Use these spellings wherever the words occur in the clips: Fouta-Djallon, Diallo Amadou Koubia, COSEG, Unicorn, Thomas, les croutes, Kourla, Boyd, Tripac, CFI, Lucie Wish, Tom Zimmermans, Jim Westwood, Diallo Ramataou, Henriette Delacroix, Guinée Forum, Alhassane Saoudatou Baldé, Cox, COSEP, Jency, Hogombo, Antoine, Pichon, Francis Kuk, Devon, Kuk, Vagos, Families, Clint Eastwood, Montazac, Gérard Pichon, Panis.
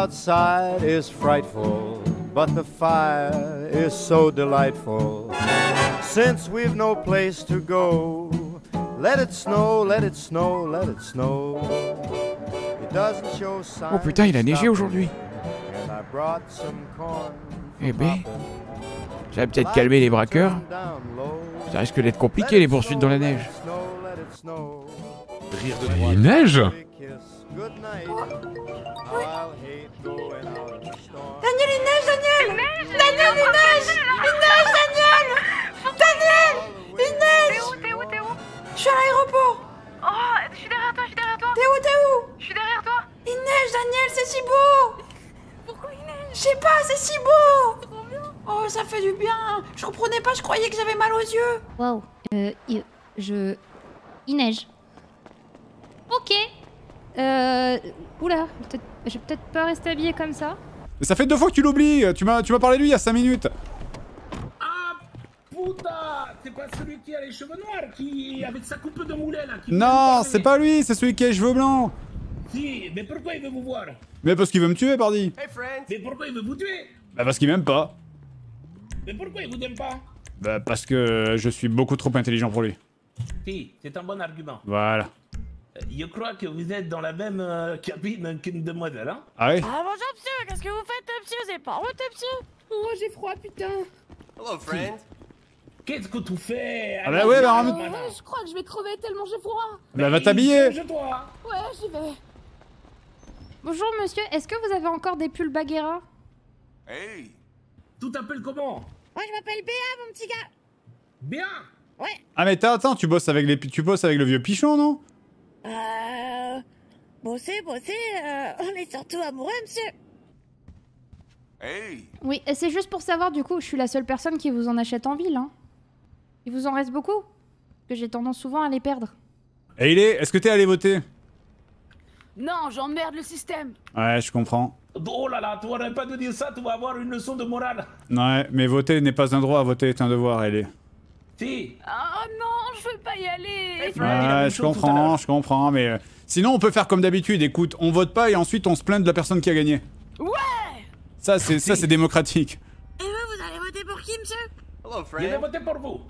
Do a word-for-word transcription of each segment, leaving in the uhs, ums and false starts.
outside is frightful, but the fire is so delightful. Since we've no place to go, let it snow, let it snow, let it snow. It doesn't show signs. Oh putain, il a neigé aujourd'hui. Eh ben, ça va peut-être calmer les braqueurs. Ça risque d'être compliqué les poursuites dans la neige. Il neige? Daniel, il neige, Daniel! Daniel, il neige! Il neige, Daniel! Daniel, il neige! T'es où, t'es où, t'es où? Je suis à l'aéroport! Oh, je suis derrière toi, je suis derrière toi! T'es où, t'es où? Je suis derrière toi! Il neige, Daniel, c'est si beau! Pourquoi il neige? Je sais pas, c'est si beau! C'est trop bien! Oh, ça fait du bien! Je comprenais pas, je croyais que j'avais mal aux yeux! Waouh, euh, je. Il neige. Ok! Euh... Oula, je vais peut-être pas rester habillée comme ça. Mais ça fait deux fois que tu l'oublies. Tu m'as parlé de lui il y a cinq minutes. Ah putain, c'est pas celui qui a les cheveux noirs, qui avec sa coupe de moulet là qui... Non, c'est pas lui, c'est celui qui a les cheveux blancs. Si, mais pourquoi il veut vous voir? Mais parce qu'il veut me tuer, pardi. Hey, mais pourquoi il veut vous tuer? Bah parce qu'il m'aime pas. Mais pourquoi il vous aime pas? Bah parce que je suis beaucoup trop intelligent pour lui. Si, c'est un bon argument. Voilà. Je crois que vous êtes dans la même euh, cabine qu'une demoiselle, hein? Ah oui? Ah bonjour, monsieur! Qu'est-ce que vous faites, monsieur? Vous n'êtes pas honte, monsieur? Oh, j'ai froid, putain! Hello, friend! Qu'est-ce que tu fais? Ah bah ouais, bah... Ouais, je crois que je vais crever tellement j'ai froid! Bah va t'habiller! Toi. Ouais, j'y vais! Bonjour, monsieur, est-ce que vous avez encore des pulls Baguera? Hey! Tu t'appelles comment? Moi, je m'appelle Béa, mon petit gars! Béa? Ouais! Ah mais attends, tu bosses avec les... tu bosses avec le vieux Pichon, non? Euh... Bosser, bosser, euh, on est surtout amoureux, monsieur. Hey. Oui, et c'est juste pour savoir, du coup, je suis la seule personne qui vous en achète en ville, hein. Il vous en reste beaucoup? Que j'ai tendance souvent à les perdre. Et il est... Est-ce que t'es allé voter? Non, j'emmerde le système. Ouais, je comprends. Oh là là, tu aurais pas de dire ça, tu vas avoir une leçon de morale. Ouais, mais voter n'est pas un droit, voter est un devoir, elle est... Si. Oh non, je veux pas y aller. Ouais, je comprends, je comprends, mais euh, sinon on peut faire comme d'habitude. Écoute, on vote pas et ensuite on se plaint de la personne qui a gagné. Ouais. Ça c'est ça c'est démocratique. Et vous, vous allez voter pour qui, monsieur? Hello, friend. Je vais voter pour vous.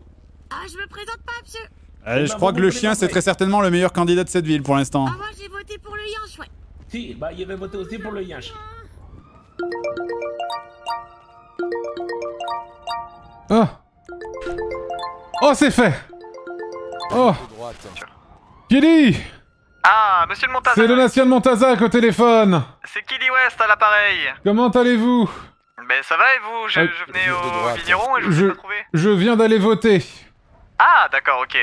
Ah, je me présente pas, monsieur. Euh, je crois que le chien c'est très certainement le meilleur candidat de cette ville pour l'instant. Ah moi j'ai voté pour le Yanche, ouais. Si, bah je vais voter aussi pour le Yanche. Oh. Oh, c'est fait! Oh! Kili! Ah, monsieur le Montazac! C'est Donatien de Montazac au téléphone! C'est Kili West à l'appareil! Comment allez-vous? Ben ça va et vous? Je, je venais au vigneron et je vous ai pas trouvé. Je viens d'aller voter. Ah, d'accord, ok.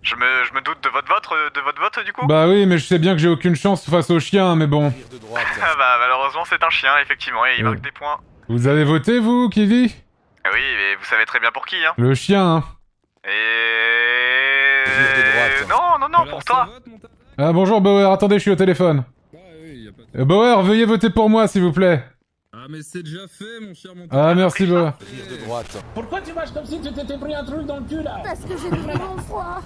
Je me, je me doute de votre vote, de votre vote du coup? Bah oui, mais je sais bien que j'ai aucune chance face au chien, mais bon. Ah bah malheureusement, c'est un chien, effectivement, et il marque des points. Vous avez voté, vous, Kili? Oui, mais vous savez très bien pour qui, hein? Le chien, hein? Et... Non, non, non, pour toi. Ah bonjour Bauer, attendez, je suis au téléphone. Ah, oui, y a pas de... Bauer, veuillez voter pour moi, s'il vous plaît. Ah mais c'est déjà fait, mon cher Montazac. Ah merci Bauer. Pourquoi tu marches comme si tu t'étais pris un truc dans le cul, là? Parce que j'ai vraiment froid.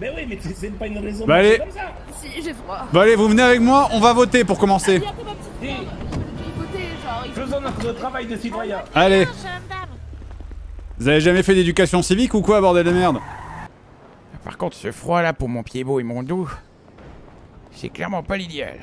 Mais oui, mais c'est pas une raison bah, allez. Comme ça. Si, j'ai froid. Bah allez, vous venez avec moi, on va voter pour commencer. Faisons notre travail de citoyen. Allez. Vous avez jamais fait d'éducation civique ou quoi, bordel de merde? Par contre, ce froid là pour mon pied beau et mon dos, c'est clairement pas l'idéal.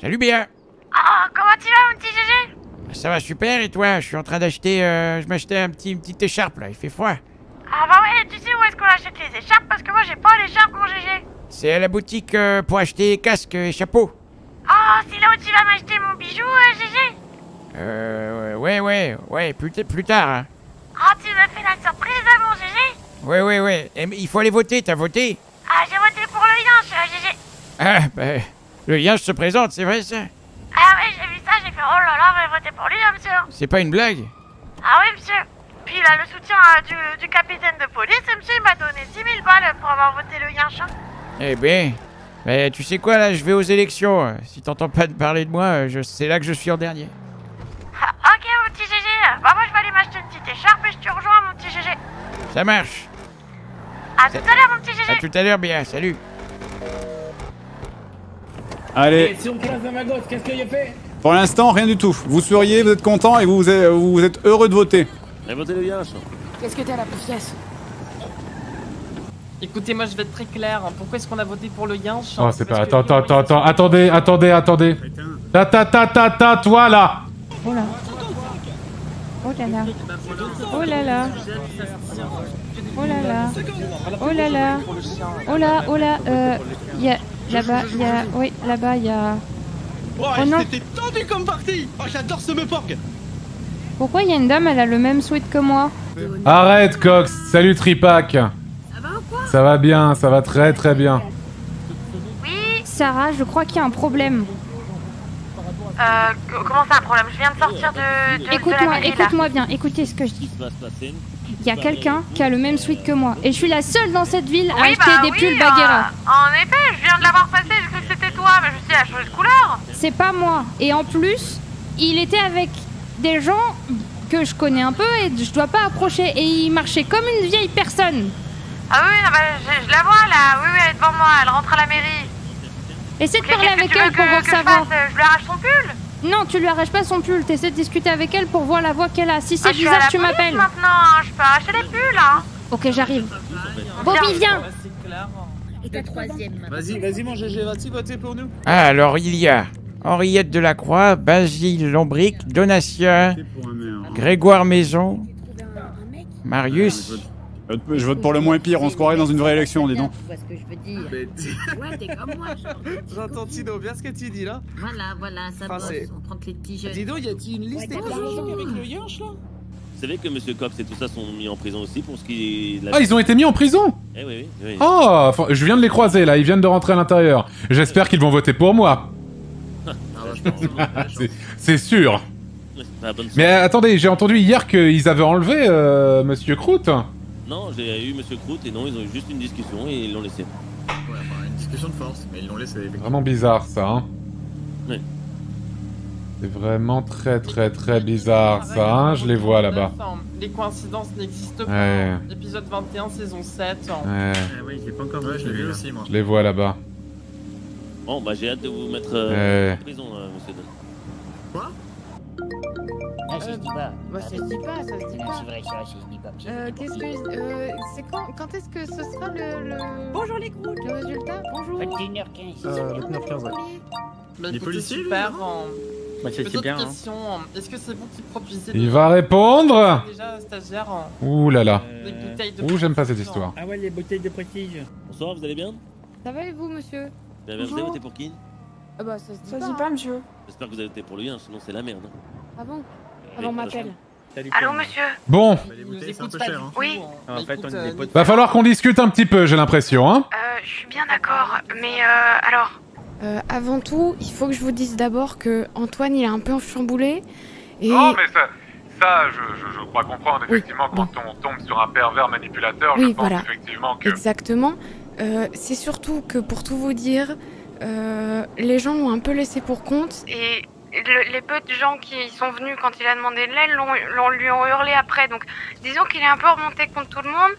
Salut Béa! Oh, comment tu vas, mon petit Gégé? Ça va super et toi? Je suis en train d'acheter. Euh, je m'achetais un petit, une petite écharpe là, il fait froid. Ah bah ouais, tu sais où est-ce qu'on achète les écharpes? Parce que moi j'ai pas l'écharpe, mon Gégé. C'est à la boutique euh, pour acheter casque et chapeau. Oh, c'est là où tu vas m'acheter mon bijou, euh, Gégé? Euh, ouais, ouais, ouais, plus, plus tard, hein. Oh, tu m'as fait la surprise, hein, mon Gégé? Ouais, ouais, ouais, eh, il faut aller voter, t'as voté? Ah, j'ai voté pour le Yanche, euh, Gégé. Ah, bah, le Yanche se présente, c'est vrai, ça? Ah ouais, j'ai vu ça, j'ai fait, oh là là, on va voter pour lui, hein, monsieur. C'est pas une blague? Ah oui, monsieur. Puis il a le soutien euh, du, du capitaine de police, monsieur, il m'a donné dix mille balles pour avoir voté le Yanche. Eh bien... Mais tu sais quoi, là, je vais aux élections. Si t'entends pas parler de moi, c'est là que je suis en dernier. Ah, ok, mon petit Gégé. Bah, moi, je vais aller m'acheter une petite écharpe et je te rejoins, mon petit Gégé. Ça marche. À ça... tout à l'heure, mon petit Gégé. À tout à l'heure, bien, salut. Allez. Et si on classe Vagos, qu'est-ce qu'il a fait? Pour l'instant, rien du tout. Vous souriez, vous êtes content et vous, vous, vous êtes heureux de voter. Et votez le bien, qu'est-ce que t'es à la pièce? Écoutez, moi je vais être très clair. Pourquoi est-ce qu'on a voté pour le Yinch? Oh, c'est pas. Attends, attends, attends, attends. Attendez, attendez, attendez. Ta ta ta ta ta, toi là. Oh là. Oh là là. Oh là là. Oh là là. Oh là là. Oh là, oh là. Euh. Y'a. Là-bas, y'a. Oui, là-bas, y'a. Oh non. C'était tendu comme parti. Oh, j'adore ce me porc. Pourquoi y'a une dame, elle a le même sweat que moi? Arrête, Cox. Salut, Tripac. Ça va bien, ça va très très bien. Sarah, je crois qu'il y a un problème. Euh, comment ça un problème? Je viens de sortir de... de écoute-moi, écoute-moi bien, écoutez ce que je dis. Il y a quelqu'un qui a le même sweat que moi, et je suis la seule dans cette ville à oui, acheter bah, des oui, pulls Baguera. En, en effet, je viens de l'avoir passé, j'ai cru que c'était toi, mais je me suis dit, elle a changé de couleur. C'est pas moi, et en plus, il était avec des gens que je connais un peu, et je dois pas approcher, et il marchait comme une vieille personne. Ah oui, non, bah, je, je la vois là, oui, oui, elle est devant moi, elle rentre à la mairie. Essaie de parler avec elle pour voir sa voix. Je lui arrache son pull? Non, tu lui arraches pas son pull, t'essaies de discuter avec elle pour voir la voix qu'elle a. Si c'est bizarre, tu m'appelles. Je suis à la police maintenant, je peux arracher des pulls, hein. Ok, j'arrive. Bobby, viens. Et ta troisième. Vas-y, vas-y, mon G G, vas-y, votez pour nous. Ah, alors il y a Henriette Delacroix, Basile Lombric, Donatien, Grégoire Maison, Marius. Je vote pour le moins pire, on se croirait dans une vraie élection, dis donc. Parce que je veux dire. Ouais, t'es comme moi, j'entends Tino, bien ce que tu dis là. Voilà, voilà, ça bosse, on prend que les petits jeunes. Dis donc, y a-t-il une liste élargie avec le Yanche là? Vous savez que monsieur Cox et tout ça sont mis en prison aussi pour ce qui... Ah, ils ont été mis en prison? Eh oui, oui. Oh, je viens de les croiser là, ils viennent de rentrer à l'intérieur. J'espère qu'ils vont voter pour moi. C'est sûr. Mais attendez, j'ai entendu hier qu'ils avaient enlevé monsieur Croûte. Non, j'ai eu monsieur Croûte et non, ils ont eu juste une discussion et ils l'ont laissé. Ouais, enfin, une discussion de force, mais ils l'ont laissé. Vraiment bizarre ça, hein. Oui. C'est vraiment très très très bizarre ça, hein, je les vois là-bas. Les coïncidences n'existent pas. Ouais. Épisode vingt et un, saison sept. Hein. Ouais. Eh oui, il est pas encore là, je l'ai vu aussi moi. Je les vois là-bas. Bon, bah j'ai hâte de vous mettre euh, ouais. en prison, euh, monsieur Don. Quoi? Ah, ça se dit pas. Moi, ça se dit pas, ça se dit pas. C'est vrai, ça se dit pas. Euh, qu'est-ce que. Euh, c'est quand, quand est-ce que ce sera le. le... Bonjour les groupes, le résultat? Bonjour. vingt et une heures quinze. Euh, vingt et une heures quinze, ouais. Les policiers, super. Bah, c'est bien. Est-ce que c'est vous qui produisez? Il va répondre. Déjà, stagiaire. Ouh là là. Ouh, j'aime pas cette histoire. Ah ouais, les bouteilles de prestige. Bonsoir, vous allez bien? Ça va et vous, monsieur? Vous avez voté pour qui? Ah bah, ça se dit pas, monsieur. J'espère que vous avez voté pour lui, sinon c'est la merde. Ah bon? Alors on m'appelle. Allô monsieur. Bon. Oui. Va falloir qu'on discute un petit peu, j'ai l'impression, hein. Euh, je suis bien d'accord, mais euh, alors. Euh, avant tout, il faut que je vous dise d'abord que Antoine, il est un peu chamboulé. Et... Non mais ça, ça, je, je, je crois comprendre effectivement oui. quand bon. on tombe sur un pervers manipulateur. Oui, je pense voilà. effectivement que. Exactement. Euh, c'est surtout que pour tout vous dire, euh, les gens l'ont un peu laissé pour compte et. Le, les peu de gens qui sont venus quand il a demandé de l'aide l'ont, lui ont hurlé après. Donc disons qu'il est un peu remonté contre tout le monde.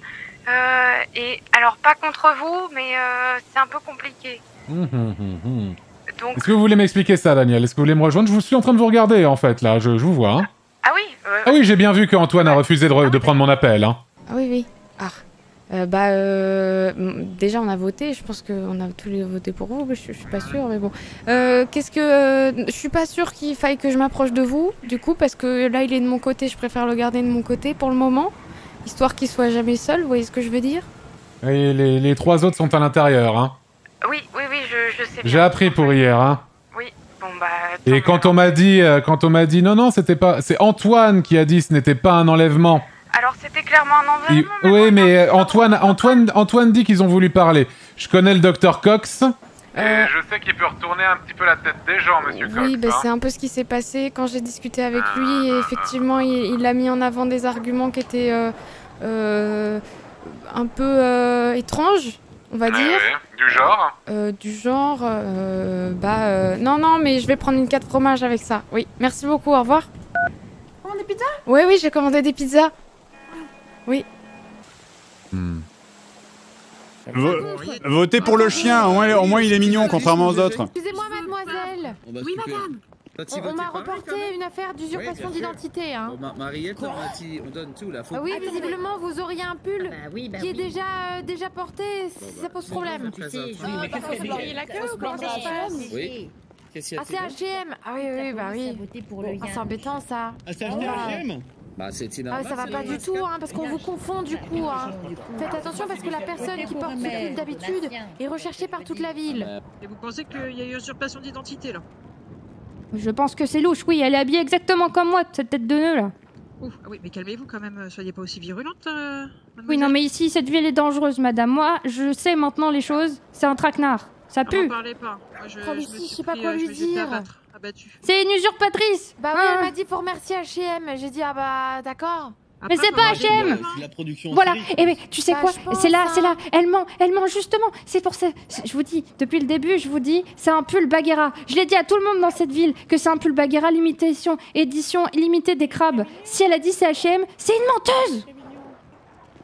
Euh, et alors pas contre vous, mais euh, c'est un peu compliqué. Mmh, mmh, mmh. Donc... Est-ce que vous voulez m'expliquer ça, Daniel? Est-ce que vous voulez me rejoindre? Je vous suis en train de vous regarder en fait là. Je, je vous vois. Hein. Ah oui. Euh... Ah oui, j'ai bien vu qu'Antoine a refusé de, re ah, de prendre mon appel. Hein. Ah oui oui. Ah. Euh, bah, euh, déjà on a voté, je pense qu'on a tous les voté pour vous, mais je, je suis pas sûre, mais bon. Euh, qu'est-ce que... Euh, je suis pas sûre qu'il faille que je m'approche de vous, du coup, parce que là il est de mon côté, je préfère le garder de mon côté pour le moment, histoire qu'il soit jamais seul, vous voyez ce que je veux dire? Et les, les trois autres sont à l'intérieur, hein? Oui, oui, oui, je, je sais bien. J'ai appris pour hier, hein? Oui, bon bah... Et quand on m'a dit, euh, quand on m'a dit, non, non, c'était pas... C'est Antoine qui a dit ce n'était pas un enlèvement. Alors c'était clairement un enlèvement. Il... Oui, mais Antoine, Antoine, Antoine dit qu'ils ont voulu parler. Je connais le docteur Cox. Et euh... je sais qu'il peut retourner un petit peu la tête des gens, monsieur oui, Cox. Oui, bah, hein. c'est un peu ce qui s'est passé quand j'ai discuté avec lui. Et effectivement, il, il a mis en avant des arguments qui étaient euh, euh, un peu euh, étranges, on va dire. Oui, du genre euh, Du genre, euh, bah... Euh... Non, non, mais je vais prendre une quatre fromage avec ça. Oui, merci beaucoup, au revoir. Commandez des pizzas? Oui, oui, j'ai commandé des pizzas. Oui. Hmm. Votez pour le chien, au moins, au moins il est mignon, contrairement aux autres. Excusez-moi, Boyle. Oui, madame. On m'a reporté une affaire d'usurpation d'identité. Mariette, on donne tout là. Oui, visiblement, vous auriez un pull qui est déjà porté, ça pose problème. Mais qu'est-ce qu'il y a? Oui. Ah, c'est H et M. Ah oui, oui, bah oui. C'est embêtant ça. Ah, c'est H et M. Bah, c'est normal. Ah, ça va pas du tout, hein, parce qu'on vous confond du coup. Hein. Faites attention parce que la personne qui porte ce pull d'habitude est recherchée par toute la ville. Et vous pensez qu'il y a eu usurpation d'identité là? Je pense que c'est louche, oui, elle est habillée exactement comme moi, cette tête de nœud là. Ouf, ah oui, mais calmez-vous quand même, soyez pas aussi virulente. Euh, oui, non, mais ici, cette ville est dangereuse, madame. Moi, je sais maintenant les choses, c'est un traquenard, ça pue. Ne parlez pas. Moi, je, oh, je, si, je sais pas quoi lui dire. C'est une usurpatrice. Bah oui, elle m'a dit pour remercier H et M, j'ai dit ah bah d'accord. Après, mais c'est pas H et M. Voilà, et eh mais tu sais bah, quoi, c'est là, hein. c'est là, elle ment, elle ment justement, c'est pour ça, je vous dis, depuis le début, je vous dis, c'est un pull Baguera. Je l'ai dit à tout le monde dans cette ville, que c'est un pull Baguera limitation, édition limitée des crabes. Si elle a dit c'est H et M, c'est une menteuse.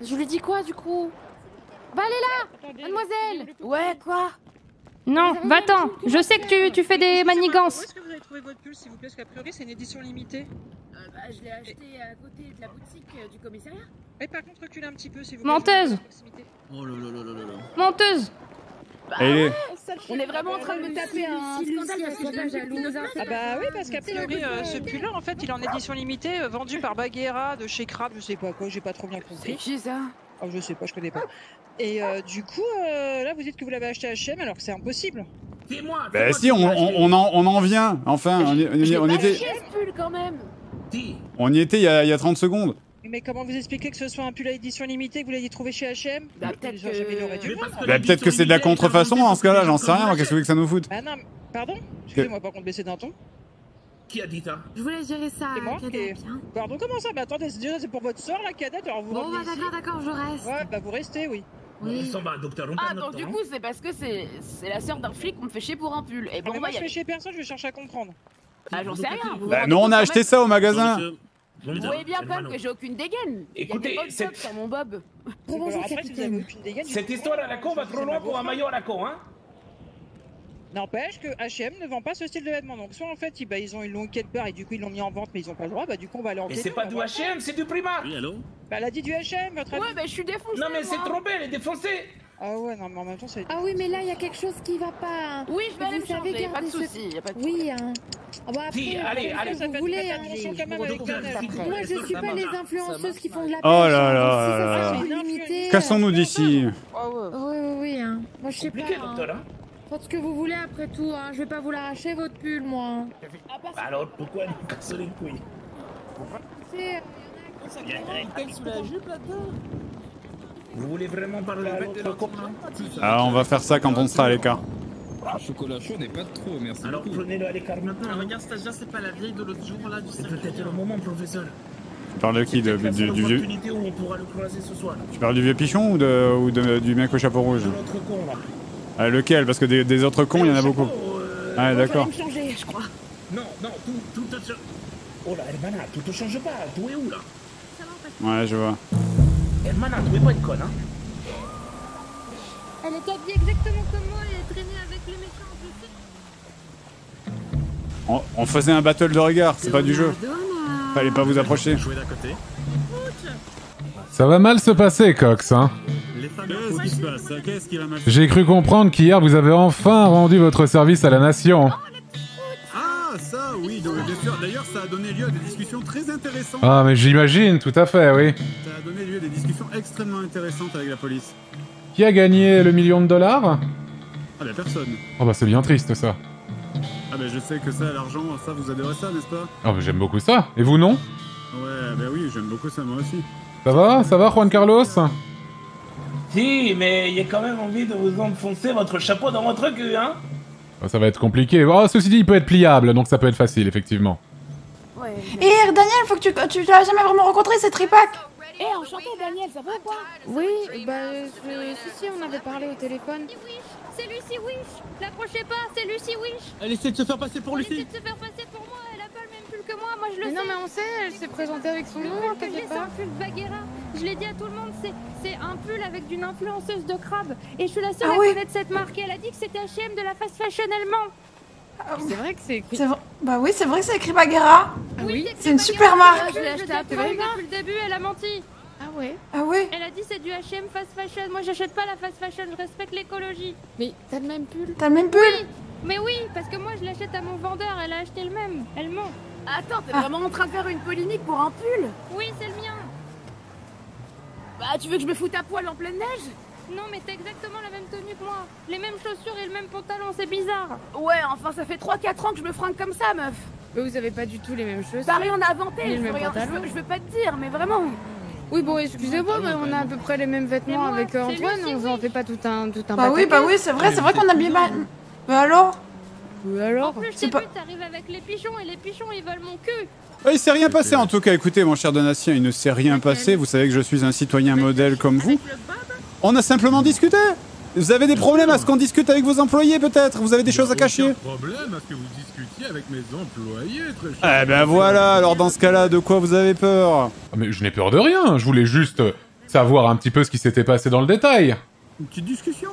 Je lui dis quoi du coup? Bah elle est là, mademoiselle. Ouais, quoi? Non, va-t'en, je sais que tu, tu fais des manigances. Où est-ce que vous avez trouvé votre pull, s'il vous plaît? Parce qu'a priori, c'est une édition limitée. Euh, bah, je l'ai acheté à côté de la boutique euh, du commissariat. Et par contre, reculez un petit peu, s'il vous plaît. Menteuse. Oh là là là là là. Menteuse. Bah, ouais, on est vraiment en train de me taper un scandale parce que je suis jalouse. Ah bah oui, parce qu'à priori, euh, ce pull-là, en fait, il est en édition limitée, euh, vendu par Baguera, de chez Crab, je sais pas quoi, j'ai pas trop bien compris. C'est qui ça? Oh, je sais pas, je connais pas. Et euh, du coup, euh, là, vous dites que vous l'avez acheté à H et M alors que c'est impossible. C'est moi. Bah si, on, on, on, en, on en vient. Enfin, on, on, on était. Pull quand même. On y était il y a, il y a trente secondes. Mais comment vous expliquez que ce soit un pull à édition limitée que vous l'ayez trouvé chez H et M? Bah, peut-être que, bah, peut que c'est de la contrefaçon en ce cas-là, j'en sais rien. Qu'est-ce que vous voulez que ça nous foute? Ah non, pardon. Excusez-moi, par contre, baisser d'un ton. Qui a dit ça? Je voulais gérer ça. C'est moi et... Pardon, comment ça? Mais attendez, déjà c'est pour votre soeur la cadette, alors vous... Bon, bah d'accord, d'accord, je reste. Ouais, bah vous restez, oui. Oui. Ah, donc du coup, c'est parce que c'est la soeur d'un flic qu'on me fait chier pour un pull. Et bon, ah, mais moi, bah, je fais chier personne, je cherche à comprendre. Bah j'en sais rien. Vous bah, nous, on a acheté ça au magasin. Vous voyez bien quand même que j'ai aucune dégaine. Écoutez, c'est sur mon bob. Cette histoire à la con va trop loin pour un maillot à la con, hein. N'empêche que H et M ne vend pas ce style de vêtements. Donc soit en fait ils, bah, ils ont une longue quête part et du coup ils l'ont mis en vente mais ils n'ont pas le droit, bah du coup on va aller enquêter. Mais c'est pas du H et M, c'est du Primark. Oui, allô. Bah elle a dit du H et M, votre ami. Ouais, mais je suis défoncé. Non mais c'est trop belle, elle est défoncée. Ah ouais, non mais en même temps c'est... Ah oui, mais là il y a quelque chose qui va pas. Oui, je vais aller me changer, pas de soucis, y a pas de problème. Oui, hein. Ah bah après, allez, allez, vous voulez, hein. Moi je suis pas les influenceuses qui font de la... Oh là là là. Cassons-nous d'ici. Oui, oui, hein. Moi je sais pas. Faites ce que vous voulez après tout, hein. Je vais pas vous l'arracher votre pull, moi. Alors pourquoi nous casser les couilles? Il y en a un tel sous la jupe là-dedans. Vous voulez vraiment parler à l'autre copain? Alors on va faire ça quand on sera à l'écart. Le chocolat chaud n'est pas trop, merci. Alors prenez-le à l'écart maintenant. Regarde, stagiaire, c'est pas la vieille de l'autre jour là du cercle. C'est peut-être le moment, professeur. Tu parles de qui? Du vieux? Tu parles du vieux Pichon ou du mec au chapeau rouge? Ah, lequel? Parce que des, des autres cons, il y en a beaucoup. Euh, ah, d'accord. Je crois. Non, non, tout, tout, tout, oh là, Hermana, tout ne change pas. Tout est où là? Ouais, je vois. Hermana, tu es pas une conne, hein? Elle est habillée exactement comme moi et est traînée avec les méchants. On, on faisait un battle de regard, c'est pas du jeu. Fallait pas vous approcher. Ça va mal se passer, Cox, hein? J'ai cru comprendre qu'hier vous avez enfin rendu votre service à la nation. Ah ça oui, bien sûr, d'ailleurs ça a donné lieu à des discussions très intéressantes. Ah mais j'imagine, tout à fait, oui. Ça a donné lieu à des discussions extrêmement intéressantes avec la police. Qui a gagné le million de dollars? Ah bah personne. Oh bah c'est bien triste ça. Ah bah je sais que ça, l'argent, ça vous adorez ça, n'est-ce pas? Ah bah j'aime beaucoup ça, et vous non? Ouais bah oui, j'aime beaucoup ça moi aussi. Ça va, ça va Juan Carlos? Si, mais il y a quand même envie de vous enfoncer votre chapeau dans votre cul, hein? Ça va être compliqué. Oh, ceci dit, il peut être pliable, donc ça peut être facile, effectivement. Ouais, mais... Et Daniel, faut que tu, tu l'as jamais vraiment rencontré, c'est Tripac. Eh, hey, enchanté Daniel, ça va ou quoi? Oui, bah, euh, si, si, on avait parlé au téléphone. C'est Lucie Wish. L'approchez pas, c'est Lucie Wish. Elle essaie de se faire passer pour Lucie. Elle essaie de se faire passer pour moi, elle a pas le même pull que moi, moi je le mais sais. Non, mais on sait, elle s'est présentée avec son nom, t'inquiète pas. C'est un pull Baguera. Je l'ai dit à tout le monde, c'est un pull avec d'une influenceuse de crabe. Et je suis la seule ah à oui. connaître cette marque. Et elle a dit que c'était H et M de la fast fashion allemand. C'est vrai que c'est écrit. Bah oui, c'est vrai que c'est écrit Bagheera. Ah oui, c'est une super marque. Je l'ai acheté à Paris depuis le début, elle a menti. Ah ouais. Ah ouais. Elle a dit c'est du H et M fast fashion. Moi j'achète pas la fast fashion, je respecte l'écologie. Mais t'as le même pull. T'as le même pull. Oui. Mais oui, parce que moi je l'achète à mon vendeur, elle a acheté le même. Elle ment. Attends, t'es ah. vraiment en train de faire une polémique pour un pull? Oui, c'est le mien. Bah tu veux que je me foute à poil en pleine neige? Non, mais t'as exactement la même tenue que moi. Les mêmes chaussures et le même pantalon, c'est bizarre. Ouais, enfin, ça fait trois quatre ans que je me fringue comme ça, meuf. Mais vous avez pas du tout les mêmes chaussures. Paris, on a inventé. Je veux pas te dire, mais vraiment. Oui, bon, excusez-moi, mais on a à peu près les mêmes vêtements moi, avec Antoine. Lucie, on oui. en fait pas tout un tout un. Bah oui, bah oui, c'est vrai, c'est vrai qu'on a bien mal. Mais alors Mais alors En plus, t'es pas... t'arrives avec les pigeons et les pigeons, ils veulent mon cul. Il ne s'est rien passé, en tout cas. Écoutez, mon cher Donatien, il ne s'est rien passé. Vous savez que je suis un citoyen modèle comme vous. On a simplement discuté. Vous avez des problèmes à ce qu'on discute avec vos employés, peut-être? Vous avez des choses à cacher? J'ai problème à ce que vous discutiez avec mes employés, très cher. Eh ben voilà, alors dans ce cas-là, de quoi vous avez peur? Mais je n'ai peur de rien, je voulais juste savoir un petit peu ce qui s'était passé dans le détail. Une petite discussion.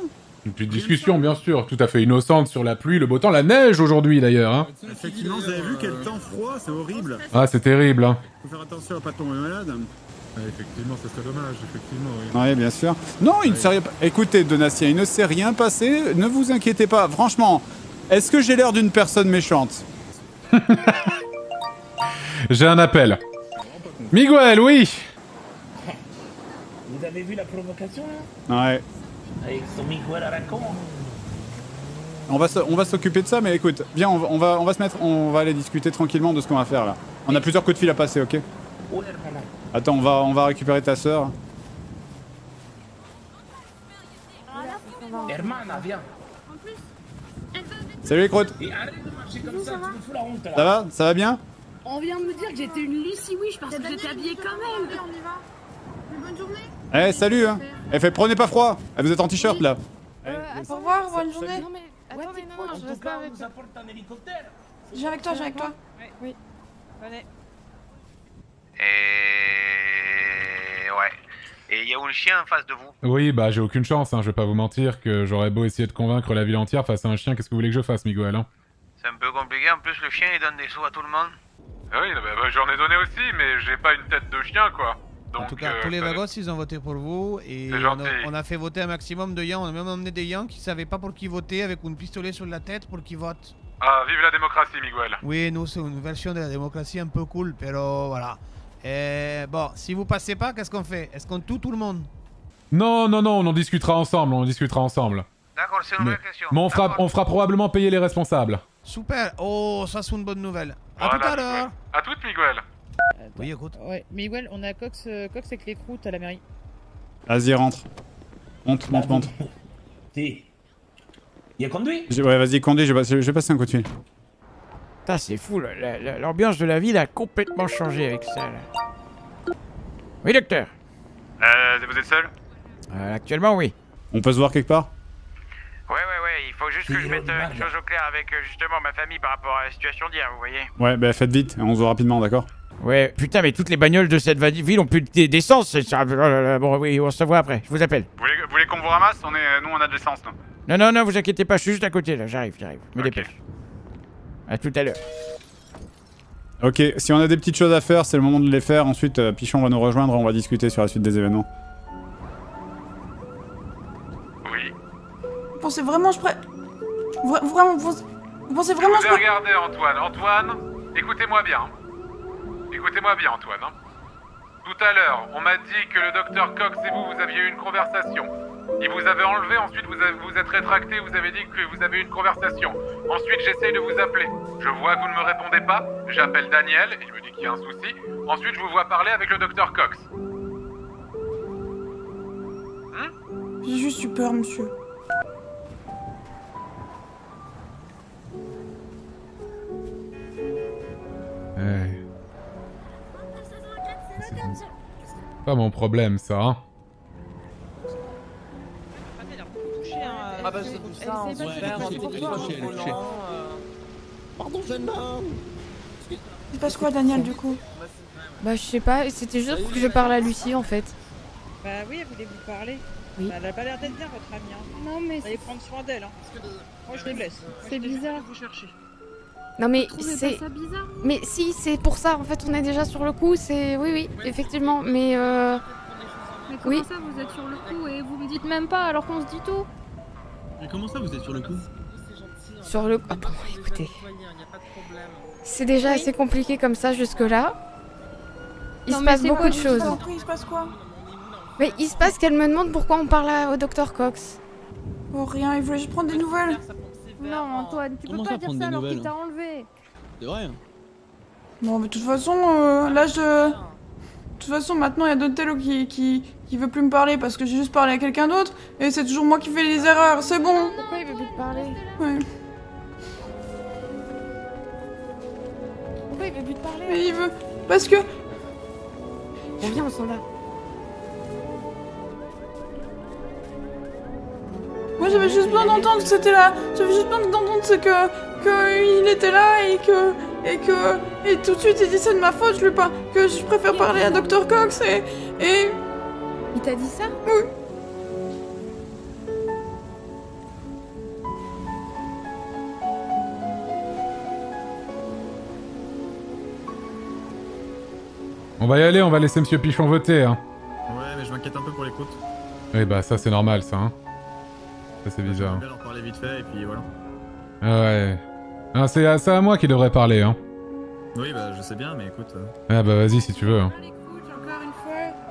Une petite discussion, bien sûr, tout à fait innocente sur la pluie, le beau temps, la neige aujourd'hui, d'ailleurs. Hein. Effectivement, vous avez vu quel temps froid, c'est horrible. Ah, c'est terrible. Hein. Faut faire attention à pas tomber malade. Ah, effectivement, ça serait dommage, effectivement. Oui, ouais, bien sûr. Non, il ouais. ne s'est rien... Écoutez, Donatien, il ne s'est rien passé, ne vous inquiétez pas. Franchement, est-ce que j'ai l'air d'une personne méchante? J'ai un appel. Miguel, oui. Vous avez vu la provocation, là? Ouais. Avec son Miguel à la con. On va on va s'occuper de ça, mais écoute, viens, on va, on va, on va se mettre... On va aller discuter tranquillement de ce qu'on va faire, là. On a plusieurs coups de fil à passer, ok? Ouais, voilà. Attends, on va, on va récupérer ta sœur. Salut les crottes. Ça va? Ça va bien? On vient de me dire que j'étais une Lucie, oui, je pense que j'étais habillée quand même. On y va. Bonne journée. Eh, hey, salut hein. Eh, fait, prenez pas froid. Eh, vous êtes en t-shirt oui. là. Euh, hey, au revoir, bonne journée. Non mais, ouais, attendez, non, non, je reste pas avec toi. J'ai avec toi, j'ai avec toi. Oui, venez. Et ouais. Et il y a où le chien en face de vous? Oui, bah j'ai aucune chance, hein, je vais pas vous mentir que j'aurais beau essayer de convaincre la ville entière face à un chien, qu'est-ce que vous voulez que je fasse, Miguel hein? C'est un peu compliqué, en plus le chien il donne des sous à tout le monde. Oui, bah, bah, j'en ai donné aussi, mais j'ai pas une tête de chien quoi. Donc, en tout cas, euh, tous les Vagos ils ont voté pour vous et on a, on a fait voter un maximum de gens, on a même emmené des gens qui savaient pas pour qui voter avec un pistolet sur la tête pour qu'ils votent. Ah, vive la démocratie, Miguel. Oui, nous c'est une version de la démocratie un peu cool, pero voilà. Et bon, si vous passez pas, qu'est-ce qu'on fait? Est-ce qu'on tue tout le monde? Non, non, non, on en discutera ensemble, on en discutera ensemble. D'accord, c'est une bonne question. Mais on fera, on fera probablement payer les responsables. Super, oh, ça c'est une bonne nouvelle. A voilà, tout à l'heure. A tout, Miguel. Euh, oui, écoute. Ouais, Miguel, on a Cox, euh, Cox avec les croûtes à la mairie. Vas-y, rentre. Monte, monte, monte. T'es... Y'a conduit? Ouais, vas-y, conduit, je vais passer un coup de fil. Putain, c'est fou, l'ambiance de la ville a complètement changé avec ça, là. Oui, docteur? Euh, vous êtes seul? euh, Actuellement, oui. On peut se voir quelque part? Ouais, ouais, ouais, il faut juste que je mette une chose au clair avec, justement, ma famille par rapport à la situation d'hier, vous voyez? Ouais, bah faites vite, on se voit rapidement, d'accord? Ouais, putain, mais toutes les bagnoles de cette ville ont plus d'essence, bon, oui, on se voit après, je vous appelle. Vous voulez qu'on vous ramasse? On est... Nous, on a de l'essence, non? Non, non, non, vous inquiétez pas, je suis juste à côté, là, j'arrive, j'arrive, me dépêche. A tout à l'heure. Ok, si on a des petites choses à faire, c'est le moment de les faire. Ensuite, euh, Pichon va nous rejoindre et on va discuter sur la suite des événements. Oui. Vous pensez vraiment je pré... Vra vraiment, vous... vous pensez vraiment je pré... Regardez Antoine, Antoine, écoutez-moi bien. Écoutez-moi bien Antoine. Hein. Tout à l'heure, on m'a dit que le docteur Cox et vous, vous aviez eu une conversation. Il vous avait enlevé, ensuite vous avez, vous êtes rétracté, vous avez dit que vous avez eu une conversation. Ensuite j'essaye de vous appeler. Je vois que vous ne me répondez pas, j'appelle Daniel et je me dis qu'il y a un souci. Ensuite je vous vois parler avec le docteur Cox. Hmm? J'ai juste eu peur, monsieur. Hey. C'est pas mon problème ça, hein. Ah bah c'est tout ça, on se Pardon, jeune homme. Il passe quoi, Daniel, du coup? Bah je sais pas, c'était juste pour que je parle à Lucie, en fait. Bah oui, elle voulait vous parler. Oui. Bah, elle a pas l'air d'être bien, votre amie. Hein. Non mais... Vous allez prendre soin d'elle, hein. Moi je les blesse. C'est bizarre. Vous cherchez. Non mais c'est... Mais si, c'est pour ça, en fait on est déjà sur le coup, c'est... Oui, oui, effectivement, mais... Euh... Mais comment oui. ça vous êtes sur le coup et vous me dites même pas alors qu'on se dit tout? Mais comment ça vous êtes sur le coup? Sur le... Ah bon, écoutez... C'est déjà oui. assez compliqué comme ça jusque-là. Il non, se passe beaucoup quoi, de choses. Compris, il se passe quoi? Mais il se passe qu'elle me demande pourquoi on parle à... au docteur Cox. Oh rien, il voulait juste prendre des nouvelles. Non Antoine, tu comment peux pas dire ça alors qu'il t'a enlevé. C'est vrai. Non mais de toute façon, euh, là je... De toute façon, maintenant, il y a Donatello qui, qui, qui veut plus me parler parce que j'ai juste parlé à quelqu'un d'autre et c'est toujours moi qui fais les erreurs, c'est bon! Pourquoi il veut plus te parler? Ouais. Pourquoi il veut plus te parler? Mais il veut. Parce que. Bon, viens, on s'en va. Moi, j'avais juste besoin d'entendre que c'était là. J'avais juste besoin d'entendre que. que il était là et que. Et que. Et tout de suite, il dit c'est de ma faute, je lui pas. Que je préfère parler à docteur Cox et. Et. Il t'a dit ça? Oui. On va y aller, on va laisser Monsieur Pichon voter, hein. Ouais, mais je m'inquiète un peu pour les côtes. Oui, bah ça, c'est normal, ça, hein. Ça, c'est bizarre. Je vais leur parler vite fait et puis voilà. Ah ouais. Ah, c'est à ça à moi qu'il devrait parler, hein. Oui, bah je sais bien, mais écoute... Euh... Ah bah vas-y si tu veux. Hein.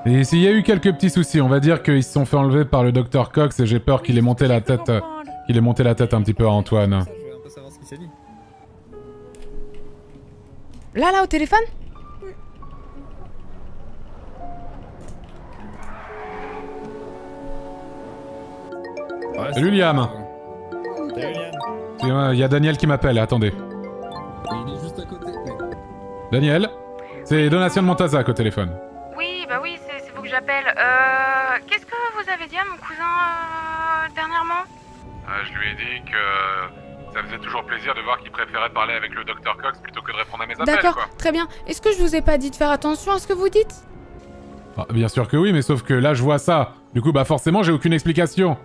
Et s'il y a eu quelques petits soucis, on va dire qu'ils se sont fait enlever par le docteur Cox et j'ai peur oui, qu'il ait monté la tête... qu'il ait monté la tête un petit peu à Antoine. Je veux un peu savoir ce qu'il s'est dit. Là, là, au téléphone ? Oui. Ouais, salut Liam. Salut Liam. Il euh, y a Daniel qui m'appelle, attendez. Il est juste à côté. Daniel, c'est Donatien de Montazac au téléphone. Oui, bah oui, c'est vous que j'appelle. Euh, Qu'est-ce que vous avez dit à mon cousin euh, dernièrement? euh, Je lui ai dit que ça faisait toujours plaisir de voir qu'il préférait parler avec le docteur Cox plutôt que de répondre à mes appels. D'accord, très bien. Est-ce que je vous ai pas dit de faire attention à ce que vous dites? Ah, bien sûr que oui, mais sauf que là je vois ça. Du coup, bah forcément, j'ai aucune explication.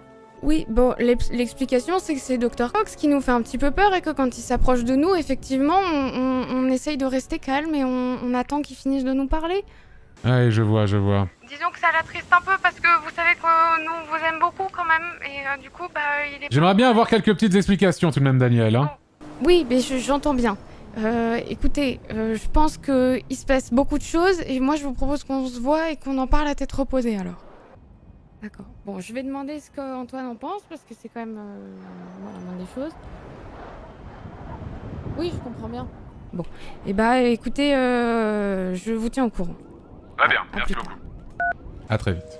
Oui, bon, l'explication, c'est que c'est docteur Cox qui nous fait un petit peu peur et que quand il s'approche de nous, effectivement, on, on, on essaye de rester calme et on, on attend qu'il finisse de nous parler. Ouais, je vois, je vois. Disons que ça l'attriste un peu parce que vous savez que nous, on vous aime beaucoup quand même et euh, du coup, bah, il est... J'aimerais bien avoir quelques petites explications tout de même, Daniel, hein. Oui, mais j'entends bien. Euh, écoutez, euh, je pense qu'il se passe beaucoup de choses et moi, je vous propose qu'on se voit et qu'on en parle à tête reposée, alors. D'accord. Bon, je vais demander ce qu'Antoine en pense, parce que c'est quand même euh, un des choses. Oui, je comprends bien. Bon, et eh bah ben, écoutez, euh, je vous tiens au courant. Très bien, à merci beaucoup. Tard. À très vite.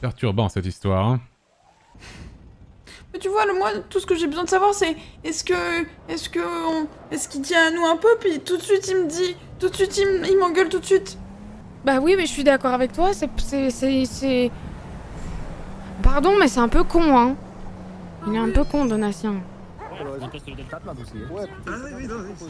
Perturbant cette histoire, hein. Mais tu vois, le, moi, tout ce que j'ai besoin de savoir, c'est est-ce que, est-ce que, on, est-ce qu'il tient à nous un peu, puis tout de suite il me dit, tout de suite il m'engueule tout de suite. Bah oui, mais je suis d'accord avec toi, c'est... c'est... Pardon, mais c'est un peu con, hein. Il est un peu con, Donatien.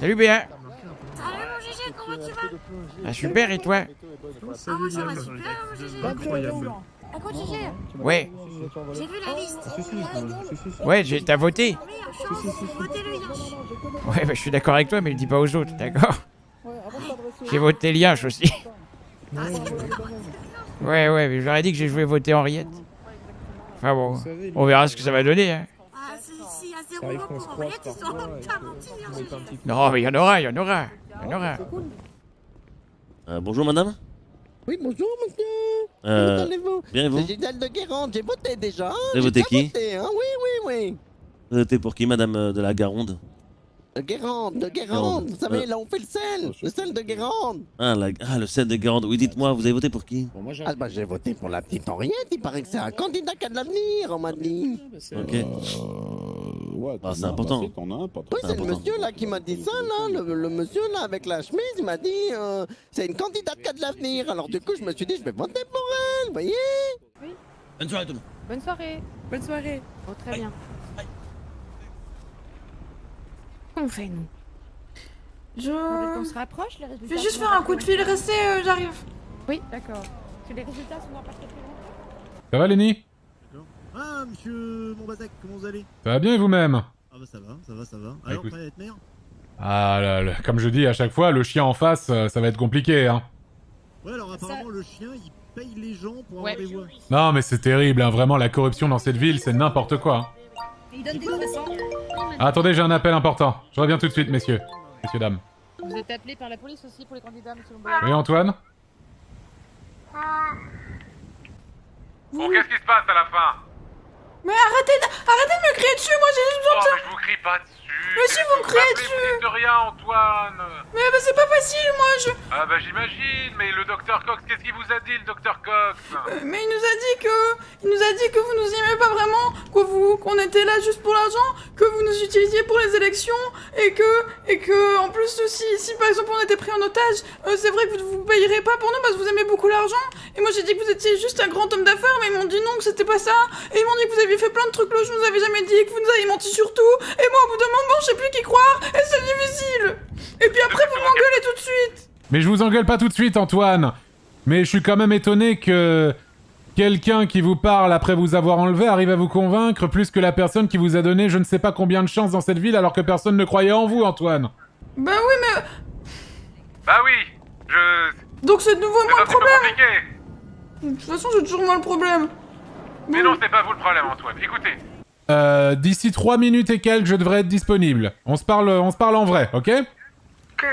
Salut Béa. Salut mon Gégé, comment tu vas? Ah super, et toi? Ah moi ça va super, mon Gégé. Ah quoi Gégé? Ouais. J'ai vu la liste. Ouais, t'as voté? Ouais, bah je suis d'accord avec toi, mais le dis pas aux autres, d'accord? J'ai voté Liach aussi. Ouais, ouais, mais j'aurais dit que j'ai joué voter Henriette. Enfin bon, on verra ce que ça va donner, hein. Ah, si, si, à zéro vote pour Henriette, ils sont en train de... Non, mais il y en aura, il y en aura, il y en aura. Euh, bonjour, madame. Oui, bonjour, monsieur. Euh, comment allez-vous? Bien, et vous? C'est Gisèle de Guérande, j'ai voté déjà. J'ai voté qui? Voté, hein. Oui, oui, oui. Vous votez pour qui, madame de la Guérande? De Guérande, de Guérande, vous savez, euh... là on fait le sel, le sel de Guérande. Ah, la... ah le sel de Guérande, oui dites-moi, vous avez voté pour qui? Ah bah j'ai voté pour la petite Henriette, il paraît que c'est un candidat qui a de l'avenir, on m'a dit. Ok. Euh... Ouais, ah c'est important. Bah, oui c'est le monsieur là qui m'a dit ça là, le, le monsieur là avec la chemise, il m'a dit euh, c'est une candidate qui a de l'avenir. Alors du coup je me suis dit je vais voter pour elle, vous voyez. Oui. Bonne soirée tout le monde. Bonne soirée. Bonne soirée. Oh très Bye. bien. Bye. On fait nous. Je. On se rapproche, les résultats. Je vais juste faire un coup de fil, restez, euh, j'arrive. Oui, d'accord. Parce que les résultats sont en partie. Ça va, Lenny? Ah, monsieur Montazac, comment vous allez? Ça va bien et vous-même? Ah, Ah bah ça va, ça va, ça va. Alors, ah, prêt à être maire ? Ah, là, là, comme je dis à chaque fois, le chien en face, ça va être compliqué, hein. Ouais, alors apparemment, ça... le chien, il paye les gens pour ouais. avoir des voix. Non, mais c'est terrible, hein. Vraiment, la corruption dans cette ville, c'est n'importe quoi. Il donne des ah, attendez, j'ai un appel important. Je reviens tout de suite, messieurs. Messieurs, dames. Vous êtes appelés par la police aussi pour les candidats, monsieur Lombric. Oui, Antoine ? Bon, qu'est-ce qui se passe à la fin ? Mais arrêtez de... arrêtez de me crier dessus, moi j'ai juste besoin de ça. Oh, mais je vous crie pas dessus. Mais si vous me criez dessus. De rien, Antoine. Mais bah c'est pas facile, moi je... Ah bah j'imagine, mais le docteur Cox, qu'est-ce qu'il vous a dit, le docteur Cox? euh, Mais il nous a dit que... il nous a dit que vous nous aimez pas vraiment, que vous... qu'on était là juste pour l'argent, que vous nous utilisiez pour les élections, et que... et que... en plus, si, si par exemple on était pris en otage, euh, c'est vrai que vous vous payerez pas pour nous parce que vous aimez beaucoup l'argent, et moi j'ai dit que vous étiez juste un grand homme d'affaires, mais ils m'ont dit non, que c'était pas ça, et ils m'ont dit que vous aviez fait plein de trucs louches, je vous avais jamais dit, que vous nous avez menti sur tout, et moi au bout d'un moment je sais plus qui croire, et c'est difficile. Et puis après vous m'engueulez tout de suite. Mais je vous engueule pas tout de suite, Antoine. Mais je suis quand même étonné que quelqu'un qui vous parle après vous avoir enlevé arrive à vous convaincre plus que la personne qui vous a donné je ne sais pas combien de chances dans cette ville alors que personne ne croyait en vous, Antoine. Bah oui, mais... Bah oui, je... Donc c'est de nouveau moi le problème. De toute façon j'ai toujours moi le problème. Mais oui. Non, c'est pas vous le problème, Antoine. Écoutez. Euh, d'ici trois minutes et quelques, je devrais être disponible. On se parle, on se parle en vrai, ok? Ok.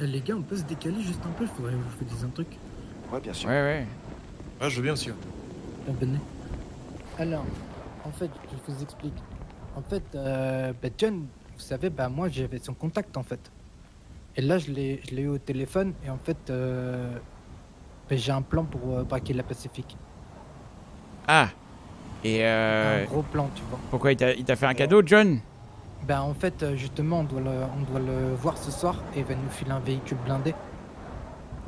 Les gars, on peut se décaler juste un peu, il faudrait que je vous dise un truc. Ouais, bien sûr. Ouais, ouais. Ouais, je veux bien sûr. Ah, ben, alors, en fait, je vous explique. En fait, euh, bah, John, vous savez, bah moi, j'avais son contact, en fait. Et là, je l'ai eu au téléphone, et en fait... Euh, j'ai un plan pour euh, braquer la Pacifique. Ah. Et euh... un gros plan, tu vois. Pourquoi il t'a fait un cadeau, John? Ben en fait, justement, on doit, le, on doit le voir ce soir et il va nous filer un véhicule blindé.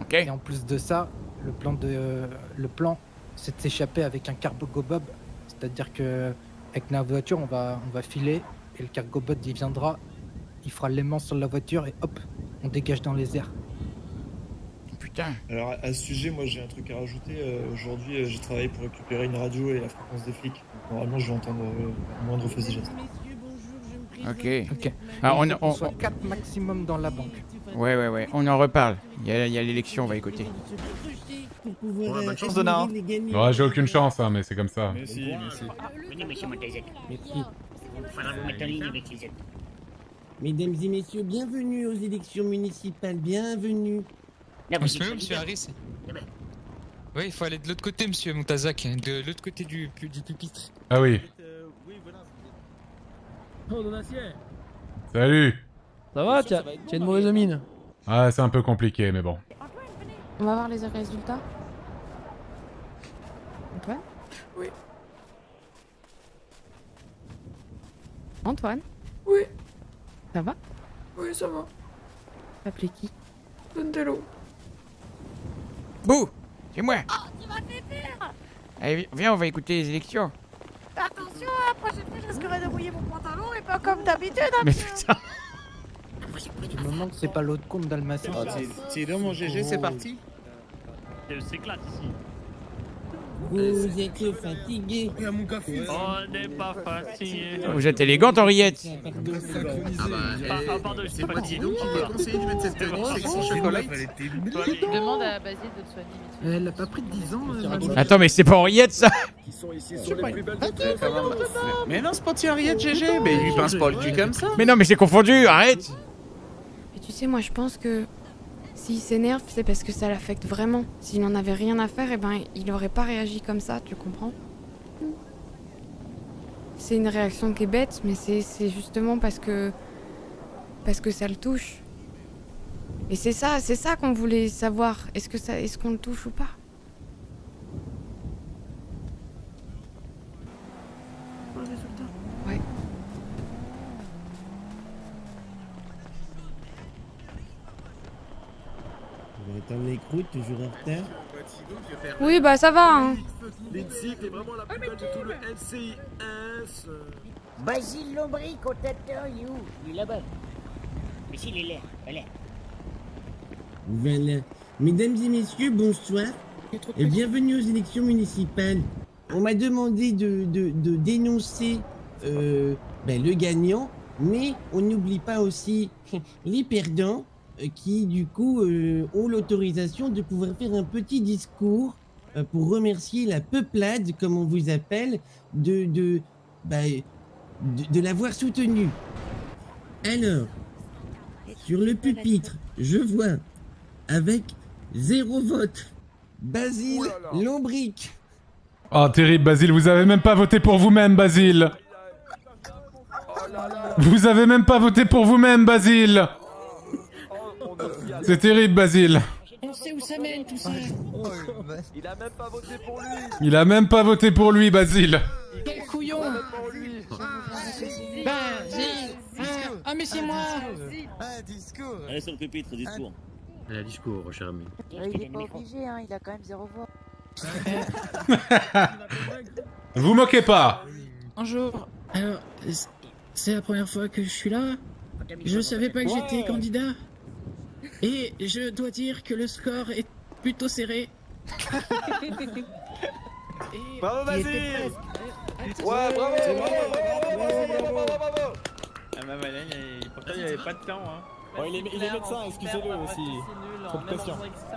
Ok. Et en plus de ça, le plan, de, euh, le plan c'est de s'échapper avec un Cargobob. C'est-à-dire que avec la voiture, on va, on va filer et le Cargobob, il viendra, il fera l'aimant sur la voiture et hop, on dégage dans les airs. Putain. Alors à ce sujet, moi j'ai un truc à rajouter. Euh, Aujourd'hui, euh, j'ai travaillé pour récupérer une radio et la fréquence des flics. Donc, normalement, je vais entendre euh, moindre faisait geste. Ok. Ok. Ah, on, on, on... quatre maximum dans la banque. Ouais, ouais, ouais. On en reparle. Il y a l'élection, on va écouter. On a bonne chance, Donna. Ouais, j'ai aucune chance, hein, mais c'est comme ça. Mais si, mais si. Venez, monsieur Montazac. Mais qui ? Il faudra vous mettre en ligne avec les aides. Mesdames et messieurs, bienvenue aux élections municipales. Bienvenue. Monsieur, monsieur, monsieur Harris. Oui, il faut aller de l'autre côté, monsieur Montazac, de l'autre côté du, du pupitre. Ah oui. Oh, Donatien. Salut. Ça va, tu as une mauvaise mine. Ah, c'est un peu compliqué, mais bon. On va voir les résultats. Antoine? Oui. Antoine? Oui. Ça va? Oui, ça va. T'appelais qui? Donatello. Bouh, c'est moi. Oh, tu m'as fait peur. Allez, viens, on va écouter les élections. Attention, la prochaine fois, je risquerai de mouiller mon pantalon et pas comme d'habitude. Mais putain. Du moment que c'est pas l'autre compte d'Almacien. C'est là mon G G, c'est parti. C'est classe ici. Vous êtes fatigué. On n'est pas fatigué. Vous êtes élégante, Henriette. Ah bah, à part de c'est pas dit donc, tu peux conseiller de mettre cette chocolat. Demande à Basile de te soigner. Elle a pas pris de dix ans. Attends, mais c'est pas Henriette ça? Ils sont ici sur les plus belles de Paris. Mais non, c'est pas de Henriette G G. Mais lui pince pas le cul comme ça. Mais non, mais j'ai confondu, arrête. Et tu sais, moi je pense que... s'il s'énerve, c'est parce que ça l'affecte vraiment. S'il n'en avait rien à faire, eh ben, il n'aurait pas réagi comme ça, tu comprends? C'est une réaction qui est bête, mais c'est justement parce que... parce que ça le touche. Et c'est ça, c'est ça qu'on voulait savoir. Est-ce que ça, est-ce qu'on le touche ou pas? Ouais. T'en écoutes, toujours en retard. Oui, bah ça va, hein. L'éthique est vraiment la plus belle de tout le L C I S. Basile Lombric, au tâteur, il est où? Il est là-bas. Mais s'il est là, voilà. Voilà. Mesdames et messieurs, bonsoir. Et bienvenue aux élections municipales. On m'a demandé de, de, de dénoncer euh, ben, le gagnant, mais on n'oublie pas aussi les perdants euh, qui, du coup, euh, ont l'autorisation de pouvoir faire un petit discours euh, pour remercier la peuplade, comme on vous appelle, de, de, ben, de, de l'avoir soutenu. Alors, sur le pupitre, je vois, avec zéro vote, Basile Lombric. Oh, terrible, Basile, vous avez même pas voté pour vous-même, Basile. Vous avez même pas voté pour vous-même, Basile. C'est terrible, Basile. On sait où ça mène, tout ça. Il a même pas voté pour lui. Il a même pas voté pour lui, Basile. Quel couillon. Basile. Ah, mais c'est moi. Un discours. Allez, sur le pupitre, discours. Allez, un discours, cher ami. Il est pas obligé, hein, il a quand même zéro voix. Vous moquez pas. Bonjour. Alors, c'est la première fois que je suis là. Je savais pas que j'étais candidat. Et je dois dire que le score est plutôt serré. Bravo, vas-y. Ouais, bravo, bravo, bravo, bravo, bravo. Ah, ma malin, pourtant il n'y avait pas de temps, hein. Bon, il est, il est médecin, excusez-le aussi. Trop de pression.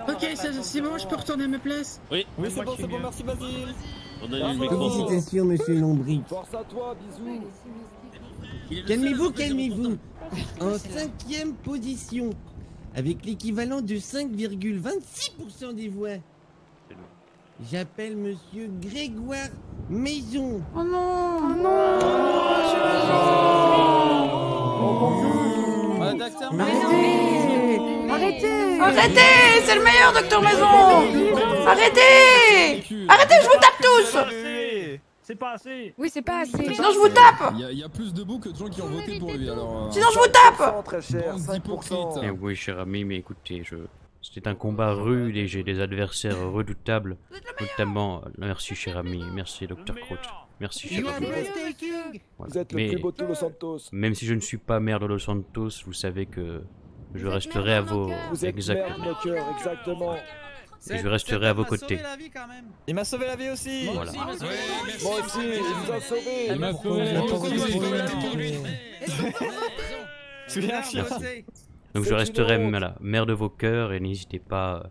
Ok, c'est bon, je peux retourner à ma place. Oui, oui, c'est bon, c'est bon, merci Basile. Félicitations, monsieur Lombric. Force à toi, bisous. Calmez-vous, calmez-vous. En cinquième position, avec l'équivalent de cinq virgule vingt-six pour cent des voix, j'appelle monsieur Grégoire Maison. Oh non, oh non, oh non. Docteur Maison. Arrêtez. Arrêtez. C'est le meilleur, Docteur Maison. Arrêtez. Arrêtez, je vous tape tous. C'est pas assez. Oui, c'est pas assez. Sinon, je vous tape. Il y a plus de bouts que de gens qui ont voté pour lui, alors... Sinon, je vous tape. cinq pour cent. Eh oui, cher ami, mais écoutez, je... C'était un combat rude et j'ai des adversaires redoutables. Notamment... Merci, cher ami. Merci, Docteur Croix. Merci, cher ami. Voilà. Vous êtes le mais, plus beau de Los Santos. Même si je ne suis pas maire de Los Santos, vous savez que je vous resterai à vos... Vous êtes maire de nos cœurs, exactement. Et je resterai à vos côtés. Il m'a sauvé la vie aussi. Voilà. Moi aussi, moi aussi, il m'a sauvé. Il m'a sauvé. Merci. Donc je resterai maire de vos cœurs et n'hésitez pas...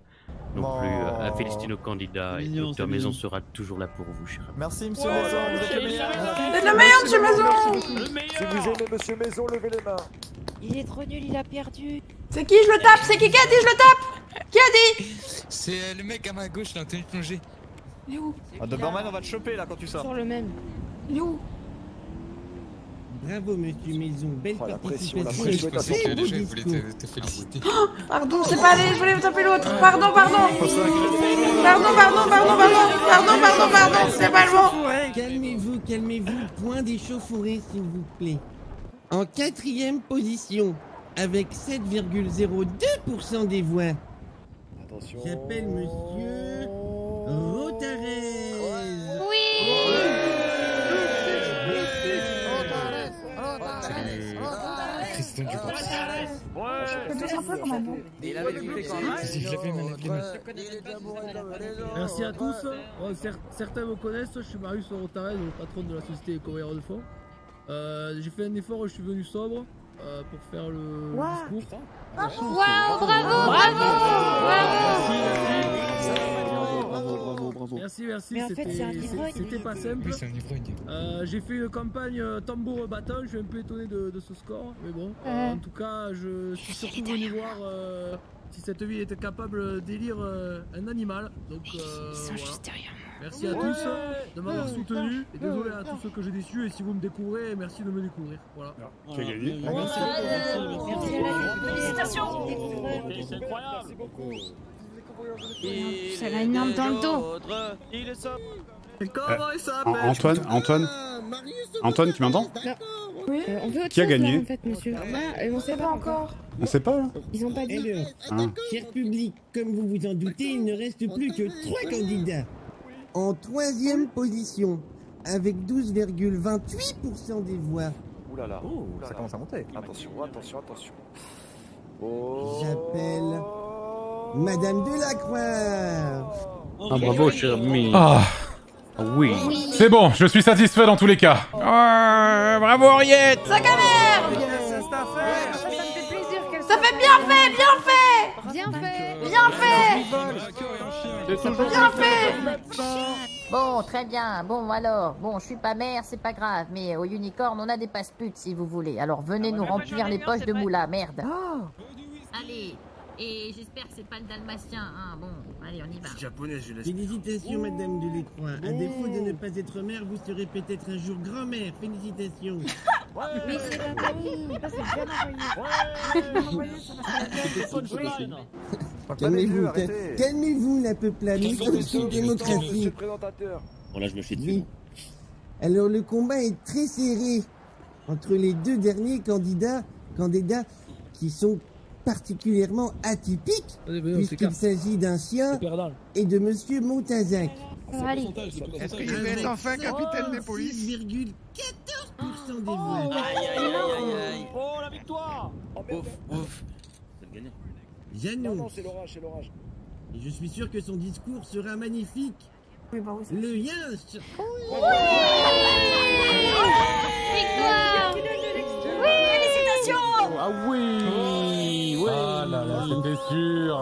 non plus oh. à féliciter nos candidats et Docteur Maison sera toujours là pour vous, cher ami. Merci, monsieur ouais, Maison, vous êtes le meilleur. Vous êtes le meilleur, monsieur Maison. Si vous aimez monsieur Maison, levez les mains. Il est trop nul, il a perdu. C'est qui je le tape? C'est qui qui a dit je le tape? Qui a dit? C'est le mec à ma gauche, là, en tenue de plongée. Mais où? Ah, Doberman, on va te choper, là, quand tu sors. Sur le même. Mais où? Bravo, monsieur Maison, belle oh, participation. Je voulais te féliciter. Oh, pardon, c'est pas allé, je voulais vous taper l'autre. Pardon, pardon. Pardon, pardon, pardon, pardon. Pardon, pardon, pardon, c'est pas le bon. Calmez-vous, calmez-vous. Point d'échauffourée, s'il vous plaît. En quatrième position, avec sept virgule zéro deux pour cent des voix. Attention. J'appelle monsieur Rotarez. Ouais, merci à tous. Oh, certains me connaissent, je suis Marius Rotarez, le patron de la société Courrier de Fonds. Euh, J'ai fait un effort, je suis venu sobre euh, pour faire le wow. discours. Waouh, bravo, bravo, bravo, bravo, bravo, bravo. Merci, merci. C'était pas simple. Euh, J'ai fait une campagne tambour battant. Je suis un peu étonné de, de ce score, mais bon. Euh, en tout cas, je suis surtout venu voir euh, si cette ville était capable d'élire euh, un animal. Donc, euh, voilà. Merci à tous de m'avoir soutenu et désolé à tous ceux que j'ai déçus et si vous me découvrez, merci de me découvrir. Voilà. J'ai gagné. Merci. Félicitations. C'est incroyable. Merci beaucoup. Ça l'a énorme dans le dos. Euh, Antoine, Antoine, Antoine, tu m'entends? Oui. Euh, qui a gagné en fait, monsieur. Ah, on sait pas encore. On sait pas. Ils ont pas dit. Ah. Cher public, comme vous vous en doutez, il ne reste plus que trois candidats. En troisième position, avec douze virgule vingt-huit pour cent des voix. Ouh là là, oh, ça là commence à monter. Attention, attention, attention. Oh. J'appelle Madame Delacroix. Oh. Ah bravo, cher ami. Ah. Oui. Oui. C'est bon, je suis satisfait dans tous les cas. Oh, bravo Henriette. Ça galère. Ça fait bien fait, bien fait. Bien fait. Bien fait. Bien fait. Bon, très bien, bon alors, bon, je suis pas mère, c'est pas grave, mais au Unicorn, on a des passe-putes si vous voulez, alors venez ah bah nous remplir les bien, poches de moula, merde. Oh. Allez, et j'espère que c'est pas le dalmatien, hein, bon, allez, on y va. Japonais, je laisse. Félicitations, oh. Madame Delacroix, à oh. défaut de ne pas être mère, vous serez peut-être un jour grand-mère, félicitations. Ouais, mais c'est bien envoyé, ça va bien envoyé. Calmez-vous, calmez-vous la peuplade, c'est une démocratie. Bon là je me fais dessus. Oui. Alors le combat est très serré entre les deux derniers candidats, candidats qui sont particulièrement atypiques, puisqu'il s'agit d'un chien et de monsieur Montazac. Est-ce que vous êtes enfin capitaine des polices? six virgule quatorze pour cent des voix. Aïe aïe aïe aïe. Oh la victoire. Ouf, ouf. Ça me gagnait. Yannou. Non, non, c'est l'orage, c'est l'orage. Et je suis sûr que son discours sera magnifique. Oui, bah oui, le Yann. Oui, oui, victoire. Oui, félicitations. Ah oui, oui, oui. Ah là là, c'était sûr.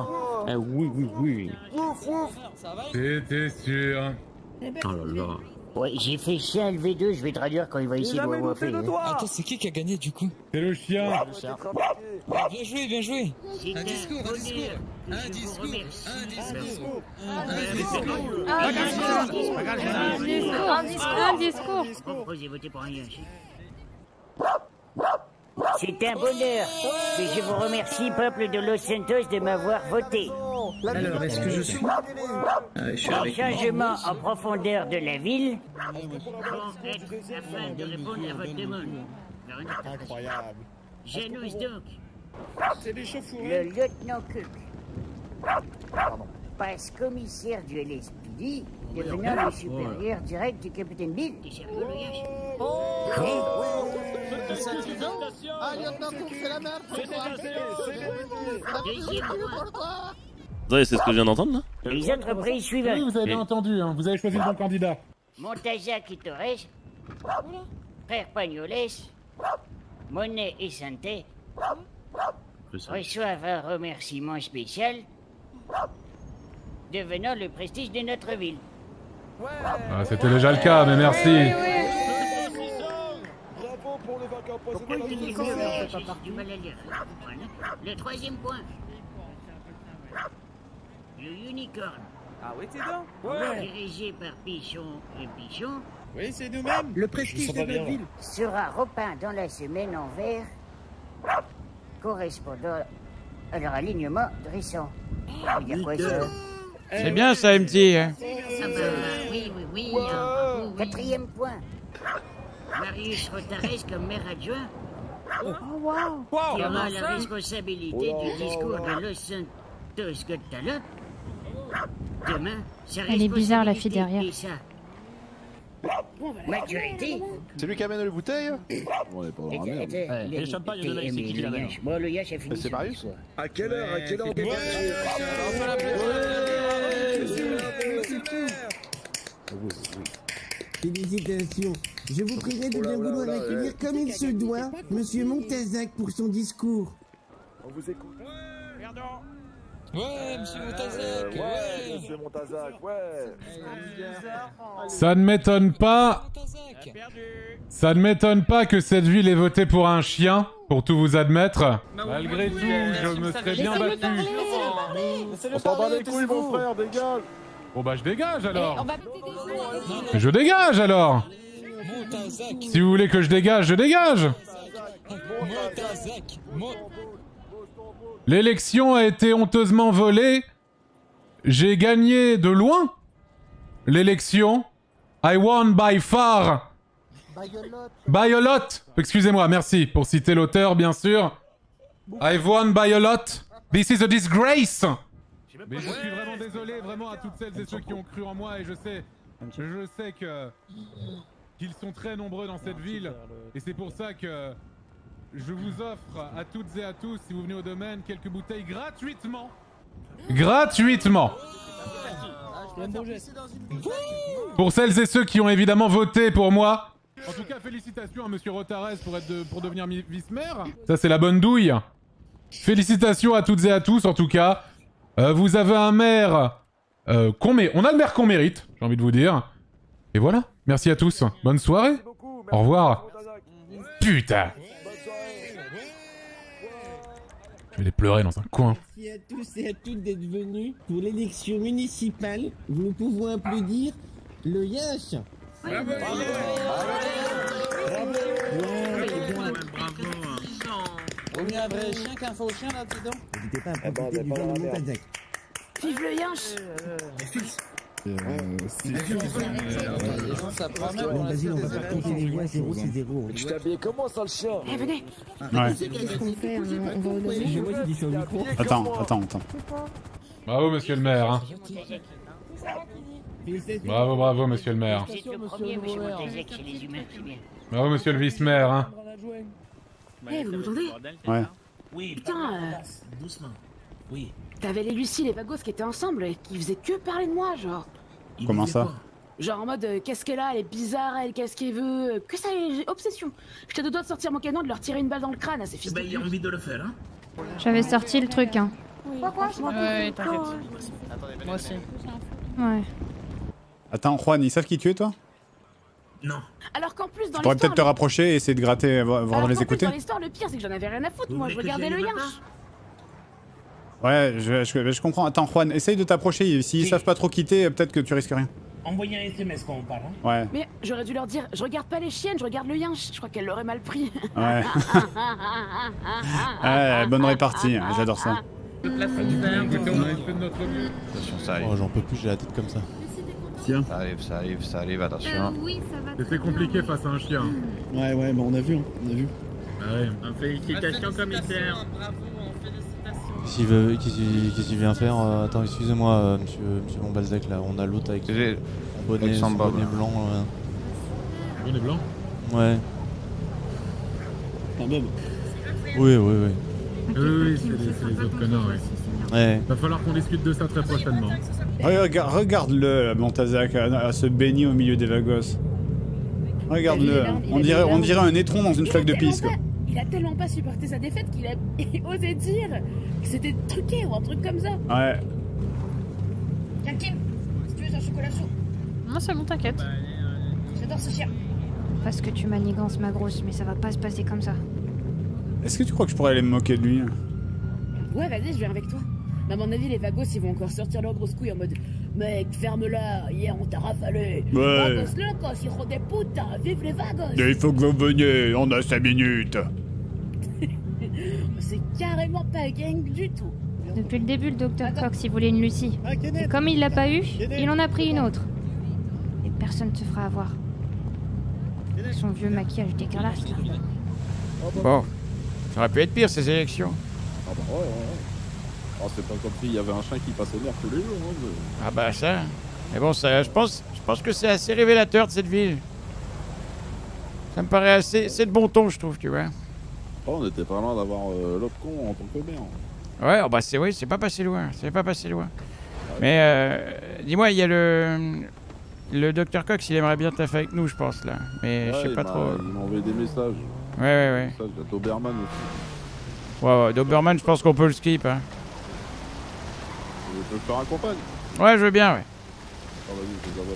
Ah oui, oui, oui. Ouf, ouf. C'était sûr. Oh là là. Ouais, j'ai fait chien L V deux, je vais traduire quand il va essayer de me waffer. Attends, c'est qui qui a gagné du coup? C'est le chien. Ah, ah, bien joué, bien joué. Un discours, un discours. Un discours, un discours. Un discours. Un discours, un discours. Je propose de voter pour un gage. C'était un bonheur. Et je vous remercie, peuple de Los Santos, de m'avoir voté. Alors, est-ce que je suis un changement en profondeur de la ville afin de répondre à votre demande. Incroyable. J'annonce donc le lieutenant Kuk, passe commissaire du L S P D, devenant le supérieur direct du capitaine Bill. Ah, lieutenant Kuk, c'est la merde. C'est c'est ce que je viens d'entendre là. Les entreprises suivantes. Oui, vous avez bien entendu, hein, vous avez choisi le bon candidat. Montazac et Torres, Frère Pagnoles, Monet et Santé reçoivent un remerciement spécial, devenant le prestige de notre ville. Ouais. Ah, c'était déjà le cas, mais merci. Oui, oui, oui. Bravo pour les vacances. Pourquoi il y a du mal à lire. Le troisième point. Le Unicorn. Ah oui, c'est donc ouais. Dirigé par Pichon et Pichon. Oui, c'est nous-mêmes. Le prestige de notre ville sera repeint dans la semaine en vert, correspondant à leur alignement dressant. C'est bien ça, M T. Hein. Ah bah, oui, oui, oui, wow. Hein, oui, oui. Quatrième point. Marius Rotarez comme maire adjoint. Oh, wow. Wow. Qui aura la responsabilité oh, du discours oh, oh. de Los Santos que t'as là. Demain, elle est bizarre la fille derrière. Majorité. C'est lui qui amène les bouteilles. On est pas dans la merde. Et le champagne, il y en a, c'est qui qui l'amène? Moi, le gars, j'ai fini. C'est Marius. À quelle heure? À quelle heure? Félicitations. Je vous prierai de bien vouloir accueillir comme il se doit monsieur Montazac pour son discours. On vous écoute. Pardon. Ouais, monsieur Montazac, ouais, ouais, monsieur Montazac, ouais. Ça ne m'étonne pas. Ça ne m'étonne pas que cette ville ait voté pour un chien, pour tout vous admettre. Non, malgré tout, je me serais bien battu. On s'en bat les couilles, mon frère, dégage. Bon bah je dégage alors. Je dégage alors. Si vous voulez que je dégage, je dégage. Montazac, Montazac. L'élection a été honteusement volée. J'ai gagné de loin l'élection. I won by far. By a lot. Excusez-moi, merci pour citer l'auteur, bien sûr. I've won by a lot. This is a disgrace. Mais je suis vraiment désolé, vraiment à toutes celles et ceux qui ont cru en moi et je sais, je sais que qu'ils sont très nombreux dans cette ville et c'est pour ça que. Je vous offre à toutes et à tous, si vous venez au domaine, quelques bouteilles gratuitement. Gratuitement. Pour celles et ceux qui ont évidemment voté pour moi. En tout cas, félicitations à monsieur Rotarez pour, être de, pour devenir vice-maire. Ça, c'est la bonne douille. Félicitations à toutes et à tous, en tout cas. Euh, vous avez un maire... Euh, qu'on mé... On a le maire qu'on mérite, j'ai envie de vous dire. Et voilà. Merci à tous. Bonne soirée. Au revoir. Putain. Je vais les pleurer dans un coin. Merci à tous et à toutes d'être venus pour l'élection municipale. Nous pouvons applaudir le Yash. Bravo. Bravo. Bravo. Bravo. Bravo. Bravo. Chien qu'un faux chien là dedans. N'hésitez pas à profiter du vin de Montazac. Vive le Yash. Euh, c'est sûr. Basile, on va faire compter les voix, zéro, c'est zéro. Je t'habille comment ça, le chien? Eh, venez. Ouais. Qu'est-ce qu'on fait? On va au lobby. C'est moi qui dis ça au micro. Attends, attends, attends. Bravo, monsieur le maire. Hein. Bravo, bravo, monsieur le maire. Bravo, monsieur le vice-maire. Hein. Eh, vous m'entendez? Ouais. Oui. Putain, euh... doucement. Oui. T'avais les Lucie, les Vagos qui étaient ensemble et qui faisaient que parler de moi, genre. Comment ça? Genre en mode, euh, qu'est-ce qu'elle a, elle est bizarre, elle, qu'est-ce qu'elle veut, euh, que ça, j'ai obsession. J'étais de doigts de sortir mon canon, de leur tirer une balle dans le crâne à ces fils. Bah, il a envie de le faire, hein. J'avais sorti le truc, hein. Oui, pourquoi je m'en ouais, t'inquiète. Moi aussi. Ouais. Attends, Juan, ils savent qui tu es, toi? Non. Alors qu'en plus, dans l'histoire... Tu pourrais peut-être te rapprocher et essayer de gratter avant de les écouter. Dans l'histoire, le pire, c'est que j'en avais rien à foutre, moi, je regardais le lien. Ouais, je, je, je comprends. Attends, Juan, essaye de t'approcher. S'ils oui. savent pas trop quitter, peut-être que tu risques rien. Envoyer un S M S quand on parle. Hein. Ouais. Mais j'aurais dû leur dire, je regarde pas les chiennes, je regarde le yinche. Je crois qu'elle l'aurait mal pris. Ouais. Ouais, bonne répartie. J'adore ça. Oh, attention, ça arrive. Oh, j'en peux plus, j'ai la tête comme ça. Tiens. Ça arrive, ça arrive, ça arrive, attention. Euh, oui, c'est compliqué face à un chien. Ouais, ouais, bah on a vu, hein. on a vu. Bah ouais. Un félicitations, commissaire. Bravo, on félicite. Qu'est-ce qu'il veut, qu'est-ce qu'il vient faire? euh, Attends, excusez-moi, euh, monsieur, monsieur Monbalzac, là, on a l'autre avec le bonnet, son bonnet blanc. Le bonnet blanc? Ouais. Un bob? Oui, oui, oui. Oui, oui, c'est les autres connards, ouais. Ouais. Va falloir qu'on discute de ça très prochainement. Regarde-le, regarde Montazac, à, à se baigner au milieu des Vagos. Regarde-le, on dirait, on dirait un étron dans une flaque de pisse, quoi. Il a tellement pas supporté sa défaite qu'il a osé dire que c'était truqué ou un truc comme ça. Ouais. Tiens, Kim, si tu veux un chocolat chaud. Non, c'est bon, t'inquiète. J'adore ce chien. Parce que tu manigances ma grosse, mais ça va pas se passer comme ça. Est-ce que tu crois que je pourrais aller me moquer de lui? Ouais, vas-y, je viens avec toi. Mais à mon avis, les Vagos, ils vont encore sortir leurs grosses couilles en mode mec, ferme-la, hier on t'a rafalé. Ouais. Vagos-le, quoi, sirop des putains, vive les Vagos. Il faut que vous veniez, on a cinq minutes. C'est carrément pas gang du tout. Depuis le début, le docteur Cox, il voulait une Lucie. Et comme il l'a pas eu, il en a pris une autre. Et personne ne se fera avoir. Son vieux maquillage dégueulasse, là. Bon, ça aurait pu être pire, ces élections. Ah bah ouais, ouais, ouais. Oh, c'est pas compris, il y avait un chien qui passait l'air tous les jours. Hein, mais... Ah bah ça... Mais bon, ça, je pense, je pense que c'est assez révélateur de cette ville. Ça me paraît assez... C'est de bon ton, je trouve, tu vois. Oh, on était pas loin d'avoir euh, l'autre con en tant que maire. Ouais, oh bah c'est oui, c'est pas passé loin, c'est pas passé loin. Ouais. Mais euh, dis-moi, il y a le le docteur Cox, il aimerait bien taffer avec nous, je pense là. Mais ouais, je sais pas trop. Il m'a envoyé des messages. Ouais, ouais, ouais. Message de Doberman aussi. Ouais, ouais, Doberman, je pense qu'on peut le skip. Hein. Tu veux que je te raccompagne? Ouais, je veux bien, ouais. Oh, vas-y, je les envoie.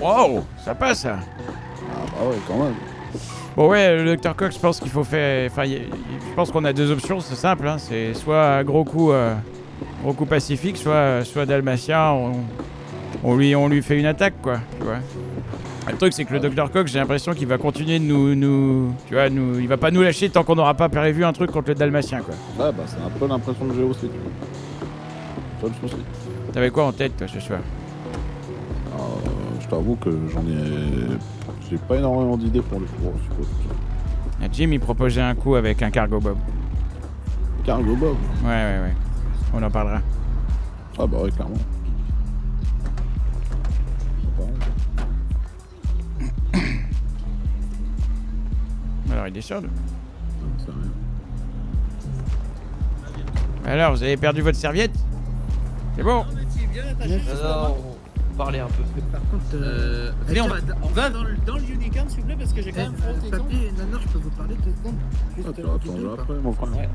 Wow, ça passe ça. Ah bah ouais, quand même. Bon ouais, le docteur Cox pense qu'il faut faire... Enfin, je pense qu'on a deux options, c'est simple. Hein. C'est soit gros coup, euh, gros coup Pacifique, soit, soit Dalmatien. On, on, lui, on lui fait une attaque, quoi. Tu vois. Le truc, c'est que le docteur Cox, j'ai l'impression qu'il va continuer de nous, nous... Tu vois, nous, il va pas nous lâcher tant qu'on n'aura pas prévu un truc contre le Dalmatien, quoi. Ah bah, c'est un peu l'impression que j'ai aussi. T'avais quoi en tête, toi, ce soir? euh, Je t'avoue que j'en ai... J'ai pas énormément d'idées pour le coup, je suppose. Ah, Jim, il proposait un coup avec un Cargobob. Cargobob? Ouais, ouais, ouais. On en parlera. Ah bah ouais, clairement. était sûr de... Non, ça rien. Alors, vous avez perdu votre serviette? C'est bon. Non, mais tu es bien attaché. Parler un peu. Par contre, euh, allez, on va, on va dans, le, dans le Unicorn, s'il vous plaît, parce que j'ai quand même froid au téton. Et Nanar, je peux vous parler de deux secondes. Juste ah, euh, attends, là, après, mon frère. Ouais.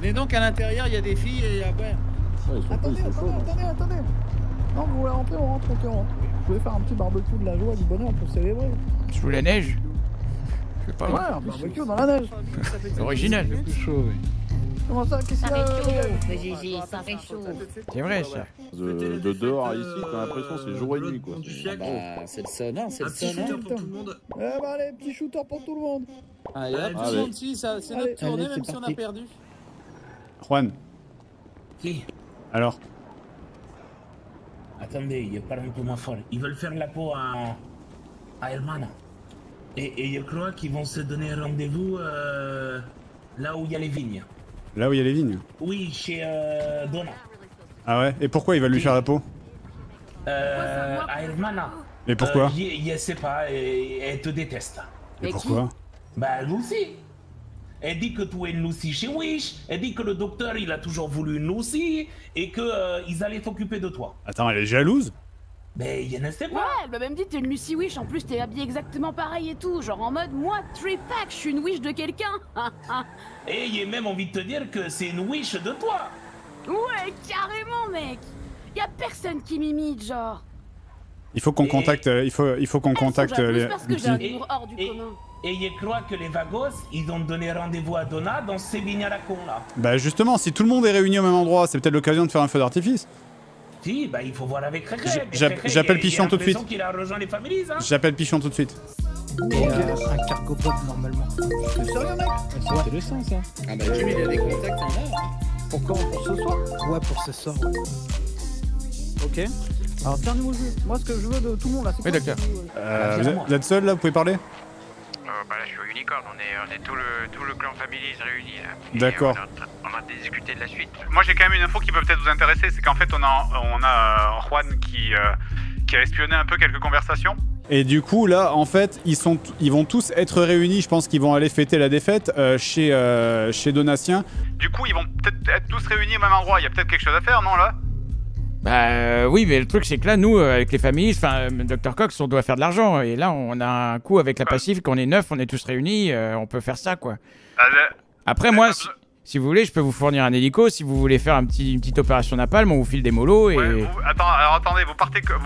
Venez donc à l'intérieur, il y a des filles et après. Ouais, attendez, plus, attendez, chaud, attendez, hein. attendez. Non, vous voulez rentrer, on rentre, on rentre. Vous voulez faire un petit barbecue de la joie, du bonheur pour célébrer. Sous la neige. Je sais pas. Ouais, un barbecue dans la neige. C'est original. C'est plus chaud, oui. Comment ça? Qu'est-ce que c'est? C'est vrai ça. De, de dehors à ici, t'as l'impression c'est jour et nuit quoi. Ah bah, c'est le son, hein, c'est le son. Eh bah allez, petit shooter pour tout le monde. Allez, allez, allez. Gentil, ça, c'est notre tournée même si on a perdu. Juan. Oui. Alors. Attendez, je parle pour ma folle. Ils veulent faire la peau à, à Hermana. Et, et je crois qu'ils vont se donner rendez-vous euh, là où il y a les vignes. Là où il y a les vignes? Oui, chez euh, Donna. Ah ouais? Et pourquoi il va lui oui. faire la peau? Euh... à Hermana. Et pourquoi? euh, Je sais pas, elle te déteste. Et, et pourquoi? Bah Lucie. Elle dit que tu es une Lucie chez Wish, elle dit que le docteur il a toujours voulu une Lucie, et qu'ils euh, allaient s'occuper de toi. Attends, elle est jalouse? Mais je ne sais pas. Ouais, elle m'a même dit que t'es une Lucie Wish, en plus t'es habillée exactement pareil et tout, genre en mode moi Tripac, je suis une Wish de quelqu'un. Et j'ai même envie de te dire que c'est une Wish de toi. Ouais, carrément mec. Y'a personne qui m'imite genre. Il faut qu'on et... contacte, euh, il faut, il faut qu'on contacte les... parce que j'ai un amour hors du commun. Et je crois que les Vagos, ils ont donné rendez-vous à Donna dans ces vignes à la con là. Bah justement, si tout le monde est réuni au même endroit, c'est peut-être l'occasion de faire un feu d'artifice. Si, bah il faut voir avec Cré-Cré. J'appelle Pichon tout de suite. J'appelle Pichon tout de suite. Un Cargobob normalement. C'est sérieux mec? C'est le sens ça. Ah bah Jim il a des contacts en l'air. Pourquoi? Pour ce soir? Ouais, pour ce soir. Ok. Alors tiens nous jeu. Moi ce que je veux de tout le monde là c'est... Oui docteur. Vous êtes seul là? Vous pouvez parler? Bah là je suis au Unicorn, on est, on est tout, le, tout le clan Families réunis là. D'accord. On, on a discuté de la suite. Moi j'ai quand même une info qui peut peut-être vous intéresser, c'est qu'en fait on a, on a Juan qui, euh, qui a espionné un peu quelques conversations. Et du coup là en fait ils, sont, ils vont tous être réunis, je pense qu'ils vont aller fêter la défaite euh, chez, euh, chez Donatien. Du coup ils vont peut-être être tous réunis au même endroit, il y a peut-être quelque chose à faire non là? Bah euh, oui, mais le truc c'est que là, nous, euh, avec les familles, enfin, euh, docteur Cox, on doit faire de l'argent. Et là, on a un coup avec la Pacifique, on est neuf, on est tous réunis, euh, on peut faire ça, quoi. Après, moi, si, si vous voulez, je peux vous fournir un hélico. Si vous voulez faire un petit, une petite opération napalm, on vous file des mollos et... Ouais, vous, attends, alors attendez, vous partez, vous,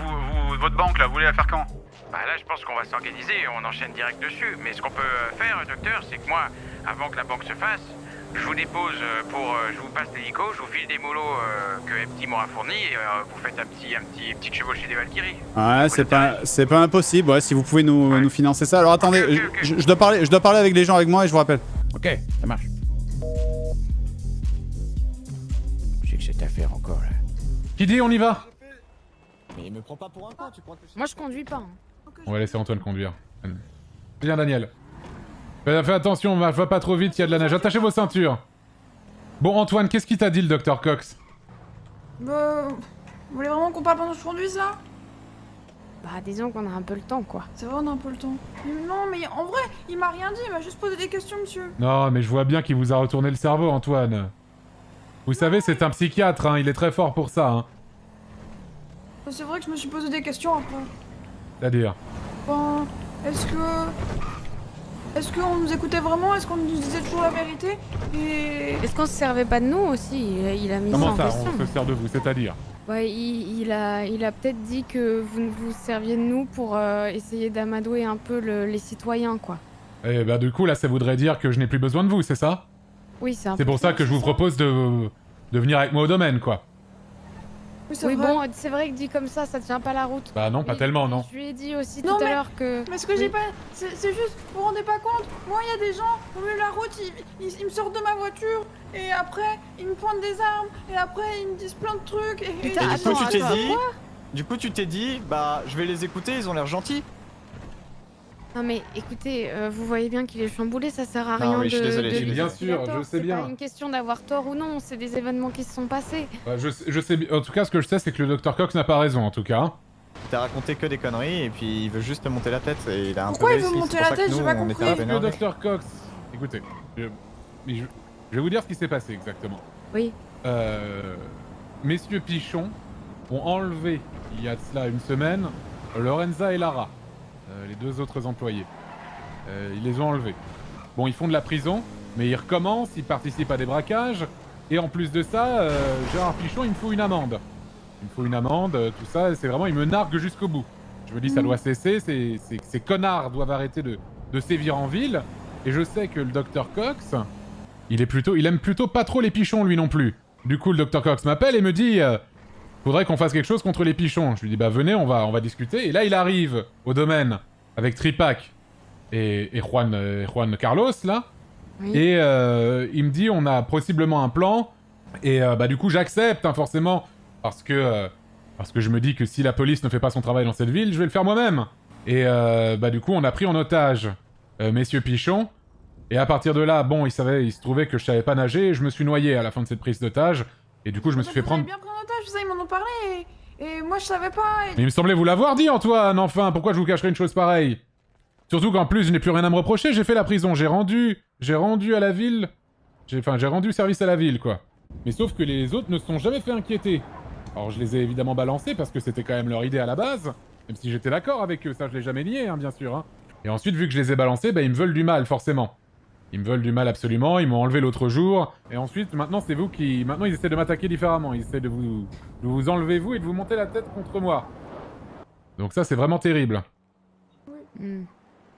vous, votre banque, là, vous voulez la faire quand? Bah là, je pense qu'on va s'organiser, on enchaîne direct dessus. Mais ce qu'on peut faire, docteur, c'est que moi, avant que la banque se fasse... Je vous dépose pour... Je vous passe l'hélico, je vous file des molos euh, que Epti m'aura fourni et euh, vous faites un petit, un petit, petit chevauché des Valkyries. Ouais, c'est pas, c'est pas impossible, ouais, si vous pouvez nous, ouais. nous financer ça. Alors attendez, okay, okay, okay. Je, je, dois parler, je dois parler avec les gens avec moi et je vous rappelle. Ok, ça marche. J'ai que cette affaire encore là. Qui dit on y va? Mais me prends pas pour un con, tu crois que je... Moi je conduis pas. Hein. On va laisser Antoine conduire. Viens Daniel. Fais attention, va pas trop vite, il y a de la neige. Attachez vos ceintures. Bon Antoine, qu'est-ce qui t'a dit le docteur Cox? Bah... Vous voulez vraiment qu'on parle pendant que je conduise là? Bah disons qu'on a un peu le temps quoi. C'est vrai on a un peu le temps. Non mais en vrai, il m'a rien dit, il m'a juste posé des questions monsieur. Non mais je vois bien qu'il vous a retourné le cerveau Antoine. Vous non, savez c'est un psychiatre, hein, il est très fort pour ça. Hein. Bah, c'est vrai que je me suis posé des questions après. C'est-à-dire? Ben... Est-ce que... Est-ce qu'on nous écoutait vraiment? Est-ce qu'on nous disait toujours la vérité? Et... Est-ce qu'on se servait pas de nous aussi? Il a mis ça en question. Comment ça, on se sert de vous, c'est-à-dire? Ouais, il, il a, il a peut-être dit que vous ne vous serviez de nous pour euh, essayer d'amadouer un peu le, les citoyens, quoi. Eh bah du coup, là, ça voudrait dire que je n'ai plus besoin de vous, c'est ça? Oui, c'est un peu... C'est pour ça que je vous propose de, de venir avec moi au domaine, quoi. Oui, oui bon, c'est vrai que dit comme ça, ça tient pas la route. Bah non, pas oui, tellement, non. Je lui ai dit aussi non, tout mais, à l'heure que... mais ce que oui. j'ai pas... C'est juste, vous vous rendez pas compte? Moi, il y a des gens, au milieu de la route, ils, ils, ils me sortent de ma voiture, et après, ils me pointent des armes, et après, ils me disent plein de trucs, et... Putain, et du attends, coup, tu t'es dit... Du coup, tu t'es dit, bah, je vais les écouter, ils ont l'air gentils. Non mais écoutez, euh, vous voyez bien qu'il est chamboulé, ça sert à rien non, oui, je suis désolé, de... de... Bien sûr, je sais bien. C'est pas une question d'avoir tort ou non, c'est des événements qui se sont passés. Bah, je, je sais, en tout cas, ce que je sais, c'est que le docteur Cox n'a pas raison, en tout cas. T'as raconté que des conneries, et puis il veut juste te monter la tête, et il a un Pourquoi peu... Pourquoi il veut monter la tête? J'ai pas compris. Le docteur Cox Écoutez, je, je, je vais vous dire ce qui s'est passé exactement. Oui. Euh, messieurs Pichon ont enlevé, il y a de cela une semaine, Lorenza et Lara, euh, les deux autres employés. Euh, ils les ont enlevés. Bon, ils font de la prison, mais ils recommencent, ils participent à des braquages. Et en plus de ça, euh, Gérard Pichon, il me faut une amende. Il me faut une amende, euh, tout ça, c'est vraiment, il me nargue jusqu'au bout. Je me dis, ça doit cesser, ces, ces, ces connards doivent arrêter de, de sévir en ville. Et je sais que le docteur Cox, il, est plutôt, il aime plutôt pas trop les pichons, lui non plus. Du coup, le docteur Cox m'appelle et me dit, euh, faudrait qu'on fasse quelque chose contre les pichons. Je lui dis, bah venez, on va, on va discuter. Et là, il arrive au domaine avec Tripac et, et Juan, euh, Juan Carlos, là. Oui. Et euh, il me dit, on a possiblement un plan. Et euh, bah du coup, j'accepte, hein, forcément, parce que... Euh, Parce que je me dis que si la police ne fait pas son travail dans cette ville, je vais le faire moi-même. Et euh, bah du coup, on a pris en otage euh, messieurs Pichon. Et à partir de là, bon, il, savait, il se trouvait que je savais pas nager. Et je me suis noyé à la fin de cette prise d'otage. Et du coup, je me suis fait prendre... Vous avez bien pris en otage, ça, ils m'en ont parlé. Et, et moi, je savais pas. Et... Mais il me semblait vous l'avoir dit, Antoine, enfin. Pourquoi je vous cacherais une chose pareille? Surtout qu'en plus, je n'ai plus rien à me reprocher. J'ai fait la prison. J'ai rendu... J'ai rendu à la ville... Enfin, j'ai rendu service à la ville, quoi. Mais sauf que les autres ne se sont jamais fait inquiéter. Alors je les ai évidemment balancés parce que c'était quand même leur idée à la base, même si j'étais d'accord avec eux, ça je l'ai jamais nié, hein, bien sûr. Hein. Et ensuite, vu que je les ai balancés, bah, ils me veulent du mal, forcément. Ils me veulent du mal absolument, ils m'ont enlevé l'autre jour, et ensuite, maintenant c'est vous qui... Maintenant ils essaient de m'attaquer différemment, ils essaient de vous... de vous enlever vous et de vous monter la tête contre moi. Donc ça c'est vraiment terrible. Mmh.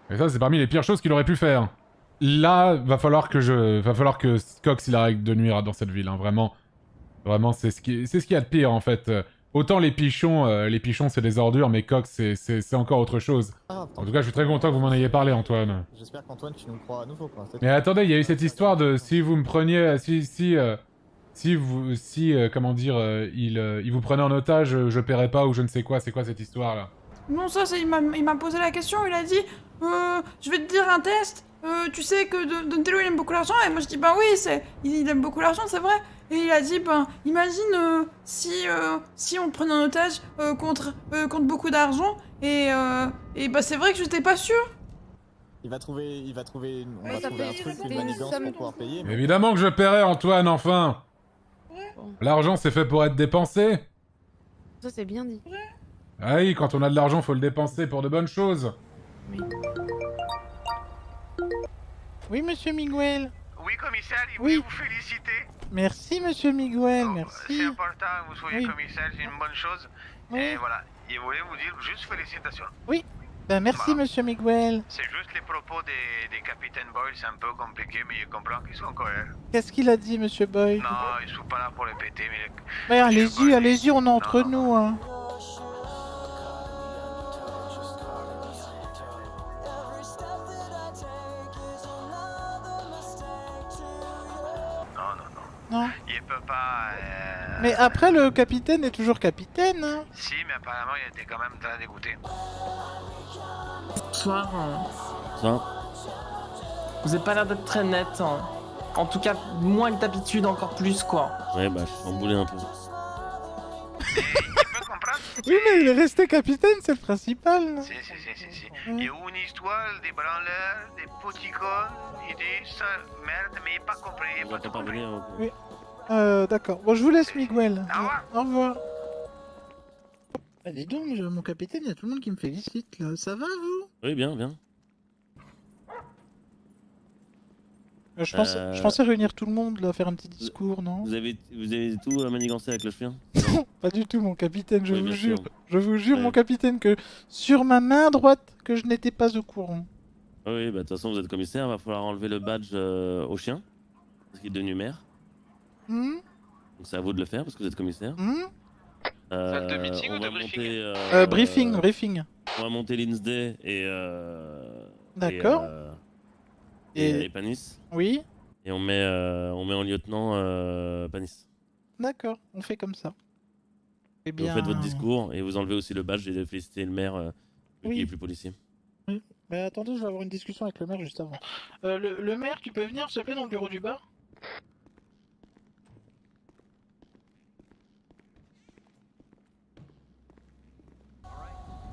Et ça c'est parmi les pires choses qu'il aurait pu faire. Là, va falloir que je... va falloir que Cox il arrête de nuire dans cette ville, hein, vraiment. Vraiment, c'est ce qu'il ce qui y a de pire, en fait. Euh, autant les pichons, euh, les pichons, c'est des ordures, mais Cox, c'est encore autre chose. Ah, en tout cas, je suis très content que vous m'en ayez parlé, Antoine. J'espère qu'Antoine, tu nous crois à nouveau, quoi. Mais attendez, il y a eu cette histoire de si vous me preniez... Si... Si... Euh, si, vous, si euh, comment dire... Euh, il, euh, il vous prenait en otage, je, je paierais pas, ou je ne sais quoi. C'est quoi, cette histoire-là? Non, ça, il m'a posé la question, il a dit... Euh, je vais te dire un test. Euh, tu sais que Donatello, il aime beaucoup l'argent. Et moi, je dis, ben oui, c'est il, il aime beaucoup l'argent, c'est vrai. Et il a dit, ben, imagine euh, si, euh, si on prenait un otage euh, contre, euh, contre beaucoup d'argent. Et, euh, et ben, c'est vrai que j'étais pas sûr. Il va trouver, il va trouver, on ouais, va trouver un truc, une manigance pour pouvoir payer. Mais... Évidemment que je paierai, Antoine, enfin. Ouais. L'argent, c'est fait pour être dépensé. Ça, c'est bien dit. Ouais. Ah oui, quand on a de l'argent, faut le dépenser pour de bonnes choses. Oui. Oui, monsieur Miguel. Oui, commissaire, il oui. voulait vous féliciter. Merci, monsieur Miguel, oh, merci. C'est important que vous soyez oui. commissaire, c'est une bonne chose. Oui. Et voilà, il voulait vous dire juste félicitations. Oui, ben merci, voilà. monsieur Miguel. C'est juste les propos des, des capitaines Boyle, c'est un peu compliqué, mais je comprends qu'ils sont cohérents. Qu'est-ce qu'il a dit, monsieur Boyle? Non, ils sont pas là pour les péter, mais... mais allez-y, allez-y, on est entre non, nous, hein. Non. Il peut pas... Euh... Mais après, le capitaine est toujours capitaine. Hein. Si, mais apparemment, il était quand même très dégoûté. Bonsoir. Hein. Vous n'avez pas l'air d'être très net. Hein. En tout cas, moins que d'habitude, encore plus, quoi. Ouais, bah, je suis emboulé un peu. Et, tu peux comprendre. Oui, mais il est resté capitaine, c'est le principal. Si, si, si, si, si. Il y a une histoire des branleurs, des petits cons, et des sales merdes, mais pas compris. Il pas tout compris. Bien, oui. Euh, d'accord. Bon, je vous laisse, Miguel. Au revoir. Au revoir. Allez donc, mon capitaine, il y a tout le monde qui me félicite, là. Ça va, vous? Oui, bien, bien. Euh, je, pense, euh... je pensais réunir tout le monde, là, faire un petit discours, non? Vous avez, vous avez tout euh, manigancé avec le chien? Pas du tout, mon capitaine, je oui, vous jure. Sûr. Je vous jure, ouais. mon capitaine, que sur ma main droite, que je n'étais pas au courant. Oui, bah de toute façon, vous êtes commissaire, va falloir enlever le badge euh, au chien, parce qu'il est devenu maire. Mmh. Donc c'est à vous de le faire, parce que vous êtes commissaire. Mmh. Euh, Salle de meeting ou de briefing monter, euh, euh, Briefing, euh, briefing. On va monter l'I N S D et... Euh, D'accord. Et, euh, et... et, et Panis. Oui. Et on met, euh, on met en lieutenant euh, Panis. D'accord, on fait comme ça. Eh bien... Vous faites votre discours et vous enlevez aussi le badge et de féliciter le maire euh, oui. qui est plus policier. Oui. Mais attendez, je vais avoir une discussion avec le maire juste avant. Euh, le, le maire, tu peux venir s'il te plaît dans le bureau du bar?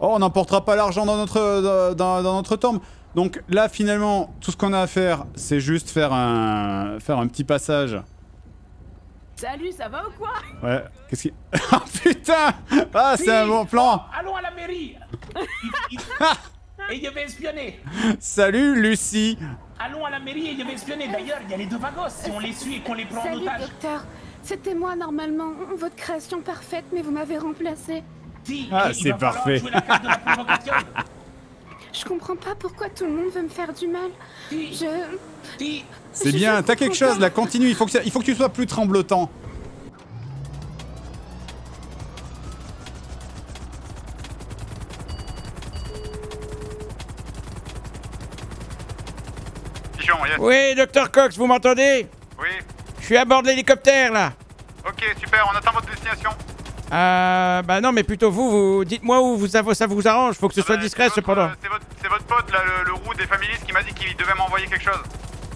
Oh, on n'emportera pas l'argent dans notre, dans, dans notre tombe. Donc là finalement tout ce qu'on a à faire c'est juste faire un faire un petit passage. Salut, ça va ou quoi? Ouais, qu'est-ce qui... Ah oh, putain. Ah c'est un bon plan. Allons à la mairie. Et je vais espionner. Salut Lucie. Allons à la mairie et je vais espionner. D'ailleurs il y a les deux Vagos, si on les suit et qu'on les prend en otage. Salut docteur, c'était moi normalement, votre création parfaite mais vous m'avez remplacé. Ah c'est parfait. Jouer la carte de la provocation. Je comprends pas pourquoi tout le monde veut me faire du mal. Je... C'est bien, t'as quelque chose là, continue, il faut, que, il faut que tu sois plus tremblotant. Pichon, yes. Oui, docteur Cox, vous m'entendez? Oui. Je suis à bord de l'hélicoptère là. Ok, super, on attend votre destination. Euh... Bah non, mais plutôt vous, vous dites-moi où vous, ça, ça vous arrange, faut que ce ah soit bah, discret cependant. C'est votre, votre pote, là, le, le roux des familistes qui m'a dit qu'il devait m'envoyer quelque chose.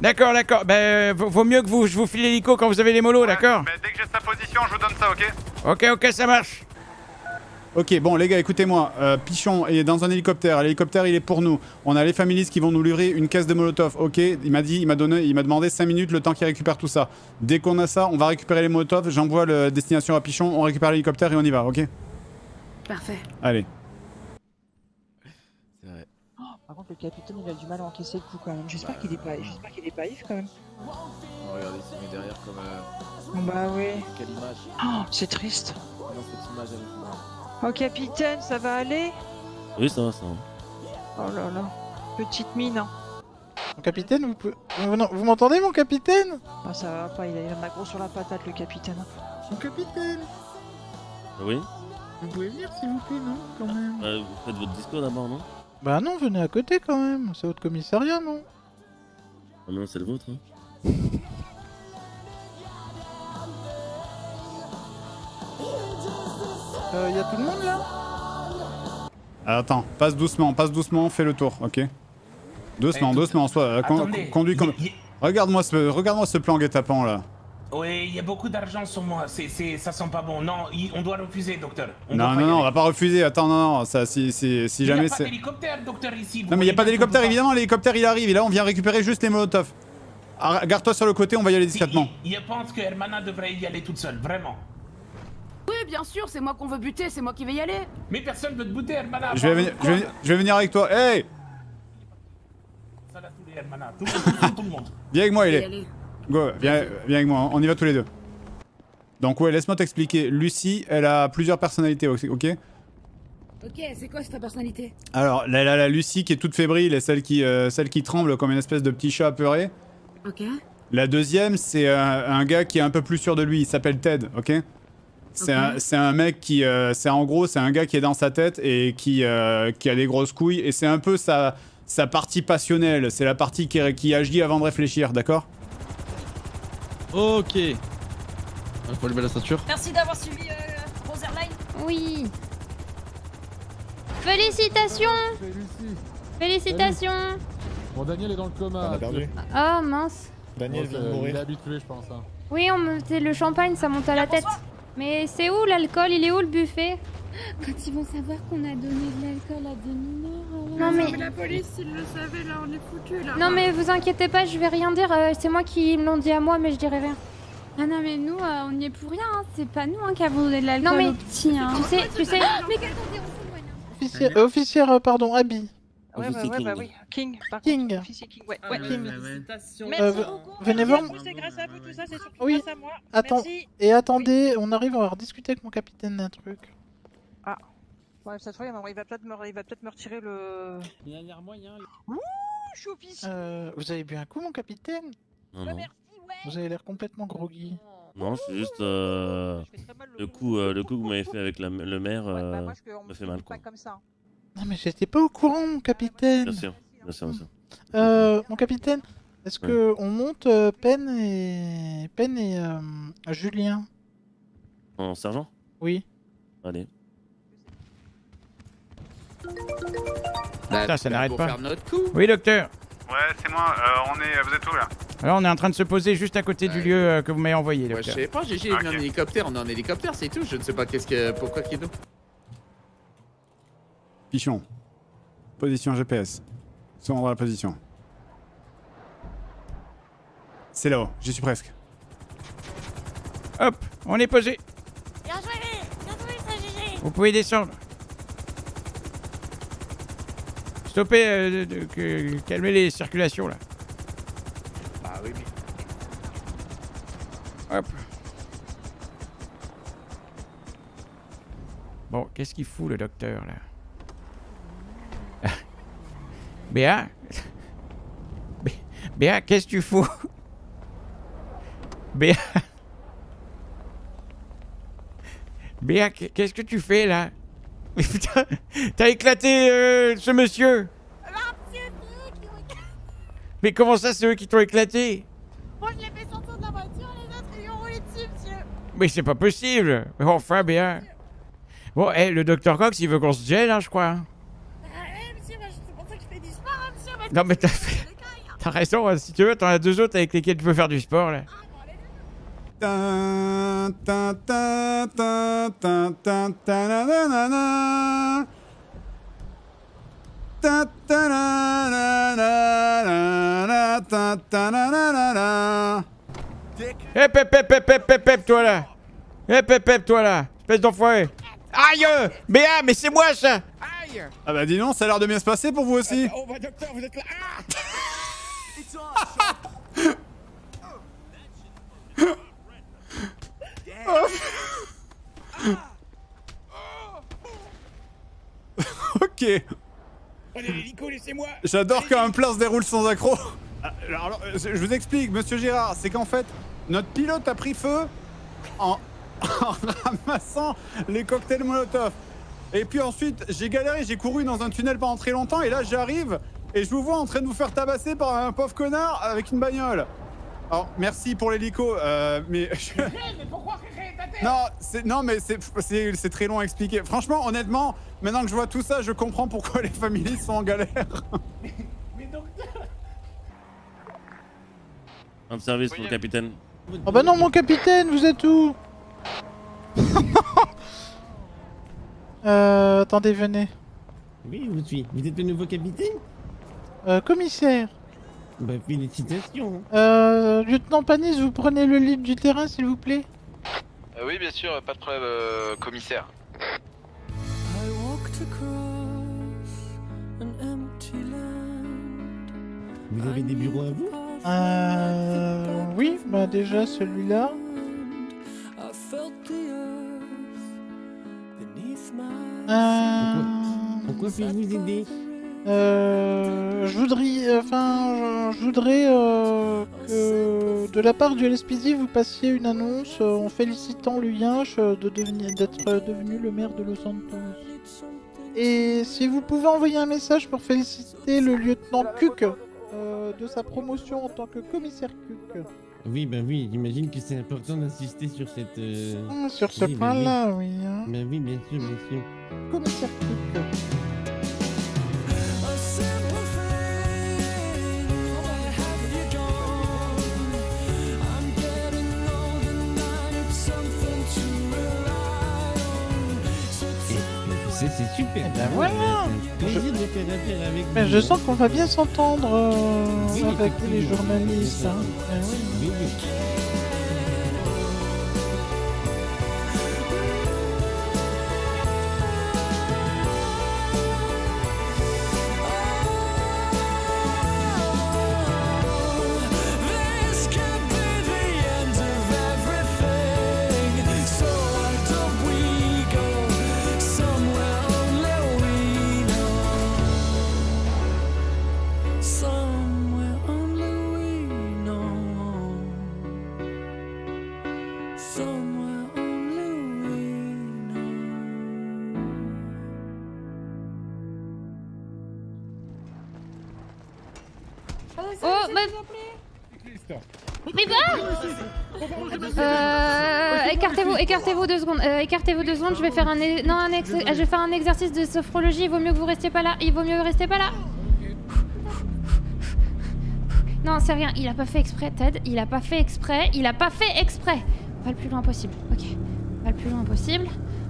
D'accord, d'accord, bah vaut mieux que vous, je vous file l'hélico quand vous avez les molos, ouais, d'accord. Mais dès que j'ai sa position, je vous donne ça, ok? Ok, ok, ça marche. Ok, bon les gars, écoutez-moi, euh, Pichon est dans un hélicoptère, l'hélicoptère il est pour nous. On a les familistes qui vont nous livrer une caisse de molotov, ok. Il m'a dit, il m'a donné, il m'a demandé cinq minutes le temps qu'il récupère tout ça. Dès qu'on a ça, on va récupérer les molotov, j'envoie la destination à Pichon, on récupère l'hélicoptère et on y va, ok. Parfait. Allez. C'est vrai. Oh, par contre le capitaine il a du mal à encaisser le coup quand même, j'espère bah, qu'il est pas, j'espère qu'il est pas if quand même. Oh, regardez, il met derrière comme... Euh... Oh, bah oui. Quelle image. Oh, c'est triste. Non, cette image, elle est marrante. Oh capitaine, ça va aller? Oui, ça va, ça va. Oh là là, petite mine, hein. Mon capitaine, vous pouvez... Vous m'entendez, mon capitaine? Ah, oh, ça va pas, il en a gros sur la patate, le capitaine. Mon capitaine? Oui? Vous pouvez venir, s'il vous plaît, non? Quand même. Euh, vous faites votre discours d'abord, non? Bah non, venez à côté, quand même. C'est votre commissariat, non? Ah non, c'est le vôtre, hein. Euh, y a tout le monde là? Attends, passe doucement, passe doucement, fais le tour, ok? Doucement, hey, tout... doucement, soit euh, con conduit comme. Y... Regarde-moi ce, regarde-moi ce plan guet-apens là. Oui, il y a beaucoup d'argent sur moi, c'est, ça sent pas bon. Non, y... on doit refuser, docteur. On non, non, non, on va pas refuser. Attends, non, non, ça, si, si, si jamais c'est. Il y a pas d'hélicoptère, docteur, ici. Vous non, mais il y a pas d'hélicoptère, évidemment. L'hélicoptère, il arrive. Et là, on vient récupérer juste les molotovs. Garde-toi sur le côté, on va y aller discrètement. Je pense que Hermana devrait y aller toute seule, vraiment. Bien sûr, c'est moi qu'on veut buter, c'est moi qui vais y aller. Mais personne veut te buter, Hermana. Je vais, venir, je, vais, je vais venir avec toi. Hey, viens avec moi, il est. Go, viens, viens avec moi, on y va tous les deux. Donc ouais, laisse-moi t'expliquer. Lucie, elle a plusieurs personnalités, ok? Ok, c'est quoi cette personnalité? Alors, elle a la Lucie qui est toute fébrile et celle qui, euh, celle qui tremble comme une espèce de petit chat apeuré. Ok. La deuxième, c'est un, un gars qui est un peu plus sûr de lui. Il s'appelle Ted, ok? C'est okay. un, un mec qui, euh, c'est en gros, c'est un gars qui est dans sa tête et qui, euh, qui a des grosses couilles. Et c'est un peu sa, sa partie passionnelle, c'est la partie qui, qui agit avant de réfléchir, d'accord? Ok. Il faut lever la ceinture. Merci d'avoir suivi euh, Rose Airline. Oui. Félicitations. Félicie. Félicitations. Salut. Bon, Daniel est dans le coma. On a perdu. Oh mince. Daniel vient de mourir. Il est habitué, je pense. Hein. Oui, on me... le champagne, ça monte à la tête. Bonsoir. Mais c'est où l'alcool? Il est où le buffet? Quand ils vont savoir qu'on a donné de l'alcool à des mineurs... Non mais... La police, ils le savaient, là on est foutus là. Non mais vous inquiétez pas, je vais rien dire, c'est moi qui l'ont dit à moi mais je dirai rien. Ah non mais nous, euh, on n'y est pour rien, hein. C'est pas nous hein, qui avons donné de l'alcool aux petits. Non mais, tu sais, tu sais... Mais quel côté on se moyen. Officier, pardon, Abby. Ouais, ouais, ouais, King. Bah oui. King, par King. Contre, officier King, ouais, ouais. King. Merci euh, beaucoup, venez voir. C'est grâce à vous tout ça, c'est surtout oui. Grâce à moi. Attends, merci. Et attendez, oui. On arrive à rediscuter avec mon capitaine d'un truc. Ah, ouais, ça se voit, il va peut-être me, peut me retirer le... Il y a un air moyen. Ouh, je suis officier. Euh, vous avez bu un coup, mon capitaine? Non, non. Merci, ouais. Vous avez l'air complètement groggy. Non, c'est juste euh, le, coup, euh, le coup que vous m'avez fait avec la, le maire ouais, euh, bah moi, je, me fait mal. Pas comme ça. Non mais j'étais pas au courant mon capitaine. Bien sûr, bien sûr, bien sûr. Euh, mon capitaine, est-ce ouais. que on monte euh, Penn et Penn et euh, Julien? En sergent? Oui. Allez. Bah, putain, ça n'arrête pas. Oui docteur. Ouais c'est moi. Euh, on est, vous êtes où là? Alors on est en train de se poser juste à côté ouais. du lieu euh, que vous m'avez envoyé. Ouais, docteur. Je sais pas, G G est venu en hélicoptère, on est en hélicoptère, c'est tout. Je ne sais pas qu'est-ce que, pourquoi Kido. Pichon, position G P S. Se rendre à la position. C'est là-haut, j'y suis presque. Hop, on est posé. Bien joué, bien joué, ça, G G. Vous pouvez descendre. Stoppez, euh, de, de, de, calmez les circulations là. Ah oui, mais... Hop. Bon, qu'est-ce qu'il fout le docteur là? Béa Bé... Béa, qu'est-ce que tu fous? Béa Béa, qu'est-ce que tu fais là? Mais putain, t'as éclaté euh, ce monsieur! Mais comment ça, c'est eux qui t'ont éclaté? Moi, je l'ai fait sortir de la voiture, les autres, ils ont roulé dessus, monsieur! Mais c'est pas possible! Enfin, bien! Bon, hé, hey, le docteur Cox, il veut qu'on se gèle, hein, je crois. Eh, hey, monsieur, moi, c'est pour ça que je fais du sport, hein, monsieur! Parce non, mais t'as fait... T'as raison, hein, si tu veux, t'en as deux autres avec lesquels tu peux faire du sport, là. Ah. Tan tan tan tan tan tan tan tan. Hé pep pep pep pep pep pep toi là. Hé pep pep toi là. Espèce d'enfoiré. Aïe Béa, mais c'est moi ça. Aïe. Ah bah dis non, ça a l'air de bien se passer pour vous aussi. Oh bah docteur, vous êtes là. Ok. J'adore quand un plan se déroule sans accroc. Alors, alors, je vous explique, monsieur Gérard, c'est qu'en fait, notre pilote a pris feu en, en ramassant les cocktails Molotov. Et puis ensuite, j'ai galéré, j'ai couru dans un tunnel pendant très longtemps, et là j'arrive, et je vous vois en train de vous faire tabasser par un pauvre connard avec une bagnole. Alors, merci pour l'hélico, euh, mais... Je... mais pourquoi non, non, mais c'est très long à expliquer. Franchement, honnêtement, maintenant que je vois tout ça, je comprends pourquoi les familles sont en galère. Mais, mais docteur... Un service pour le capitaine. Oh bah non, mon capitaine, vous êtes où? Euh... Attendez, venez. Oui, vous suis. Vous êtes le nouveau capitaine? Euh, commissaire. Bah félicitations. Euh... Lieutenant Panis, vous prenez le lead du terrain s'il vous plaît? euh, Oui bien sûr, pas de problème, euh, commissaire. Vous avez des bureaux à vous? Euh... Oui, bah déjà celui-là. Euh... Pourquoi, pourquoi puis-je vous aider? Euh, je voudrais, enfin, je voudrais euh, que de la part du L S P D vous passiez une annonce euh, en félicitant Liam de devenir, d'être devenu le maire de Los Santos. Et si vous pouvez envoyer un message pour féliciter le lieutenant Kuk euh, de sa promotion en tant que commissaire Kuk. Oui, ben oui, j'imagine que c'est important d'insister sur cette. Euh... Ah, sur ce oui, point-là, ben oui. Oui hein. Ben oui, bien sûr, bien sûr. Commissaire Kuk. C'est super. Eh ben voilà. Je... Mais je sens qu'on va bien s'entendre euh, oui, avec les journalistes. Hein. Ah, oui. Oui, oui. Écartez-vous deux secondes, euh, écartez-vous deux secondes, je vais faire un, e non, un, ex je vais faire un exercice de sophrologie, il vaut mieux que vous restiez pas là, il vaut mieux rester pas là. Non, c'est rien, il a pas fait exprès, Ted, il a pas fait exprès, il a pas fait exprès. On va le plus loin possible, ok, on va le plus loin possible,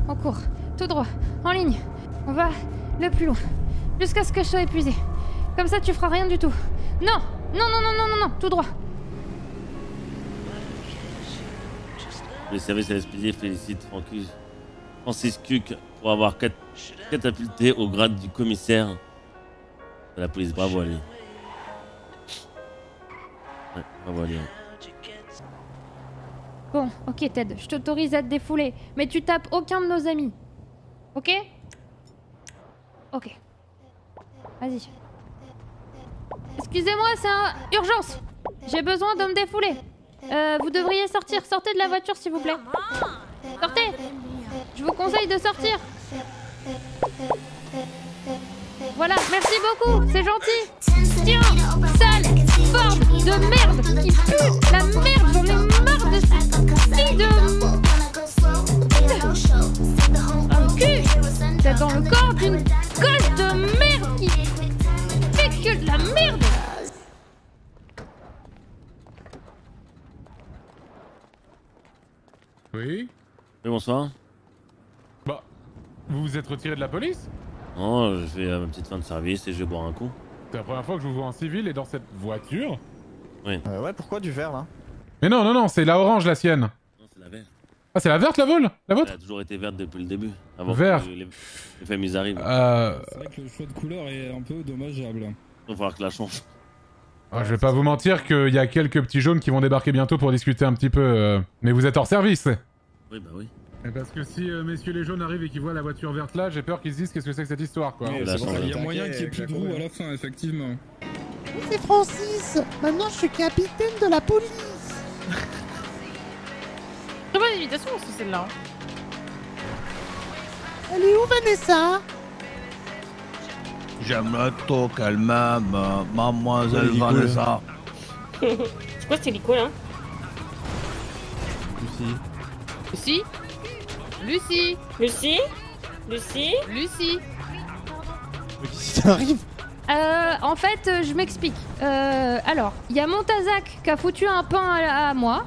on court, tout droit, en ligne, on va le plus loin, jusqu'à ce que je sois épuisé. Comme ça, tu feras rien du tout. Non, non, non, non, non, non, non, tout droit. Le service L S P D félicite Francis Kuk pour avoir catapulté au grade du commissaire de la police. Bravo à lui. Ouais, bravo à lui. Bon, ok Ted, je t'autorise à te défouler, mais tu tapes aucun de nos amis. Ok? Ok. Vas-y. Excusez-moi, c'est un... urgence! J'ai besoin de me défouler. Euh, vous devriez sortir. Sortez de la voiture, s'il vous plaît. Sortez! Je vous conseille de sortir. Voilà, merci beaucoup, c'est gentil. Tiens, sale, Ford de merde, qui pue la merde, j'en ai marre de cette fille de... Un cul. C'est dans le corps d'une gosse de merde qui fait que de la merde. Oui. Oui, bonsoir. Bah, vous vous êtes retiré de la police ? Non, je fais ma petite fin de service et je vais boire un coup. C'est la première fois que je vous vois en civil et dans cette voiture ? Oui. Euh, ouais, pourquoi du vert là ? Mais non, non, non, c'est la orange la sienne. Non, c'est la verte. Ah, c'est la verte la vôtre ? La vôtre ? Elle a toujours été verte depuis le début. Avant vert. Que les, les familles arrivent. Euh... C'est vrai que le choix de couleur est un peu dommageable. Il va falloir que la change. Ah, je vais pas vous mentir qu'il y a quelques petits jaunes qui vont débarquer bientôt pour discuter un petit peu. Euh... Mais vous êtes hors service. Oui, bah oui. Et parce que si euh, messieurs les jaunes arrivent et qu'ils voient la voiture verte là, j'ai peur qu'ils se disent qu'est-ce que c'est que cette histoire quoi. Il y a moyen qu'il n'y ait plus de roue à la fin, effectivement. C'est Francis. Maintenant je suis capitaine de la police. C'est pas une invitation aussi celle-là. Elle est où Vanessa? J'aime le toc, elle m'aime, mademoiselle Vanessa. Je crois que c'est Nico là. Lucie. Lucie. Lucie. Lucie. Lucie. Lucie. Mais qu'est-ce qui t'arrive ? Euh, en fait, je m'explique. Euh, alors, il y a Montazac qui a foutu un pain à, à moi.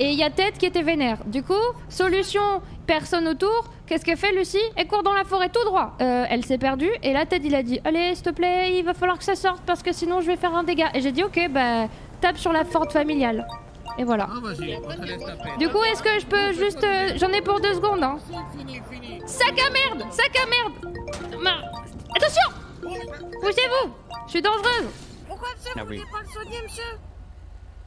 Et il y a Ted qui était vénère. Du coup, solution, personne autour. Qu'est-ce qu'elle fait, Lucie ? Elle court dans la forêt tout droit. Euh, elle s'est perdue. Et là, Ted, il a dit, allez, s'il te plaît, il va falloir que ça sorte parce que sinon, je vais faire un dégât. Et j'ai dit, ok, bah, tape sur la Ford familiale. Et voilà. Ah bah du coup, est-ce que je peux juste... Euh, j'en ai pour deux secondes, hein. Fini, fini. Sac à merde. Sac à merde. Ma... Attention. Bougez-vous. Je suis dangereuse. Pourquoi, monsieur, ah, vous voulez pas le soigner, monsieur?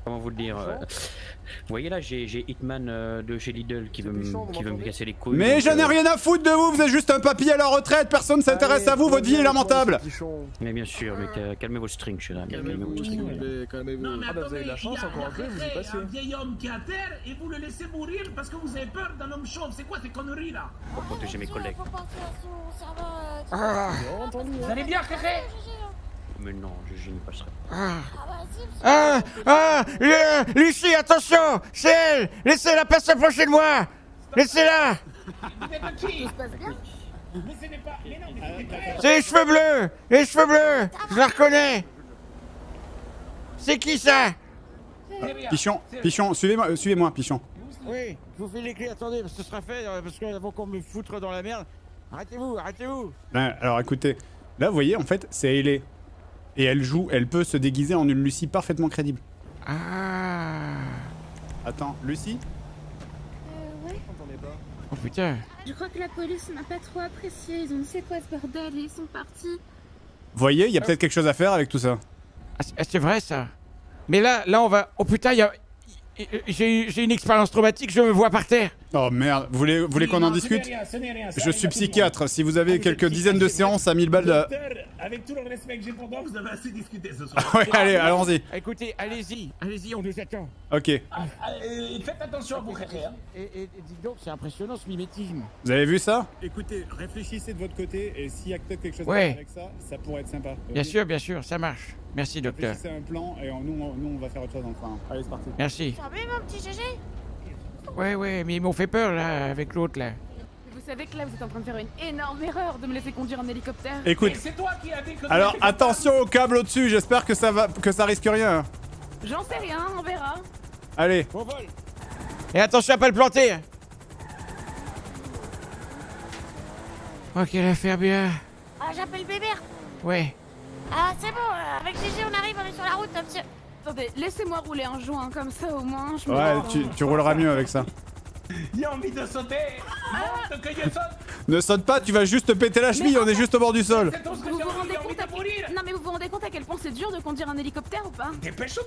Comment vous le dire euh... Vous voyez là, j'ai Hitman euh, de chez Lidl qui veut me casser les couilles. Mais j'en ai euh... rien à foutre de vous. Vous êtes juste un papy à la retraite. Personne s'intéresse à vous. Votre vie est lamentable. Mais bien sûr, mais euh, calmez vos strings, je suis là. Calmez-vous, calmez-vous. Ah bah vous avez de la chance, encore un peu, vous y passez. Il y a un vieil homme qui est à terre et vous le laissez mourir parce que vous avez peur d'un homme chauve. C'est quoi ces conneries là? Pour protéger mes collègues. Vous allez bien, frère? Mais non, je n'y passerai pas. Ah, ah, ah, Lucie, attention, c'est elle. Laissez-la pas s'approcher de moi. Laissez-la. C'est les cheveux bleus. Les cheveux bleus. Je la reconnais. C'est qui ça? Pichon, Pichon, suivez-moi, suivez-moi, Pichon. Oui, je vous fais les clés, attendez, ce sera fait, parce qu'avant qu'on me foutre dans la merde. Arrêtez-vous, arrêtez-vous. Alors écoutez, là vous voyez, en fait, c'est Ailey. Et elle joue, elle peut se déguiser en une Lucie parfaitement crédible. Ah. Attends, Lucie ? Euh, ouais. Oh putain. Je crois que la police n'a pas trop apprécié, ils ont dit c'est quoi ce bordel et ils sont partis. Voyez, il y a peut-être quelque chose à faire avec tout ça. Ah, c'est vrai ça. Mais là, là on va... Oh putain, il y a... J'ai une expérience traumatique, je me vois par terre. Oh merde, vous voulez, vous voulez qu'on en discute? Je suis psychiatre, si vous avez quelques dizaines de séances à mille balles de... Avec tout le respect que j'ai pour moi, vous avez assez discuté ce soir. Ouais, allez, allons-y. Écoutez, allez-y, allez-y, on nous attend. Ok. Faites attention à vous, frère. Et dis donc, c'est impressionnant ce mimétisme. Vous avez vu ça? Écoutez, réfléchissez de votre côté et s'il y a quelque chose à faire avec ça, ça pourrait être sympa. Bien sûr, bien sûr, ça marche. Merci docteur. C'est un plan et nous, nous on va faire autre chose enfin. Allez c'est parti. Merci. Ça va mon petit G G? Ouais ouais mais ils m'ont fait peur là avec l'autre là. Vous savez que là vous êtes en train de faire une énorme erreur de me laisser conduire un hélicoptère. Écoute. C'est toi qui as dit que... Alors attention au câble au-dessus, j'espère que ça va que ça risque rien. J'en sais rien, on verra. Allez. On vole. Et attention à pas le planter. Oh quelle affaire bien. Ah j'appelle Bébert. Ouais. Ah, c'est bon, avec G G on arrive, on est sur la route, monsieur. Attendez, laissez-moi rouler un joint, comme ça au moins je me... Ouais, tu, tu rouleras mieux avec ça. J'ai envie de sauter. Ah non, que je saute. Ne saute pas, tu vas juste te péter la cheville, mais on est juste au bord du sol. Vous vous rendez compte à... Non mais vous vous rendez compte à quel point c'est dur de conduire un hélicoptère ou pas? Dépêche-toi.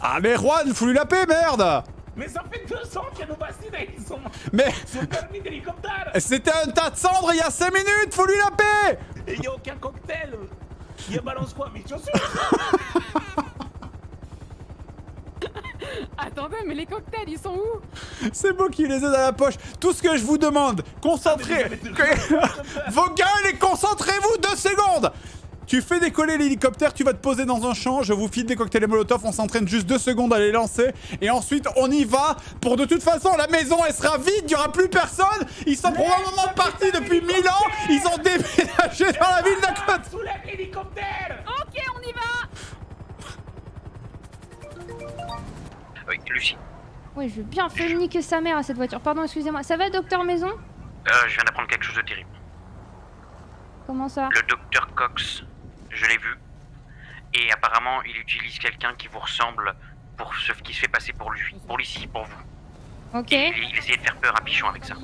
Ah mais Juan, fous-lui la paix, merde. Mais ça fait deux cents qu'il y a nos bassines et ils sont... Mais... Son permis d'hélicoptère. C'était un tas de cendres il y a cinq minutes, fous-lui la paix. Et il n'y a aucun cocktail. Il y a balance quoi, mes chaussures. Attendez, mais les cocktails, ils sont où? C'est beau qu'il les ait dans la poche. Tout ce que je vous demande, concentrez... Ah, vos gueules et concentrez-vous deux secondes. Tu fais décoller l'hélicoptère, tu vas te poser dans un champ, je vous file des cocktails et molotov, on s'entraîne juste deux secondes à les lancer, et ensuite on y va, pour de toute façon la maison elle sera vide, il y aura plus personne, ils sont probablement partis depuis mille ans, ils ont déménagé dans la ville d'à côté. Soulève l'hélicoptère. Ok, on y va. Oui, Lucie. Oui, je veux bien faire niquer sa mère à cette voiture, pardon, excusez-moi, ça va, docteur Maison? Euh, je viens d'apprendre quelque chose de terrible. Comment ça? Le docteur Cox. Je l'ai vu, et apparemment il utilise quelqu'un qui vous ressemble pour ce qui se fait passer pour lui, pour Lucie, pour vous. Ok. Et il, il essayait de faire peur à Pichon avec ça.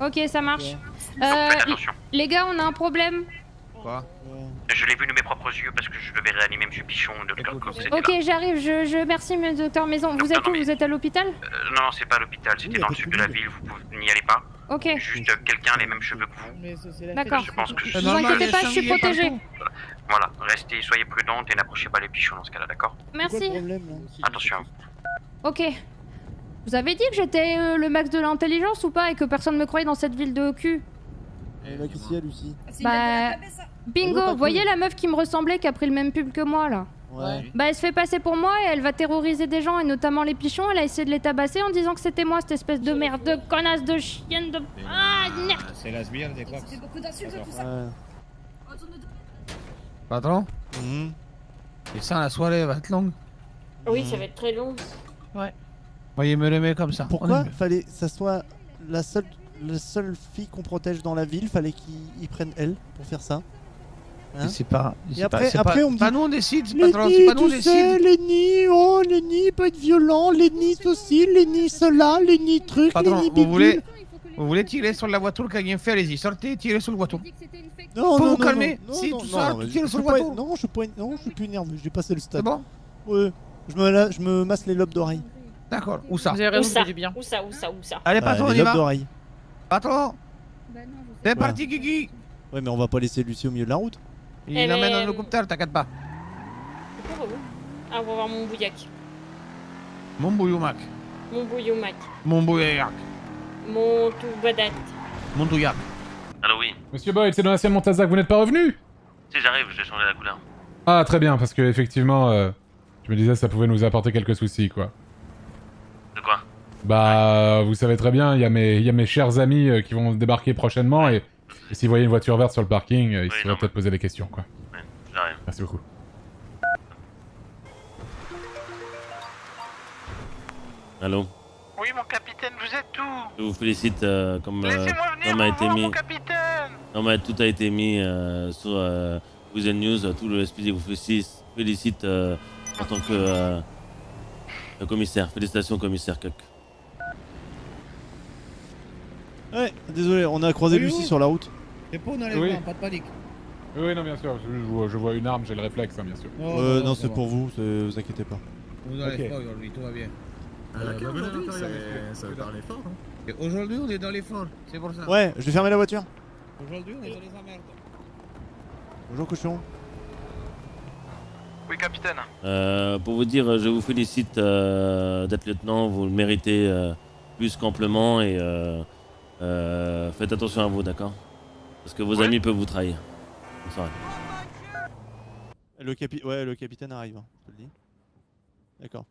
Ok, ça marche. Ouais. Euh, faites attention. Les gars, on a un problème. Quoi? Je l'ai vu de mes propres yeux parce que je devais réanimer Monsieur Pichon, Docteur Cox. Ok, j'arrive. Je, je merci Monsieur Docteur Maison. Vous donc, êtes non, où mais... Vous êtes à l'hôpital? euh, Non, non, c'est pas à l'hôpital. C'était dans le sud de la ville. Vous n'y allez pas. Ok. Juste quelqu'un les mêmes cheveux que vous. D'accord. Je pense que je... Ne vous inquiétez pas, je suis protégée. Voilà, restez, soyez prudente et n'approchez pas les pichons dans ce cas-là, d'accord? Merci. Attention. Ok. Vous avez dit que j'étais euh, le max de l'intelligence ou pas et que personne me croyait dans cette ville de cul? Et là, qu'est-ce qu'il y a, Lucie? Bah... Bingo, vous voyez la meuf qui me ressemblait qui a pris le même pub que moi, là? Ouais. Bah, elle se fait passer pour moi et elle va terroriser des gens et notamment les pichons. Elle a essayé de les tabasser en disant que c'était moi, cette espèce de merde, de connasse, de chienne, de... Ah, merde. C'est la sbire des cops. C'est beaucoup d'insultes, tout ça. Ouais. Patron, mmh. Et ça, la soirée va être longue. Oui, mmh. Ça va être très long. Ouais. Voyez, me l'aimer comme ça. Pourquoi est... fallait que ça soit la seule, la seule fille qu'on protège dans la ville? Fallait qu'ils prennent elle pour faire ça. Hein? C'est pas. Et après, pas, après pas, on me dit. Pas nous on décide, patron. C'est pas nous on décide. Lenny, oh Lenny, pas être violent. Lenny ceci, Lenny cela, Lenny truc. Patron, Lenny, vous voulez, vous voulez tirer sur la voiture qu'a rien fait? Allez-y, sortez, tirez sur la voiture. Non, non, vous calmer. Non, si, non, tout ça, tu tires sur le voiture. Non, je suis pas, non, je suis plus énervé, j'ai passé le stade. C'est bon? Ouais. Je me, la, je me masse les lobes d'oreille. D'accord, où ça? Vous avez raison, du bien. Où ça, où ça, où ça? Allez, patron, on y va. D'oreille. Patron. C'est parti, Guigui. Ouais, mais on va pas laisser Lucie au milieu de la route. Il eh l'emmène dans le l'hélicoptère, t'inquiète pas. Ah, on va voir mon bouillac. Mon bouilloumac. Mon bouilloumac. Mon bouillac. Mon toubadat. Mon touillac. Allô, oui. Monsieur Boyd, c'est Donatien Montazac, vous n'êtes pas revenu? Si, j'arrive, j'ai changé la couleur. Ah, très bien, parce que effectivement, euh, je me disais ça pouvait nous apporter quelques soucis, quoi. De quoi? Bah, ouais. Vous savez très bien, il y, y a mes chers amis euh, qui vont débarquer prochainement et, et s'ils voyaient une voiture verte sur le parking, euh, ils oui, pourraient peut-être poser des questions, quoi. Ouais, j'arrive. Merci beaucoup. Allô? Oui, mon capitaine, vous êtes où? Je vous félicite, euh, comme euh, venir, a été voir, mis... mon capitaine. Non, tout a été mis euh, sur euh, Weazel News, tout le L S P D vous félicite euh, en tant que euh, le commissaire. Félicitations, commissaire Kuk. Ouais, désolé, on a croisé Lucie sur la route. C'est pas dans les oui. Mains, pas de panique. Oui, non, bien sûr, je, je, vois, je vois une arme, j'ai le réflexe, hein, bien sûr. Oh, euh, non, c'est pour vous, vous inquiétez pas. Vous n'allez okay. Pas aujourd'hui, tout va bien. Euh, bah aujourd'hui, ça va dans l'effort. Hein. Aujourd'hui, on est dans l'effort, c'est pour ça. Ouais, je vais fermer la voiture. Aujourd'hui, on est dans les emmerdes. Bonjour, cochon. Oui, capitaine. Euh, pour vous dire, je vous félicite euh, d'être lieutenant, vous le méritez euh, plus qu'amplement et euh, euh, faites attention à vous, d'accord? Parce que vos oui. Amis peuvent vous trahir. Bonsoir. Le capi ouais, le capitaine arrive, hein, je te le dis. D'accord.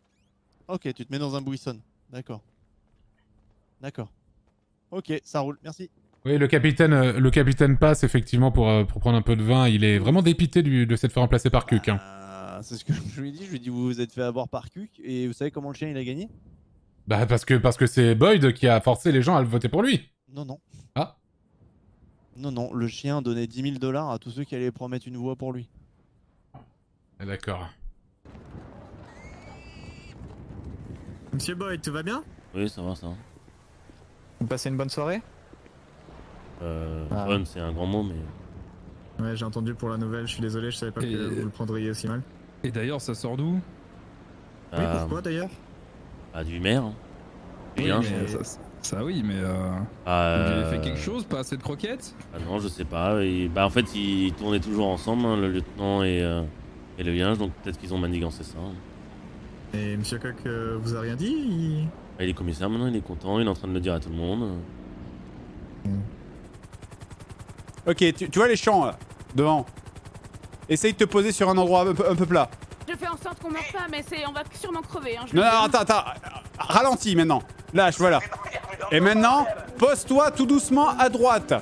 Ok, tu te mets dans un buisson. D'accord. D'accord. Ok, ça roule, merci. Oui, le capitaine, le capitaine passe effectivement pour, pour prendre un peu de vin. Il est vraiment dépité du, de s'être fait remplacer par Kuk. Hein. Ah, c'est ce que je lui ai dit. Je lui ai dit, vous vous êtes fait avoir par Kuk. Et vous savez comment le chien il a gagné? Bah parce que parce que c'est Boyd qui a forcé les gens à le voter pour lui. Non, non. Ah. Non, non, le chien donnait dix mille dollars à tous ceux qui allaient promettre une voix pour lui. Ah, d'accord. Monsieur Boyd, tout va bien? Oui, ça va, ça va. Vous passez une bonne soirée? Euh... Ah. Bonne, c'est un grand mot, mais... Ouais, j'ai entendu pour la nouvelle, je suis désolé, je savais pas et... que vous le prendriez aussi mal. Et d'ailleurs, ça sort d'où? Oui, euh... pourquoi d'ailleurs? Bah, du maire, hein. Oui, bien, mais ça, ça oui, mais euh... Euh... Donc, il a fait quelque chose, pas assez de croquettes? Ah non, je sais pas. Et... Bah en fait, ils tournaient toujours ensemble, hein, le lieutenant et, euh... et le village, donc peut-être qu'ils ont manigancé ça. Hein. Et Monsieur Kuk euh, vous a rien dit? Il... Ah, il est commissaire maintenant, il est content, il est en train de le dire à tout le monde. Mm. Ok, tu, tu vois les champs là, devant. Essaye de te poser sur un endroit un peu, un peu plat. Je fais en sorte qu'on meurt pas, mais on va sûrement crever. Hein, je non, non, attends, attends, ralentis maintenant. Lâche, voilà. Et maintenant, pose-toi tout doucement à droite.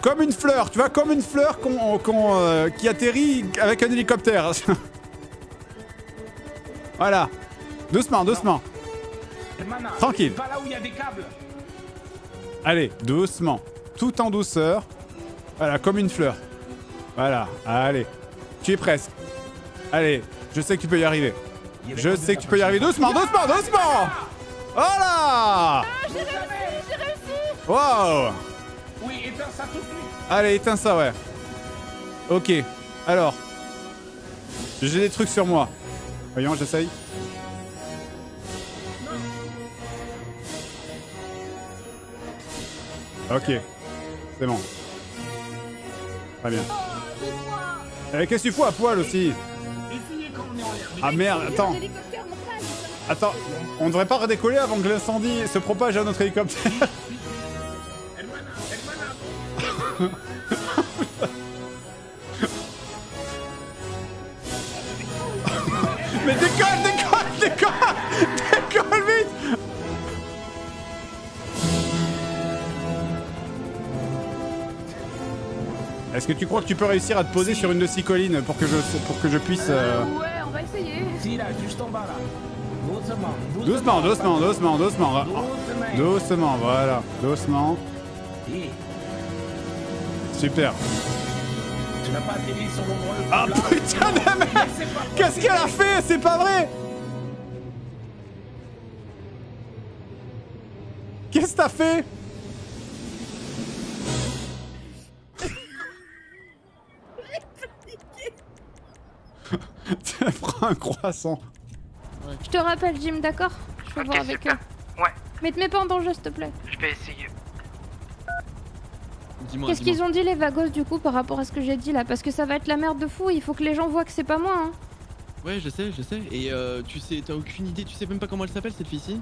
Comme une fleur, tu vois, comme une fleur qu'on, qu'on, euh, qui atterrit avec un hélicoptère. Voilà. Doucement, doucement. Tranquille. Pas là où il y a des câbles. Allez, doucement. Tout en douceur. Voilà, comme une fleur. Voilà, allez. Tu es presque. Allez, je sais que tu peux y arriver. Je sais que tu peux y arriver. Doucement, doucement, doucement. Voilà. Ah, j'ai réussi, j'ai réussi. Wow. Oui, éteins ça tout de suite. Allez, éteins ça, ouais. Ok, alors. J'ai des trucs sur moi. Voyons, j'essaye. Ok, c'est bon. Très bien. Eh, qu'est-ce que tu fous à poil aussi? Ah merde, attends. Attends, on devrait pas redécoller avant que l'incendie se propage à notre hélicoptère. Mais décolle, décolle, décolle, décolle vite. Est-ce que tu crois que tu peux réussir à te poser si. Sur une de ces collines pour que je, pour que je puisse... Euh... Ouais, on va essayer. Si, là, juste en bas, là. Doucement, doucement, doucement, doucement, doucement, doucement, doucement, voilà, doucement. Super. Tu n'as pas atterri sur l'endroit le... Ah putain de merde. Qu'est-ce qu'elle a fait? C'est pas vrai. Qu'est-ce que t'as fait? Prends un croissant. Je te rappelle, Jim, d'accord? Je vais okay, voir avec eux. Ouais. Mais te mets pas en danger, s'il te plaît. Je vais essayer. Qu'est-ce qu'ils ont dit, les Vagos, du coup, par rapport à ce que j'ai dit là? Parce que ça va être la merde de fou, il faut que les gens voient que c'est pas moi, hein. Ouais, je sais, je sais. Et euh, tu sais, t'as aucune idée, tu sais même pas comment elle s'appelle, cette fille-ci?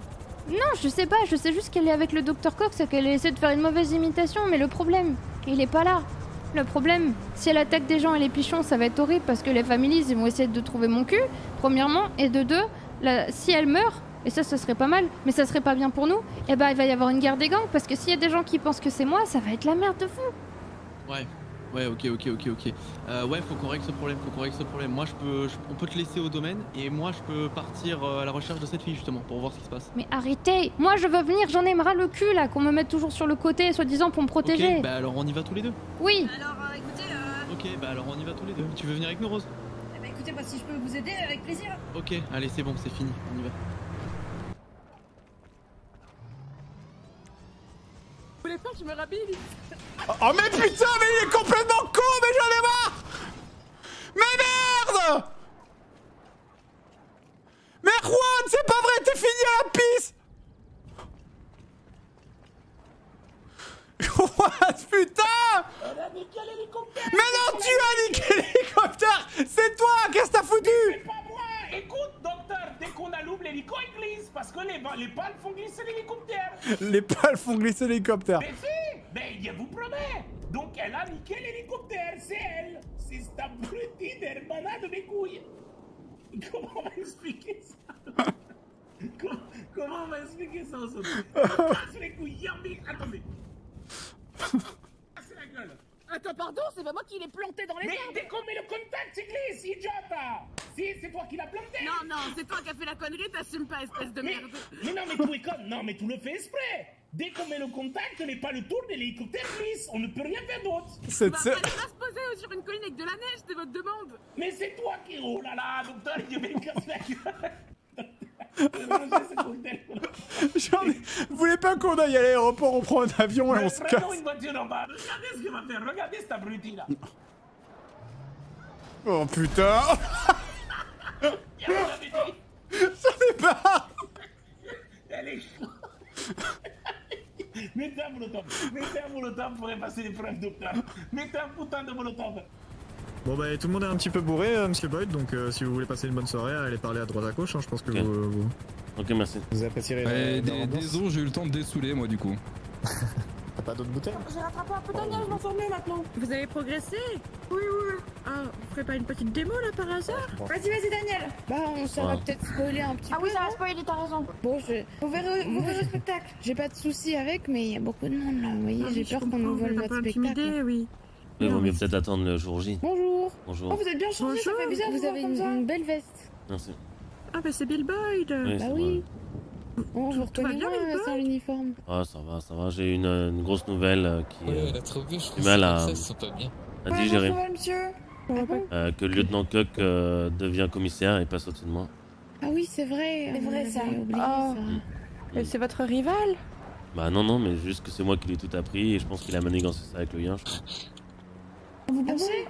Non, je sais pas, je sais juste qu'elle est avec le docteur Cox et qu'elle essaie de faire une mauvaise imitation, mais le problème, il est pas là. Le problème, si elle attaque des gens et les pichons, ça va être horrible parce que les families, ils vont essayer de trouver mon cul, premièrement, et de deux, la, si elle meurt, et ça, ce serait pas mal, mais ça serait pas bien pour nous, et bah il va y avoir une guerre des gangs parce que s'il y a des gens qui pensent que c'est moi, ça va être la merde de fou. Ouais, ouais, ok, ok, ok, ok. Euh, ouais, faut qu'on règle ce problème, faut qu'on règle ce problème. Moi, je peux, je, on peut te laisser au domaine et moi, je peux partir à la recherche de cette fille justement pour voir ce qui se passe. Mais arrêtez, moi, je veux venir, j'en ai marre le cul là, qu'on me mette toujours sur le côté, soi-disant pour me protéger. Ok, bah alors on y va tous les deux. Oui. Alors, euh, écoutez. Euh... Ok, bah alors on y va tous les deux. Tu veux venir avec nous, Rose? Écoutez, bah, si je peux vous aider, avec plaisir. Ok, allez, c'est bon, c'est fini, on y va. Vous voulez pas que je me rhabille? Oh, oh mais putain, mais il est complètement con, mais j'en ai marre. Mais merde. Mais Juan, c'est pas vrai, t'es fini à la pisse. What putain! Elle a niqué l'hélicoptère! Mais non, tu as niqué l'hélicoptère! C'est toi! Qu'est-ce que t'as foutu? C'est pas moi! Écoute, docteur, dès qu'on allume l'hélico, il glisse! Parce que les, les pales font glisser l'hélicoptère! Les pales font glisser l'hélicoptère! Mais si! Mais je vous promets! Donc elle a niqué l'hélicoptère! C'est elle! C'est cette abrutie d'elle malade de mes couilles! Comment on va expliquer ça? comment, comment on va expliquer ça en sauté? Passe les couilles, yambi! Attendez! Ah, c'est la gueule. Attends, pardon, c'est pas moi qui l'ai planté dans les airs. Mais dès qu'on met le contact, tu glisses, idiota. Si, c'est toi qui l'as planté. Non, non, c'est toi qui as fait la connerie, t'assumes pas, espèce de merde. Mais, mais non, mais tout est con, non, mais tout le fait exprès. Dès qu'on met le contact, les pales tournent et l'hélicoptère glisse. On ne peut rien faire d'autre. C'est bah, pas se poser sur une colline avec de la neige, c'est votre demande. Mais c'est toi qui... Oh là là, docteur, il me casse la gueule. Vous voulez pas qu'on aille à l'aéroport, on prend un avion et on se casse. Une voiture en bas. Regardez ce qu'il va faire. Regardez cet abruti là. Oh putain. J'en ai marre. Elle est chouette. Mettez un molotov, mettez un molotov pour effacer les preuves docteur. Mettez un putain de molotov. Bon bah tout le monde est un petit peu bourré euh, monsieur Boyd, donc euh, si vous voulez passer une bonne soirée, allez parler à droite à gauche hein, je pense que okay. vous, euh, vous... Ok merci. Vous apprécierez ouais, les... Désolé j'ai eu le temps de dessouler moi du coup. T'as pas d'autres bouteilles? J'ai rattrapé un peu Daniel, je m'en sors mieux maintenant. Vous avez progressé? Oui oui. Ah, vous ferez pas une petite démo là par hasard? Vas-y vas-y Daniel. Bah on ça va peut-être spoiler un petit peu. Ah oui ça va spoiler, t'as raison. Bon je... Vous verrez, vous verrez le spectacle. J'ai pas de soucis avec mais il y a beaucoup de monde là. Vous voyez j'ai peur qu'on nous vole notre spectacle. Oui. Il vaut mieux peut-être attendre le jour J. Bonjour. Bonjour. Oh vous êtes bien changé, ça fait bizarre. Vous avez une belle veste. Merci. Ah bah c'est Bill Boyd. Bah oui. Oh, je vous reconnais bien sans l'uniforme. Ah ça va, ça va, j'ai une, une grosse nouvelle euh, qui ouais, elle a trop bien, je trouve mal à, ça, ils sont pas bien. à digérer. Ouais, monsieur. Euh, que le lieutenant Kuk euh, devient commissaire et passe au-dessus de moi. Ah oui c'est vrai, c'est vrai ça. Oublié, oh. ça. Mmh. C'est votre rival? Bah non non mais juste que c'est moi qui lui ai tout appris et je pense qu'il a manigancé ça avec le lien. Vous pensez?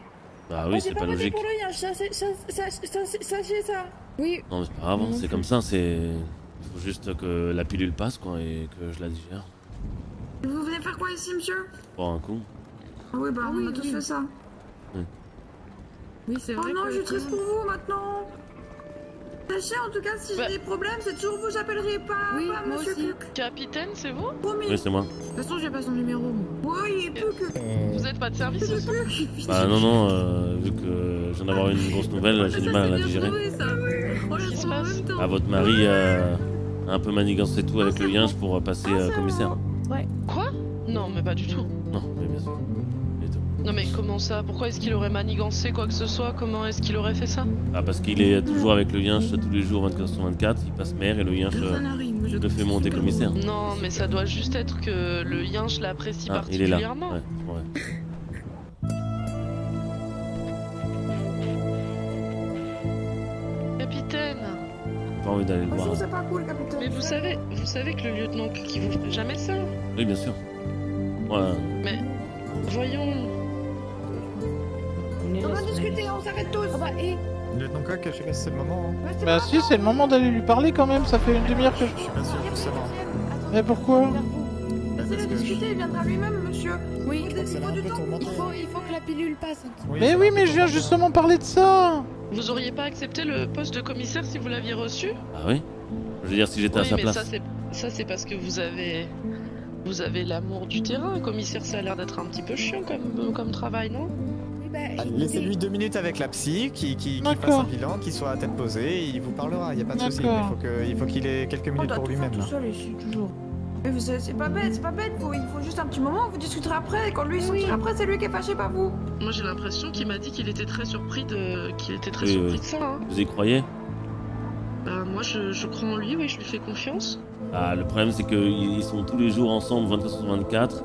Bah oui, c'est pas logique. Pour le lien, sachez ça. Oui. Non mais c'est pas grave, c'est comme ça, c'est... Faut juste que la pilule passe quoi et que je la digère. Vous venez faire quoi ici monsieur? Pour un coup. Oui bah on a tous fait ça. Oui, oui c'est vrai. Oh non je suis triste pour vous maintenant. Sachez en tout cas si j'ai des problèmes c'est toujours vous, j'appellerai pas. Oui monsieur Kuk. Capitaine c'est vous? Oui c'est moi. De toute façon j'ai pas son numéro. Oui il est plus que... Vous êtes pas de service ce soir? Bah non non vu que je viens d'avoir une grosse nouvelle j'ai du mal à la digérer. Ah votre mari un peu manigancé tout avec le lien pour passer ah, euh, commissaire. Ouais. Quoi? Non, mais pas du tout. Non, mais bien sûr. Non, mais comment ça? Pourquoi est-ce qu'il aurait manigancé quoi que ce soit? Comment est-ce qu'il aurait fait ça? Ah, parce qu'il est toujours avec le lien tous les jours vingt-quatre sur vingt-quatre, il passe maire et le lien je le fait monter commissaire. Non, mais ça doit juste être que le lien je l'apprécie ah, particulièrement. Il est là. Ouais, ouais. Envie d'aller le voir. C'est pas cool, capitaine. Mais vous savez, vous savez que le lieutenant qui vous ferait jamais ça. Oui, bien sûr. Voilà. Mais voyons. On va discuter, on s'arrête tous. Ah bah, et... Le lieutenant Kuk, je sais pas si c'est le moment. Hein. Bah, bah si, c'est le moment d'aller lui parler quand même. Ça fait une demi-heure que je. Je suis pas sûr, c'est bon. Mais pourquoi? Laissez-le discuter, il viendra lui-même, monsieur. Oui, il faut, il faut que la pilule passe. Oui, mais oui, mais je viens justement parler de ça. Vous auriez pas accepté le poste de commissaire si vous l'aviez reçu? Ah oui. Je veux dire si j'étais oui, à sa mais place. Ça c'est parce que vous avez vous avez l'amour du terrain. Commissaire, ça a l'air d'être un petit peu chiant comme comme travail, non? Bah, laissez-lui deux minutes avec la psy, qui, qui, qui fasse un bilan, qui soit à tête posée, et il vous parlera. Il y a pas de souci. Il faut que il faut qu'il ait quelques minutes pour lui-même. Toujours. C'est pas bête, c'est pas bête, vous. Il faut juste un petit moment, vous discuterez après, et quand lui sortira après, c'est lui qui est fâché, pas vous. Moi j'ai l'impression qu'il m'a dit qu'il était très surpris de qu'il était très oui, surpris oui. de ça. Hein. Vous y croyez? euh, Moi je, je crois en lui, oui, je lui fais confiance. Ah, le problème c'est qu'ils sont tous les jours ensemble, vingt-quatre sur vingt-quatre,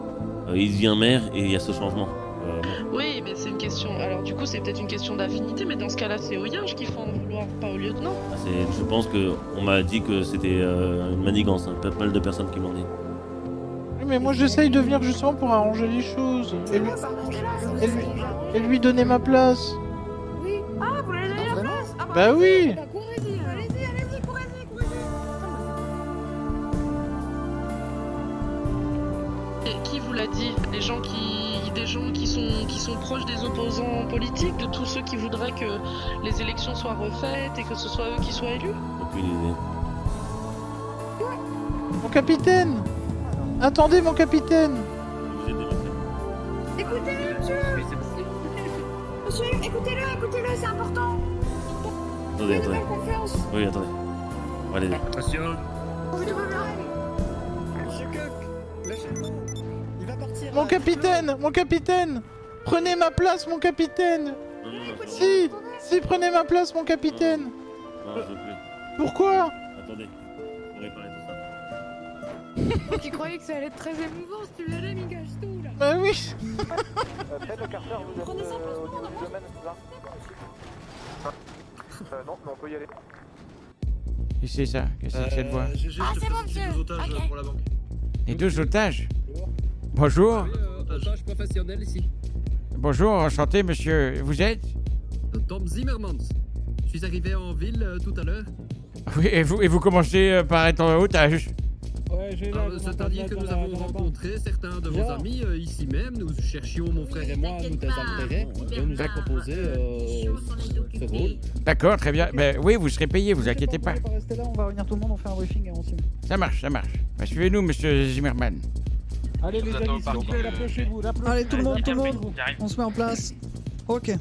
euh, il devient maire et il y a ce changement. Euh... Oui, mais c'est une question, alors du coup c'est peut-être une question d'affinité, mais dans ce cas-là c'est au Yinge qu'il faut en vouloir, pas au lieutenant. Ah, je pense qu'on m'a dit que c'était euh, une manigance, hein. Pas mal de personnes qui m'ont dit. Oui, mais moi j'essaye de venir justement pour arranger les choses, et lui, et lui... Et lui donner ma place. Oui. Ah, vous voulez donner la place? Ah, bah, bah oui. Et qui vous l'a dit? Des gens qui, des gens qui sont, qui sont proches des opposants politiques, de tous ceux qui voudraient que les élections soient refaites et que ce soit eux qui soient élus? Aucune idée. Ouais. Mon capitaine! Ah attendez, mon capitaine! Écoutez-le, monsieur! Monsieur, écoutez-le, écoutez-le, c'est important! Attendez, attendez. Oui, attendez. On va les aider. Attention! Vous devez me Monsieur Kuk, lâchez-le. Mon capitaine, mon capitaine, prenez ma place, mon capitaine. Non, non, non, si, non, si, prenez ma place, mon capitaine. Non, non, je veux plus. Pourquoi? Attendez, on va réparer tout ça. Tu croyais que ça allait être très émouvant, si tu l'avais mis gâche tout là. Bah oui. Faites le carter, vous prenez ça pour tout le monde. Non, mais on peut y aller. Et c'est ça, qu'est-ce que c'est que cette voix? Ah c'est bon monsieur. Les deux otages pour la banque. Les deux otages? Bonjour. Otage professionnel ici. Bonjour, enchanté monsieur, vous êtes? Tom Zimmermans. Je suis arrivé en ville euh, tout à l'heure. Oui, et vous, et vous commencez euh, par être en otage? Ouais, j'ai ah, c'est-à-dire que nous la, avons la rencontré la certains de vos amis euh, ici même. Nous cherchions mon frère et moi, nous désintérêts. On nous a proposé euh, ce rôle. D'accord, très bien. Ben, oui, vous serez payé, vous inquiétez pas. pas. Rester là, on va revenir tout le monde, on fait un briefing et on s'y met. Ça marche, ça marche. Ben, suivez-nous, monsieur Zimmerman. Allez, les amis, s'il vous plaît, l'approchez-vous. Allez, tout le monde, tout le monde. On se met en place. Ok.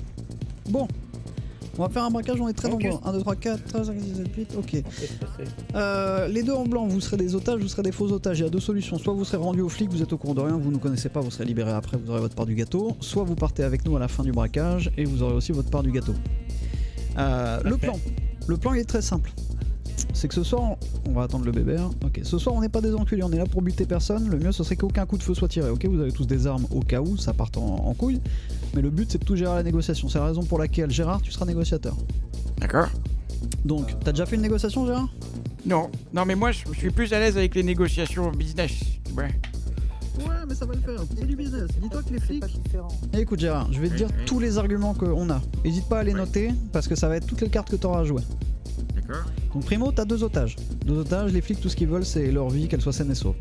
Bon. On va faire un braquage, on est très nombreux. un, deux, trois, quatre, cinq, six, sept, huit, ok. Euh, les deux en blanc, vous serez des otages, vous serez des faux otages. Il y a deux solutions. Soit vous serez rendu aux flics, vous êtes au courant de rien, vous ne connaissez pas, vous serez libéré après, vous aurez votre part du gâteau. Soit vous partez avec nous à la fin du braquage et vous aurez aussi votre part du gâteau. Euh, le plan, le plan il est très simple. C'est que ce soir, on va attendre le bébé. Hein. Ok, ce soir on n'est pas des enculés, on est là pour buter personne. Le mieux ce serait qu'aucun coup de feu soit tiré. Ok, vous avez tous des armes au cas où, ça part en, en couille. Mais le but c'est de tout gérer à la négociation. C'est la raison pour laquelle Gérard, tu seras négociateur. D'accord. Donc, t'as déjà fait une négociation, Gérard? Non, non mais moi je suis plus à l'aise avec les négociations business. Ouais. Ouais, mais ça va le faire, c'est du business. Dis-toi que les flics. Et écoute, Gérard, je vais te dire oui, oui. tous les arguments qu'on a. N'hésite pas à les oui. noter parce que ça va être toutes les cartes que t'auras à jouer. Donc primo, t'as deux otages. Deux otages, les flics, tout ce qu'ils veulent, c'est leur vie, qu'elle soit saine et sauve.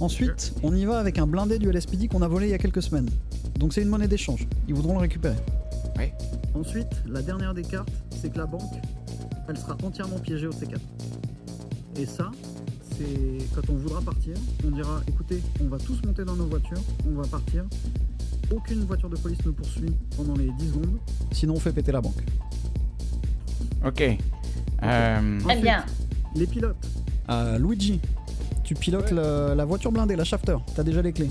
Ensuite, on y va avec un blindé du L S P D qu'on a volé il y a quelques semaines. Donc c'est une monnaie d'échange, ils voudront le récupérer. Oui. Ensuite, la dernière des cartes, c'est que la banque, elle sera entièrement piégée au C quatre. Et ça, c'est quand on voudra partir, on dira, écoutez, on va tous monter dans nos voitures, on va partir. Aucune voiture de police ne poursuit pendant les dix secondes. Sinon on fait péter la banque. Ok. Euh... Ensuite, bien. Les pilotes. Euh, Luigi, tu pilotes ouais. la, la voiture blindée, la shafter. T'as déjà les clés.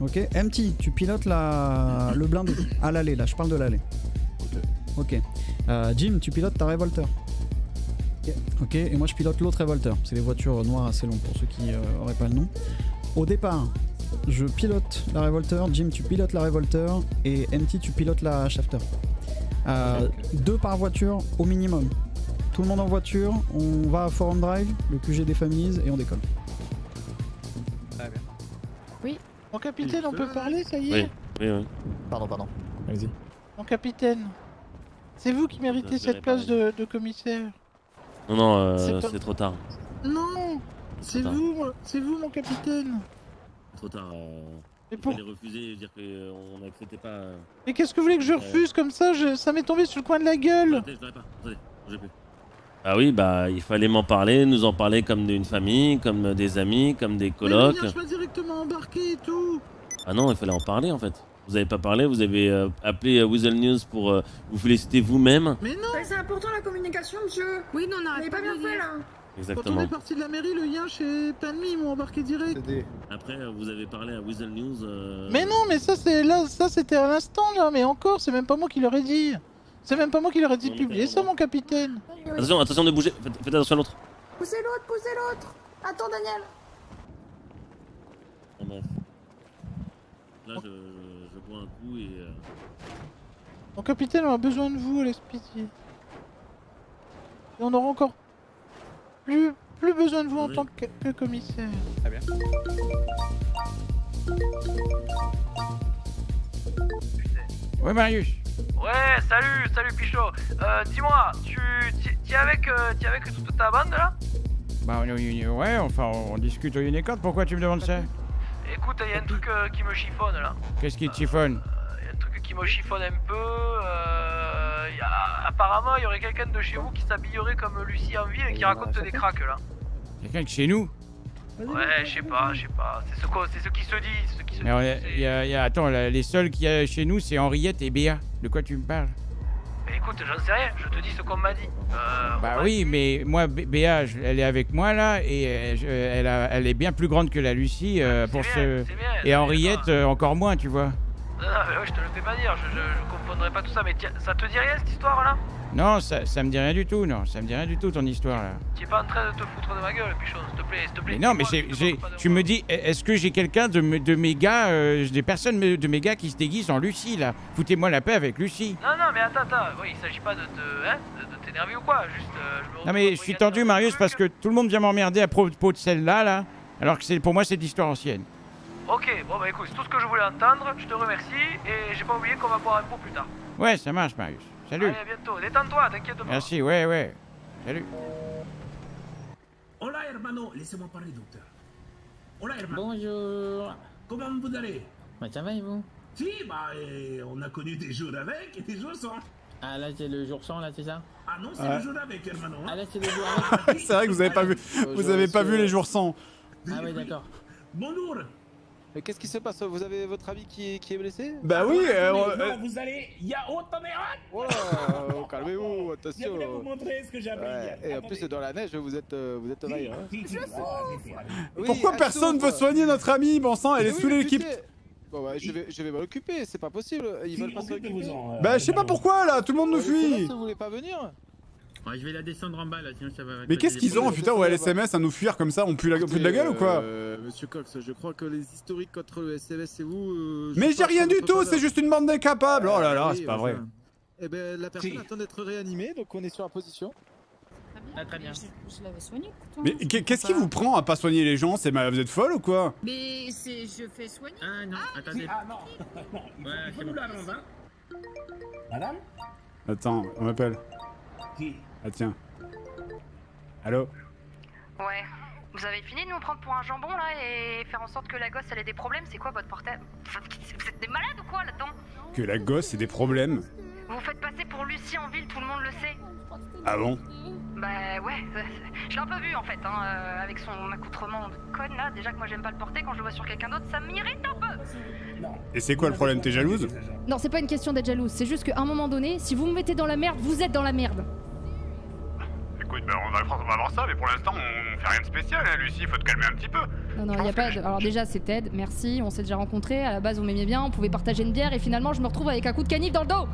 Ouais. Ok. M T, tu pilotes la le blindé à l'allée. Là, je parle de l'allée. Ok. Ok. Euh, Jim, tu pilotes ta revolter. Ok. Ok. Et moi, je pilote l'autre revolter. C'est les voitures noires assez longues pour ceux qui euh, auraient pas le nom. Au départ, je pilote la revolter. Jim, tu pilotes la revolter. Et M T, tu pilotes la shafter. Euh, okay. Deux par voiture au minimum. Tout le monde en voiture, on va à Forum Drive, le Q G des familles et on décolle. Très bien. Oui. Mon capitaine, on peut parler, ça y est? Oui, oui, oui. Pardon, pardon. Allez-y. Mon capitaine, c'est vous qui méritez cette place de, de commissaire. Non, non, euh, c'est pas... trop tard. Non, c'est vous, c'est vous, mon capitaine. Trop tard. Euh... Mais pour... Il fallait refuser et dire qu'on n'acceptait pas. Mais qu'est-ce que vous voulez que je refuse euh... comme ça? je... Ça m'est tombé sur le coin de la gueule. Attendez, je l'aurais pas. Attendez, j'ai plus. Ah oui, bah il fallait m'en parler, nous en parler comme d'une famille, comme des amis, comme des colocs. Mais je suis directement embarqué et tout. Ah non, il fallait en parler en fait. Vous avez pas parlé, vous avez euh, appelé euh, Weazel News pour euh, vous féliciter vous-même. Mais non, c'est important la communication, monsieur. Oui, non, on n'avait pas bien fait là. Exactement. Quand on est parti de la mairie, le Yash et Panis m'ont embarqué direct. Après, vous avez parlé à Weazel News. Euh... Mais non, mais ça c'est là, ça c'était à l'instant là, mais encore, c'est même pas moi qui leur ai dit. C'est même pas moi qui leur ai dit de publier ça, mon capitaine. Attention, attention de bouger, faites, faites attention à l'autre. Poussez l'autre, poussez l'autre. Attends, Daniel. Ah bon. Là, je, je bois un coup et... Euh... Mon capitaine, on a besoin de vous, l'esprit. Et on aura encore plus, plus besoin de vous oui. en tant que, que commissaire. Très bien. Ouais, Marius. Ouais, salut, salut Pichon. Euh, dis-moi, tu t'es avec, euh, avec toute ta bande là? Bah on, on, ouais, enfin on, on discute au Unicorn, pourquoi tu me demandes ça? Écoute, il y a un truc euh, qui me chiffonne là. Qu'est-ce qui te chiffonne? Il euh, y a un truc qui me chiffonne un peu. Euh, y a, apparemment, il y aurait quelqu'un de chez vous qui s'habillerait comme Lucie en ville et qui raconte des craques là. Quelqu'un de chez nous? Ouais, je sais pas, je sais pas. C'est ce, c'est ce qui se dit, ce qui se Alors, dit. Y a, y a, attends, la, les seuls qu'il y a chez nous, c'est Henriette et Béa. De quoi tu me parles? Mais écoute, j'en sais rien, je te dis ce qu'on m'a dit. Euh, bah oui, mais moi, Béa, je, elle est avec moi là, et je, elle, a, elle est bien plus grande que la Lucie euh, pour bien, ce. Bien, et Henriette, euh, encore moins, tu vois. Non, non, mais ouais, je te le fais pas dire, je, je, je comprendrai pas tout ça, mais tiens, ça te dit rien cette histoire là? Non, ça, ça me dit rien du tout, non, ça me dit rien du tout ton histoire là. Tu es pas en train de te foutre de ma gueule, Pichon, s'il te plaît, s'il te plaît. Mais non, mais j'ai, j'ai, tu me dis, est-ce que j'ai quelqu'un de, de mes gars, euh, des personnes de mes gars qui se déguisent en Lucie là? Foutez-moi la paix avec Lucie. Non, non, mais attends, attends, oui, il s'agit pas de te, hein, de, de t'énerver ou quoi, juste. Euh, je me non, mais je suis tendu, Marius, parce que tout le monde vient m'emmerder à propos de celle-là là, alors que c'est, pour moi c'est de l'histoire ancienne. Ok, bon bah écoute, c'est tout ce que je voulais entendre, je te remercie, et j'ai pas oublié qu'on va boire un pot plus tard. Ouais, ça marche, Marius. Salut. Allez, à bientôt. Détends-toi, t'inquiète pas. Merci, ouais, ouais. Salut. Hola, hermano. Laissez-moi parler, docteur. Hola, hermano. Bonjour. Comment vous allez? Bah ça va, et vous? Si, bah euh, on a connu des jours avec et des jours sans. Ah là, c'est le jour sans, là, c'est ça? Ah non, c'est ouais. le jour avec, hermano. Hein. Ah là, c'est le jour avec. C'est vrai que vous avez pas vu, vous avez pas vu les jours sans. Ah ouais, d'accord. Bonjour. Mais qu'est-ce qui se passe? Vous avez votre ami qui, qui est blessé? Bah oui euh, non, euh... vous allez... Y'a autre merde. Oh, oh calmez-vous, attention. Je voulais vous montrer ce que j'ai appris. Ouais. Et en plus, dans la neige, vous êtes vous êtes oreille. Hein. Oui, pourquoi personne ne veut soigner notre ami? Bon sang, elle est oui, sous l'équipe. Bon bah, je vais, je vais m'occuper, c'est pas possible. Ils veulent pas s'occuper. Euh, bah, je sais pas pourquoi, là, tout le monde nous fuit. Vous voulez pas venir? Ouais, je vais la descendre en bas là, sinon ça va. Mais qu'est-ce qu'ils ont, putain, au L S M S à nous fuir comme ça? On pue la, pue de la gueule euh, ou quoi? Monsieur Cox, je crois que les historiques contre le S M S et vous. Euh, mais j'ai rien du tout, c'est juste une bande d'incapables. Euh, oh là là, c'est pas vrai. Eh ben, la personne attend d'être réanimée, donc on est sur la position. Ah, très bien. Je, je l'avais soigné. Pourtant, mais qu'est-ce qui vous prend à pas soigner les gens? C'est mal, vous êtes folle ou quoi? Mais c'est, je fais soigner. Ah non, ah, attendez. Ah non. Ouais, c'est nous la rendre, hein. Madame. Attends, on m'appelle. Qui? Ah tiens. Allô? Ouais. Vous avez fini de nous prendre pour un jambon là et faire en sorte que la gosse elle ait des problèmes? C'est quoi votre portable? Vous êtes des malades ou quoi là-dedans? Que la gosse ait des problèmes? Vous faites passer pour Lucie en ville, tout le monde le sait. Ah bon? Bah ouais, je l'ai un peu vu en fait, hein, euh, avec son accoutrement de conne là. Déjà que moi j'aime pas le porter, quand je le vois sur quelqu'un d'autre, ça m'irrite un peu. Et c'est quoi le problème? T'es jalouse? Non, c'est pas une question d'être jalouse, c'est juste qu'à un moment donné, si vous me mettez dans la merde, vous êtes dans la merde. Écoute, bah on va, on va voir ça, mais pour l'instant on fait rien de spécial, hein, Lucie, faut te calmer un petit peu. Non, non, y a pas de... Alors déjà c'est Ted, merci, on s'est déjà rencontrés, à la base on m'aimait bien, on pouvait partager une bière et finalement je me retrouve avec un coup de canif dans le dos.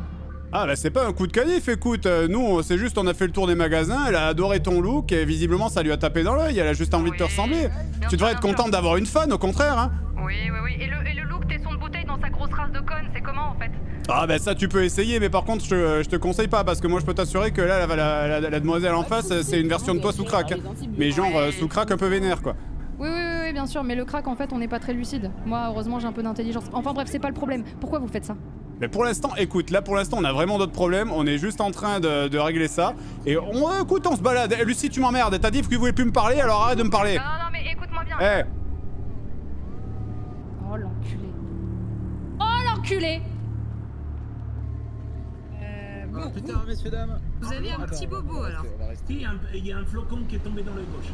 Ah là c'est pas un coup de canif, écoute, euh, nous c'est juste on a fait le tour des magasins, elle a adoré ton look et visiblement ça lui a tapé dans l'œil, elle a juste envie oui. de te ressembler. Mais tu devrais être contente d'avoir une fan, au contraire hein. Oui, oui, oui, et le, et le look t'es son de bouteille dans sa grosse race de conne, c'est comment en fait? Ah bah ça tu peux essayer, mais par contre je, je te conseille pas, parce que moi je peux t'assurer que là la, la, la, la, la demoiselle en face c'est une version de toi sous crack, mais genre ouais. euh, sous crack un peu vénère quoi. Oui, oui, oui, oui, bien sûr, mais le crack en fait on n'est pas très lucide, moi heureusement j'ai un peu d'intelligence, enfin bref c'est pas le problème, pourquoi vous faites ça? Mais pour l'instant, écoute, là pour l'instant on a vraiment d'autres problèmes, on est juste en train de, de régler ça. Et on, écoute, on se balade. Eh, Lucie, tu m'emmerdes, t'as dit que tu voulais plus me parler, alors arrête de me parler. Non, non, mais écoute-moi bien. Eh. Oh l'enculé. Oh l'enculé. Euh, bon, oh, putain, messieurs, dames. Vous avez un petit bobo alors. Il y a un flocon qui est tombé dans le gauche.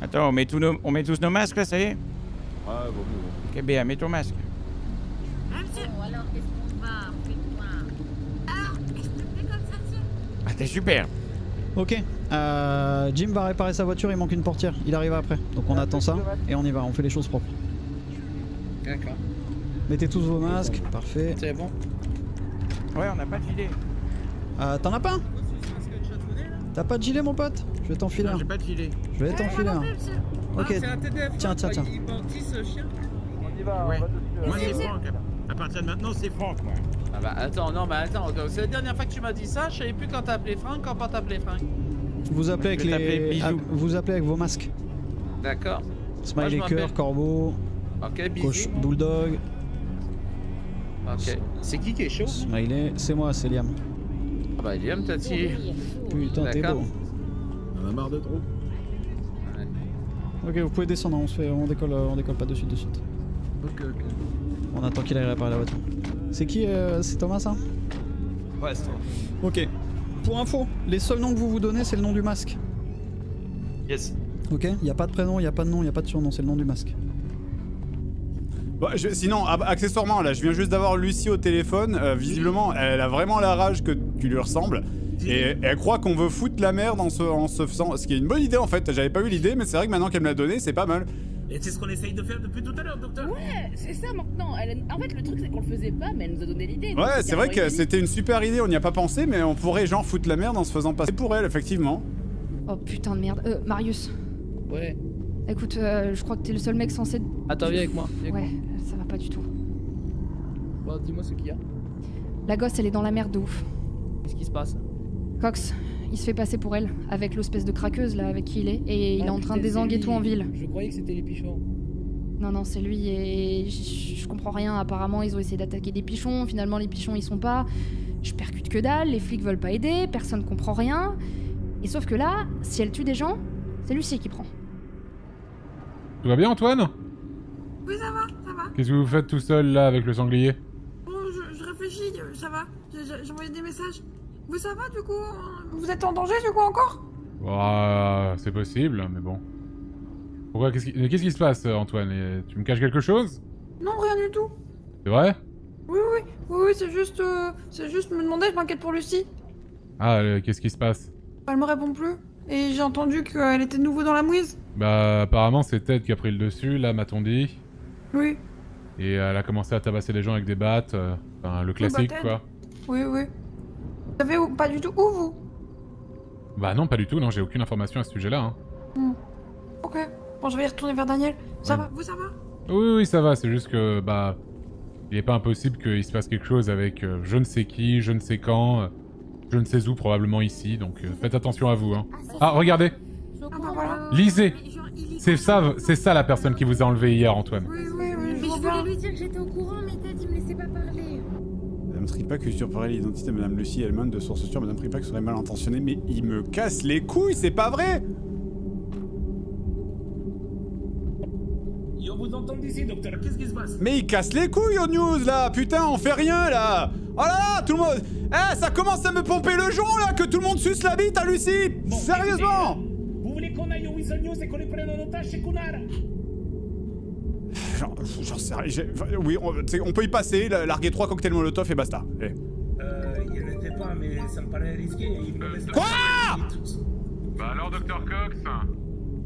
Attends, on met, tous nos, on met tous nos masques là, ça y est? Ouais, bon, bon, bon. Ok, Béa, mets ton masque. Oh, alors qu'est-ce qu'on va? On fait quoi? Ah, je te fais comme ça, monsieur. Ah, t'es super. Ok, euh, Jim va réparer sa voiture, il manque une portière, il arrive après. Donc on attend ça et on y va, on fait les choses propres. D'accord. Mettez tous vos masques, parfait. C'est bon. Ouais, on n'a pas de gilet. Euh, t'en as pas? T'as pas de gilet, mon pote? Je vais t'enfiler un. J'ai pas de gilet. Je vais t'enfiler un. Ok, tiens, tiens, tiens. On y va, on va dessus. Moi, c'est Franck. À partir de maintenant, c'est Franck, moi. Ah bah attends, non, mais attends, c'est la dernière fois que tu m'as dit ça, je savais plus quand t'appelais Franck, quand pas t'appelais Franck. Vous appelez avec les... A... Vous appelez avec vos masques. D'accord. Smiley, cœur, corbeau, okay, coach, bulldog. Ok. C'est qui qui est chaud? Smiley, c'est moi, c'est Liam. Ah bah Liam, t'as dit... Putain, t'es beau. On a marre de trop. Ouais. Ok, vous pouvez descendre, on, se fait... on, décolle, on décolle pas de suite, de suite. Ok, ok. On attend qu'il aille réparer la voiture. C'est qui euh, c'est Thomas ça? Ouais, c'est toi. Ok. Pour info, les seuls noms que vous vous donnez, c'est le nom du masque. Yes. Ok, il n'y a pas de prénom, il n'y a pas de nom, il n'y a pas de surnom, c'est le nom du masque. Bon, je, sinon, accessoirement, là, je viens juste d'avoir Lucie au téléphone. Euh, visiblement, elle a vraiment la rage que tu lui ressembles. Et elle croit qu'on veut foutre la merde en se, en se faisant. Ce qui est une bonne idée en fait. J'avais pas eu l'idée, mais c'est vrai que maintenant qu'elle me l'a donnée, c'est pas mal. Et c'est ce qu'on essaye de faire depuis tout à l'heure, docteur. Ouais, c'est ça maintenant. Elle a... En fait, le truc, c'est qu'on le faisait pas, mais elle nous a donné l'idée. Ouais, c'est vrai que c'était une super idée, on n'y a pas pensé, mais on pourrait genre foutre la merde en se faisant passer pour elle, effectivement. Oh putain de merde. Euh, Marius. Ouais. Écoute, euh, je crois que t'es le seul mec censé... Attends, viens avec moi. Viens ouais, avec moi. Ça va pas du tout. Bon, dis-moi ce qu'il y a. La gosse, elle est dans la merde de ouf. Qu'est-ce qui se passe? Cox, il se fait passer pour elle, avec l'espèce de craqueuse là avec qui il est, et il ah, est en train de désanguer tout en ville. Je croyais que c'était les pichons. Non, non, c'est lui, et je comprends rien, apparemment ils ont essayé d'attaquer des pichons, finalement les pichons ils sont pas... Je percute que dalle, les flics veulent pas aider, personne comprend rien... Et sauf que là, si elle tue des gens, c'est Lucie qui prend. Tout va bien, Antoine? Oui, ça va, ça va. Qu'est-ce que vous faites tout seul là avec le sanglier? Bon, je, je réfléchis, ça va, j'ai envoyé des messages. Vous ça va du coup? Vous êtes en danger du coup encore? Ouah, c'est possible, mais bon. Pourquoi? Qu'est-ce qui, qu'est-ce qui se passe, Antoine? Et tu me caches quelque chose? Non, rien du tout. C'est vrai? Oui, oui, oui, oui c'est juste, euh, c'est juste me demander, je m'inquiète pour Lucie. Ah, euh, qu'est-ce qui se passe? Elle me répond plus, et j'ai entendu qu'elle était de nouveau dans la mouise. Bah apparemment c'est Ted qui a pris le dessus, là m'a-t-on dit. Oui. Et elle a commencé à tabasser les gens avec des battes, euh, enfin le classique oui, bah, quoi. Oui, oui. Vous savez où, pas du tout où vous? Bah non, pas du tout, non, j'ai aucune information à ce sujet là. Hein. Mm. Ok, bon je vais y retourner vers Daniel. Ça oui. va, vous ça va? Oui, oui, ça va, c'est juste que bah... Il est pas impossible qu'il se passe quelque chose avec euh, je ne sais qui, je ne sais quand... Euh... Je ne sais où, probablement ici, donc euh, faites attention à vous. Hein. Ah, regardez. Lisez. C'est ça, c'est ça la personne qui vous a enlevé hier, Antoine. Oui, oui, oui, mais je voulais lui dire que j'étais au courant, mais Ted, il me laissait pas parler. Madame Tripac usurperait l'identité de Madame Lucie Hellman de source sûre. Madame Tripac serait mal intentionnée, mais il me casse les couilles, c'est pas vrai. Yo, vous entendez ici, docteur, qu'est-ce qui se passe? Mais il casse les couilles aux news, là. Putain, on fait rien, là. Oh là là, tout le monde... Eh, ça commence à me pomper le jour, là, que tout le monde suce la bite à Lucie. Bon, sérieusement. Vous voulez qu'on aille au Weazel News et qu'on les prenne en otage chez Cunard? Genre, genre, sérieux... Oui, on, on peut y passer, larguer trois cocktails Molotov et basta. Allez. Euh, il n'était pas, mais ça me paraît risqué. Il me laisse... Quoi? Bah alors, docteur Cox...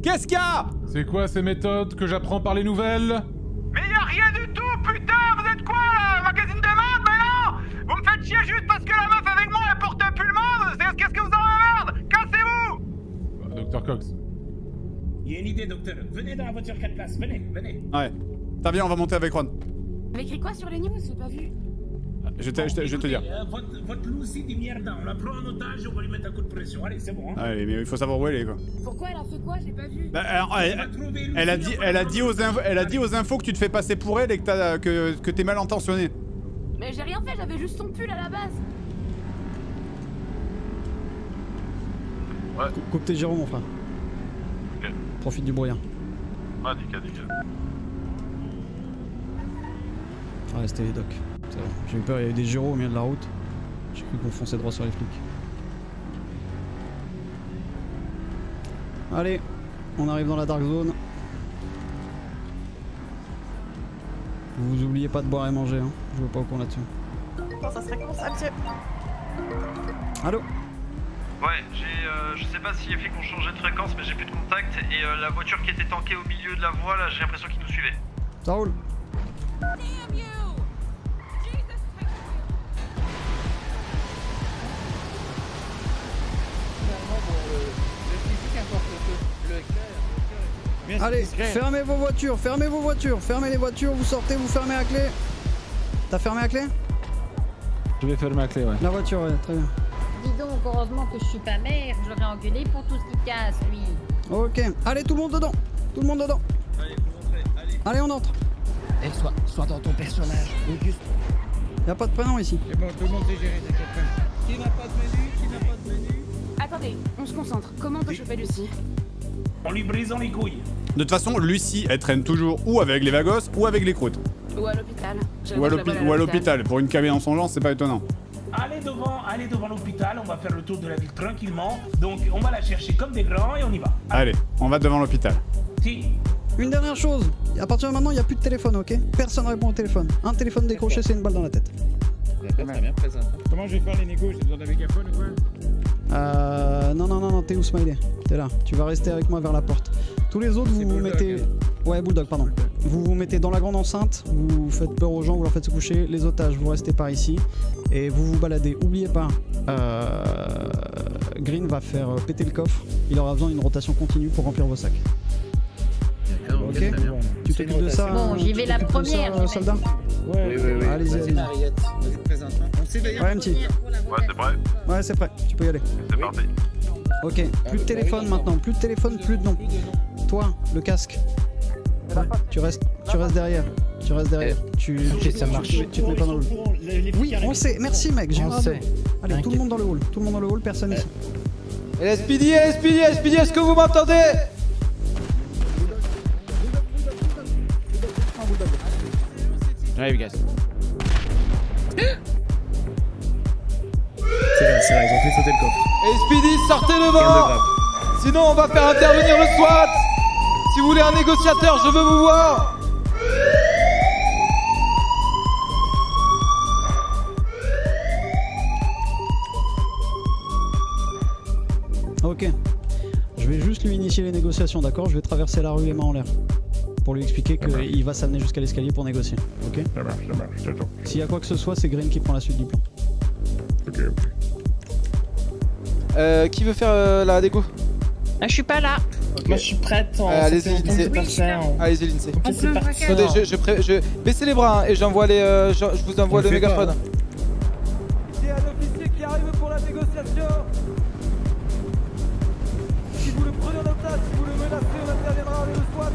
Qu'est-ce qu'il y a? C'est quoi ces méthodes que j'apprends par les nouvelles? Mais y'a rien du tout, putain! Vous êtes quoi là? Magazine de merde? Mais non! Vous me faites chier juste parce que la meuf avec moi elle porte plus le monde! Qu'est-ce que vous en avez? Cassez-vous! Bah, docteur Cox. Y'a une idée, docteur. Venez dans la voiture quatre places, venez, venez. Ouais. T'as bien, on va monter avec Ron. Vous écrit quoi sur les news? J'ai pas vu. Je vais te, te dire. Euh, votre votre Lucie dit merde, on la prend en otage, on va lui mettre un coup de pression. Allez, c'est bon. Hein. Allez, mais il faut savoir où elle est quoi. Pourquoi elle a fait quoi? J'ai pas vu. Bah, alors, elle, elle, elle a dit, elle a dit aux infos, elle a dit aux infos que tu te fais passer pour elle et que t'as, que, que t'es mal intentionné. Mais j'ai rien fait, j'avais juste son pull à la base. Ouais. Coupe tes gyros, mon frère. Ok. Profite du brouillard. Ah, nickel, nickel. Ouais, c'était les docs. J'ai eu peur, il y avait des gyros au milieu de la route. J'ai cru qu'on fonçait droit sur les flics. Allez, on arrive dans la dark zone. Vous oubliez pas de boire et manger, hein. Je veux pas au courant là-dessus. Bon, ça serait comme ça, monsieur. Allô? Ouais, j'ai, euh, je sais pas si les flics ont changé de fréquence, mais j'ai plus de contact. Et euh, la voiture qui était tankée au milieu de la voie, là, j'ai l'impression qu'ils nous suivaient. Ça roule. Allez, fermez vos voitures, fermez vos voitures, fermez les voitures, vous sortez, vous fermez la clé. T'as fermé la clé? Je vais fermer la clé, ouais. La voiture, ouais, très bien. Dis donc, heureusement que je suis pas mère, je l'aurais engueulé pour tout ce qui casse, lui. Ok, allez, tout le monde dedans, tout le monde dedans. Allez, vous entrez, allez. Allez, on entre. Et sois, sois dans ton personnage, Auguste. Y'a pas de prénom ici. C'est bon, tout le monde est géré, t'inquiète pas. Qui n'a pas de menu, qui n'a pas de menu. Attendez, on se concentre, comment on peut choper Lucie? En lui brisant les couilles. De toute façon, Lucie, elle traîne toujours ou avec les Vagos ou avec les croûtes. Ou à l'hôpital. Ou à l'hôpital. Pour une cabine en son genre, c'est pas étonnant. Allez devant, allez devant l'hôpital, on va faire le tour de la ville tranquillement. Donc on va la chercher comme des grands et on y va. Allez, on va devant l'hôpital. Si. Une dernière chose, à partir de maintenant, il n'y a plus de téléphone, ok? Personne ne répond au téléphone. Un téléphone décroché, c'est une balle dans la tête. D'accord, très bien, présent. Comment je vais faire les négos? J'ai besoin d'un mégaphone ou quoi? Euh... Non, non, non, non, t'es où, Smiley? T'es là. Tu vas rester avec moi vers la porte. Tous les autres, vous vous mettez... Ouais, Bulldog, pardon. Vous vous mettez dans la grande enceinte, vous faites peur aux gens, vous leur faites se coucher. Les otages, vous restez par ici et vous vous baladez. Oubliez pas, euh, Green va faire péter le coffre. Il aura besoin d'une rotation continue pour remplir vos sacs. D'accord, ok. Bon, tu t'occupes de ça. Bon, j'y vais la première. Ça, soldat. Ouais, oui, oui, oui. Allez-y, allez-y. Vous êtes présente. On s'est veillé. Ouais, c'est prêt. Ouais, c'est prêt. Tu peux y aller. C'est parti. Ok, plus de téléphone maintenant, plus de téléphone, plus de nom. Toi, le casque. Ouais. Tu restes, tu restes derrière. Tu restes derrière. Euh, tu, okay, ça marche. Tu, tu te mets pas dans le hall. Oui, on sait. Merci, mec. J'ai un sait. Allez, okay. Tout le monde dans le hall. Tout le monde dans le hall. Personne euh. ici. L S P D, L S P D, L S P D. Est-ce que vous m'entendez? J'arrive, guys. C'est vrai, c'est vrai. Ils ont fait sauter le coffre. L S P D, sortez devant. Sinon, on va faire intervenir le SWAT. Si vous voulez un négociateur, je veux vous voir. Ok. Je vais juste lui initier les négociations, d'accord? Je vais traverser la rue les mains en l'air. Pour lui expliquer qu'il va s'amener jusqu'à l'escalier pour négocier. Ok? Ça marche, ça marche, j'attends. S'il y a quoi que ce soit, c'est Green qui prend la suite du plan. Ok, ok. Euh, qui veut faire euh, la déco? Ah, je suis pas là. Okay. Moi je suis prête, en euh, allez-y l'I N S E E. Allez-y l'I N S E E. Attendez, je, je, pré... je... baissez les bras hein, et j'envoie les, euh, je... je vous envoie le mégaphone. Il y a un officier qui arrive pour la négociation. Si vous le prenez en otage, si vous le menacez, on interviendra avec le SWAT.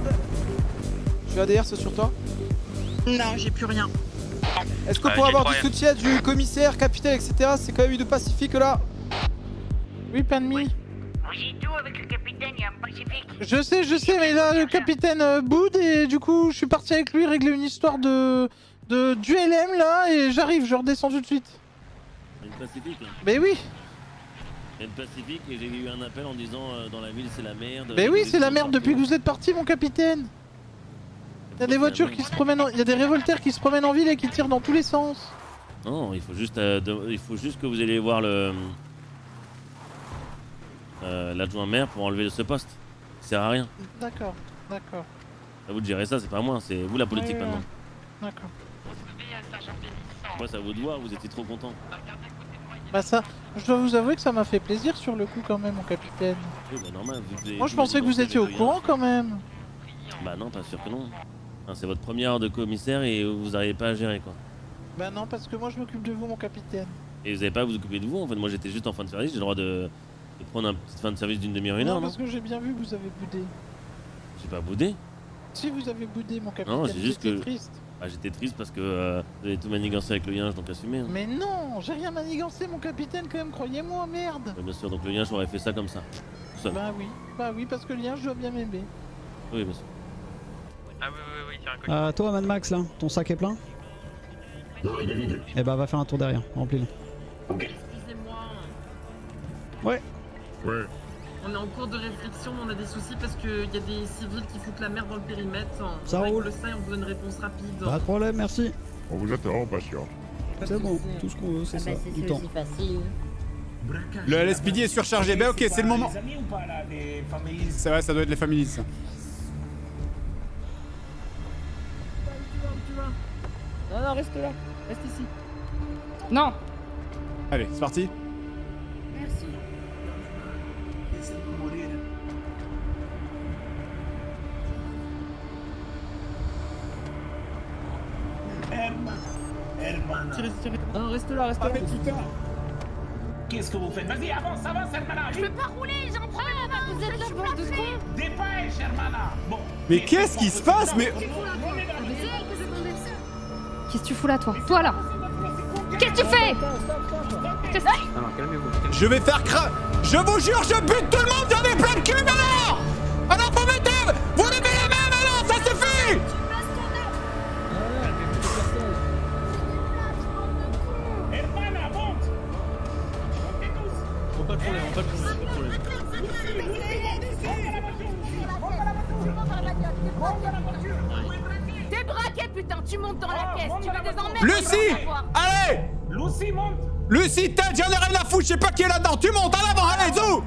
Tu as A D R, c'est sur toi? Non, j'ai plus rien. Est-ce que euh, pour avoir du rien. soutien du commissaire, capitaine, et cetera, c'est quand même une Pacifique là? Oui, plein de mie. J'ai tout avec le capitaine, il y a un Pacifique. Je sais, je sais, mais là le capitaine euh, boude et du coup je suis parti avec lui régler une histoire de, de du L M là et j'arrive, je redescends tout de suite. Il y a une Pacifique là. Mais oui. Il y a une Pacifique et j'ai eu un appel en disant euh, dans la ville c'est la merde. Mais oui, c'est la merde depuis que vous êtes parti mon capitaine. Il y a des voitures qui se promènent, il y a des révoltaires qui se promènent en ville et qui tirent dans tous les sens. Non, il faut juste, euh, de... il faut juste que vous alliez voir le... Euh, l'adjoint maire pour enlever ce poste. Ça sert à rien. D'accord, d'accord. À vous de gérer ça, c'est pas moi, c'est vous la politique oui, oui, maintenant. Oui. D'accord. Moi ça vous de voir, vous étiez trop content. Bah ça, je dois vous avouer que ça m'a fait plaisir sur le coup quand même mon capitaine. Oui, bah normal, vous, vous, moi je pensais que vous étiez au courant quand même. Bah non, pas sûr que non. Enfin, c'est votre première heure de commissaire et vous n'arrivez pas à gérer quoi. Bah non, parce que moi je m'occupe de vous mon capitaine. Et vous n'avez pas à vous occuper de vous en fait, moi j'étais juste en fin de service, j'ai le droit de... De prendre un petit fin de service d'une demi-heure, une heure, non? Parce que j'ai bien vu que vous avez boudé. J'ai pas boudé? Si, vous avez boudé, mon capitaine. Non, c'est juste que. Triste. Bah, j'étais triste parce que euh, vous avez tout manigancé avec le yinche, donc assumez. Hein. Mais non, j'ai rien manigancé, mon capitaine, quand même, croyez-moi, merde. Bah, bien sûr, donc le yinche aurait fait ça comme ça. Tout seul. Bah oui, bah oui, parce que le yinche doit bien m'aimer. Oui, bien sûr. Ah oui, oui, oui, tiens, un coup. Euh, toi, Mad Max, là, ton sac est plein? Non, il est vide. Eh bah, va faire un tour derrière, remplis-le. Ok. Excusez-moi. Ouais. Ouais. On est en cours de réflexion, mais on a des soucis parce qu'il y a des civils qui foutent la merde dans le périmètre. Ça roule. On le sait, on vous donne une réponse rapide. Pas de problème, merci. On vous attend, patient. C'est bon, tout ce qu'on veut, c'est ça. Du temps. Le L S P D est surchargé. Ben ok, c'est le moment. C'est vrai, ça doit être les familles. Ça. Non, non, reste là. Reste ici. Non. Allez, c'est parti. Merci. Tirez, tirez. Non, reste là, reste là. Ah, mais putain! Qu'est-ce que vous faites? Vas-y, avance, avance, Hermana! Je peux pas rouler, j'en prends là-bas, vous êtes là pour la seconde! Dépêche, Hermana! Bon. Mais qu'est-ce qui se passe? Mais. Qu'est-ce que tu fous là, toi? Toi là! Qu'est-ce que tu fais? Qu'est-ce que tu fais? Non, calmez-vous. Je vais faire cra. Je vous jure, je bute tout le monde, j'en ai plein de cul, mais alors! Alors, vous mettez! Vous les mettez la même, alors, ça suffit! Pas de problème, pas de problème, pas de problème. T'es braqué putain, tu montes dans la caisse, tu vas des emmerdes. Lucie, allez. Lucie monte. Lucie, t'es, j'en ai rien à foutre, je sais pas qui est là-dedans. Tu montes à l'avant, allez, zou.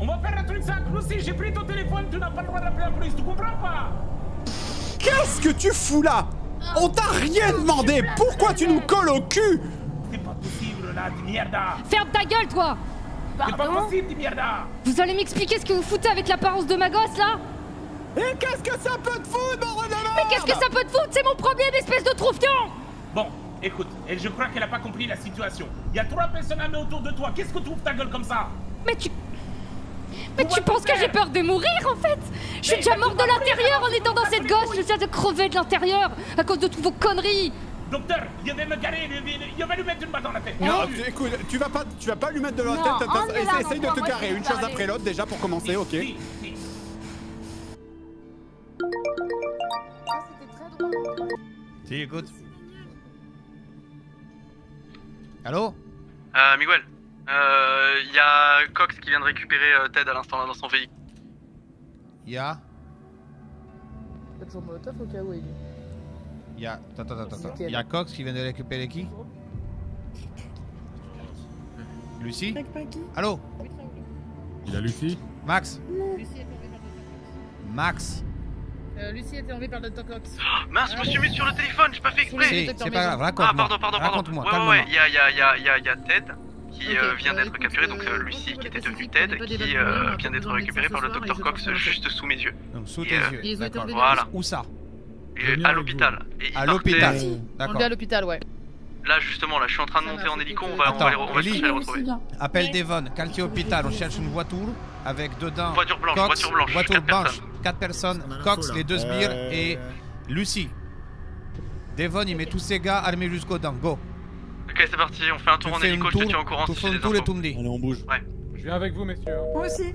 On va faire un truc simple, Lucie, j'ai pris ton téléphone, tu n'as pas le droit d'appeler la police, tu comprends pas? Qu'est-ce que tu fous là? On t'a rien demandé! Pourquoi tu nous colles au cul? C'est pas possible là, tu mierda! Ferme ta gueule toi! C'est pas possible, tu mierda! Vous allez m'expliquer ce que vous foutez avec l'apparence de ma gosse là? Et qu'est-ce que ça peut te foutre, bordel de merde? Mais qu'est-ce que ça peut te foutre? C'est mon problème, espèce de troufion! Bon, écoute, et je crois qu'elle a pas compris la situation. Il y a trois personnes armées autour de toi, qu'est-ce que tu ouvres ta gueule comme ça? Mais tu... Mais tu penses que j'ai peur de mourir en fait? Je suis déjà mort de l'intérieur en étant dans cette gosse, je viens de crever de l'intérieur à cause de toutes vos conneries. Docteur, il va me garer, il va lui mettre une balle dans la tête. Non, écoute, tu vas pas, tu vas pas lui mettre de la tête. Essaye de te carrer une chose après l'autre déjà pour commencer, ok? Si, écoute. Allô? Euh, Miguel. Euh, y a Cox qui vient de récupérer euh, Ted à l'instant là dans son véhicule. Y'a... T'as toujours Molotov au cas où il est. Y'a... Attends, attends, attends. Y'a Cox qui vient de récupérer qui? Lucie? Allô? Il y a Lucie? Max? Non. Max? Euh, Lucie a été enlevée par le docteur Cox. Oh, mince, je me suis mis sur le téléphone, j'ai pas fait exprès. C'est pas grave, raconte-moi. Ah, pardon, pardon, pardon. Raconte-moi, calme-moi. Ouais, ouais, y'a, y'a, y'a, y'a, y'a Ted. Qui okay, euh, vient d'être capturé, donc euh, Lucie qui était devenue Ted, qui euh, vient d'être récupérée par le docteur Cox juste sous mes yeux. Donc sous tes euh, yeux, d'accord. Voilà. Où ça? Et, à l'hôpital. À l'hôpital, d'accord. On est à l'hôpital, ouais. Là justement, là, je suis en train de monter en hélico, on va, Attends, on va, les, on va Ellie, les retrouver. Appelle Devon, quartier hôpital, on cherche une voiture avec dedans... Voiture blanche, Cox, voiture blanche, voiture blanche, quatre personnes, Cox, les deux sbires et Lucie. Devon, il met tous ses gars armés jusqu'aux dents, go. Ok, c'est parti, on fait un tour en hélico, je te tiens au courant si j'ai des infos. Allez, on bouge. Ouais. Je viens avec vous, messieurs. Moi aussi.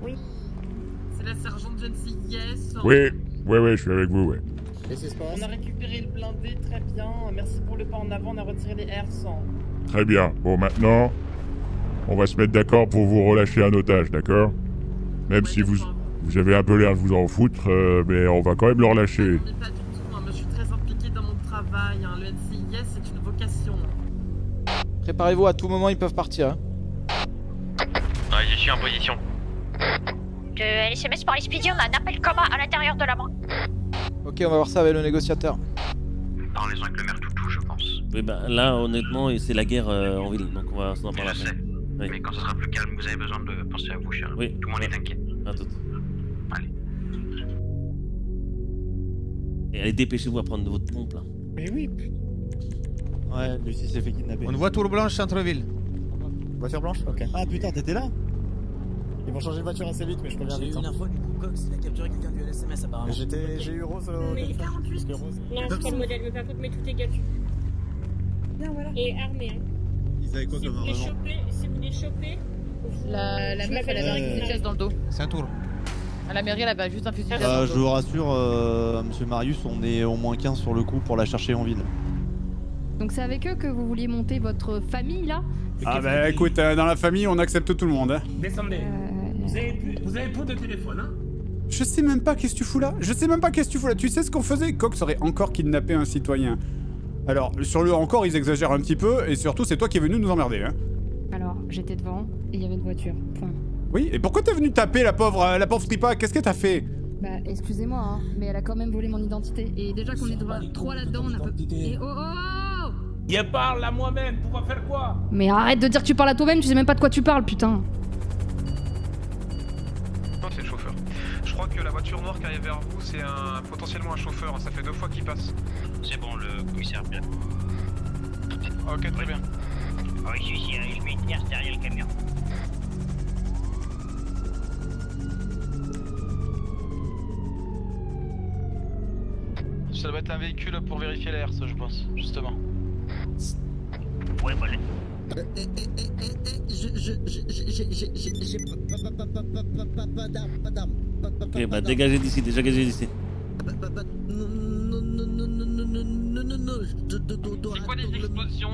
Oui. C'est la sergente Jency, yes. Oui, oui, oui, je suis avec vous, ouais. On a récupéré le blindé, très bien. Merci pour le pas en avant, on a retiré les R cent. Très bien. Bon, maintenant, on va se mettre d'accord pour vous relâcher un otage, d'accord? Même ouais, si vous, vous avez un peu l'air de vous en foutre, euh, mais on va quand même le relâcher. Mais pas du tout, hein. Moi, je suis très impliqué dans mon travail. Hein. Le N C I S, c'est une vocation. Préparez-vous, à tout moment ils peuvent partir. Hein. Ouais, je suis en position. De L S M S par les speedy, on a un appel commun à l'intérieur de la banque. Ok, on va voir ça avec le négociateur. Dans les avec le maire Toutou, je pense. Oui, bah là, honnêtement, c'est la guerre euh, en ville, donc on va s'en parler. Je sais, oui. Mais quand ça sera plus calme, vous avez besoin de penser à vous, cher. Oui. Tout le monde est inquiet. À tout. Allez. Et allez, dépêchez-vous à prendre votre pompe là. Mais oui, putain. Ouais, Lucie s'est fait kidnapper. Une voiture blanche, centre-ville. Voiture blanche? Ok. Ah putain, t'étais là? Ils vont changer de voiture assez vite, mais je préviens vite. J'ai eu l'info du coup, Cox, il a capturé quelqu'un du L S M S apparemment. J'étais... j'ai eu Rose au... Mais quarante-huit. Non, c'est pas le modèle, mais par contre, mais tout est gâché. Non, voilà. Et armé, hein. Ils avaient quoi comme armement? Si vous les chopez... La meuf, elle avait une caisse dans le dos. C'est un tour. À la mairie, elle avait juste un fusil. Je vous rassure, monsieur Marius, on est au moins quinze sur le coup pour la chercher en ville. Donc c'est avec eux que vous vouliez monter votre famille là? Ah bah écoute, euh, dans la famille on accepte tout le monde. Hein. Descendez. Euh... Vous avez plus, vous avez plus de téléphone hein? Je sais même pas qu'est-ce que tu fous là. Je sais même pas qu'est-ce que tu fous là. Tu sais ce qu'on faisait? Cox aurait encore kidnappé un citoyen. Alors sur le encore ils exagèrent un petit peu et surtout c'est toi qui es venu nous emmerder. Hein. Alors j'étais devant et il y avait une voiture. Point. Oui et pourquoi t'es venu taper la pauvre euh, la pauvre Tripac? Qu'est-ce que t'as fait? Bah, excusez-moi, hein, mais elle a quand même volé mon identité. Et déjà qu'on est trois là-dedans, on a peu. Et oh oh! Je parle à moi-même, tu vas faire quoi? Mais arrête de dire que tu parles à toi-même, tu sais même pas de quoi tu parles, putain! Non, c'est le chauffeur. Je crois que la voiture noire qui arrive vers vous, c'est un, potentiellement un chauffeur, ça fait deux fois qu'il passe. C'est bon, le commissaire, bien. Ok, très bien. Oh, je suis ici, je vais tenir derrière le camion. Ça doit être un véhicule pour vérifier la herse, je pense, justement. Ouais, voilà. Eh, eh, eh, eh, eh, je, je, je, je, je, je, je, je, Ok, bah dégagez d'ici, dégagez d'ici. Non, non, non, non, non, non, non, non, non, non, c'est quoi les explosions?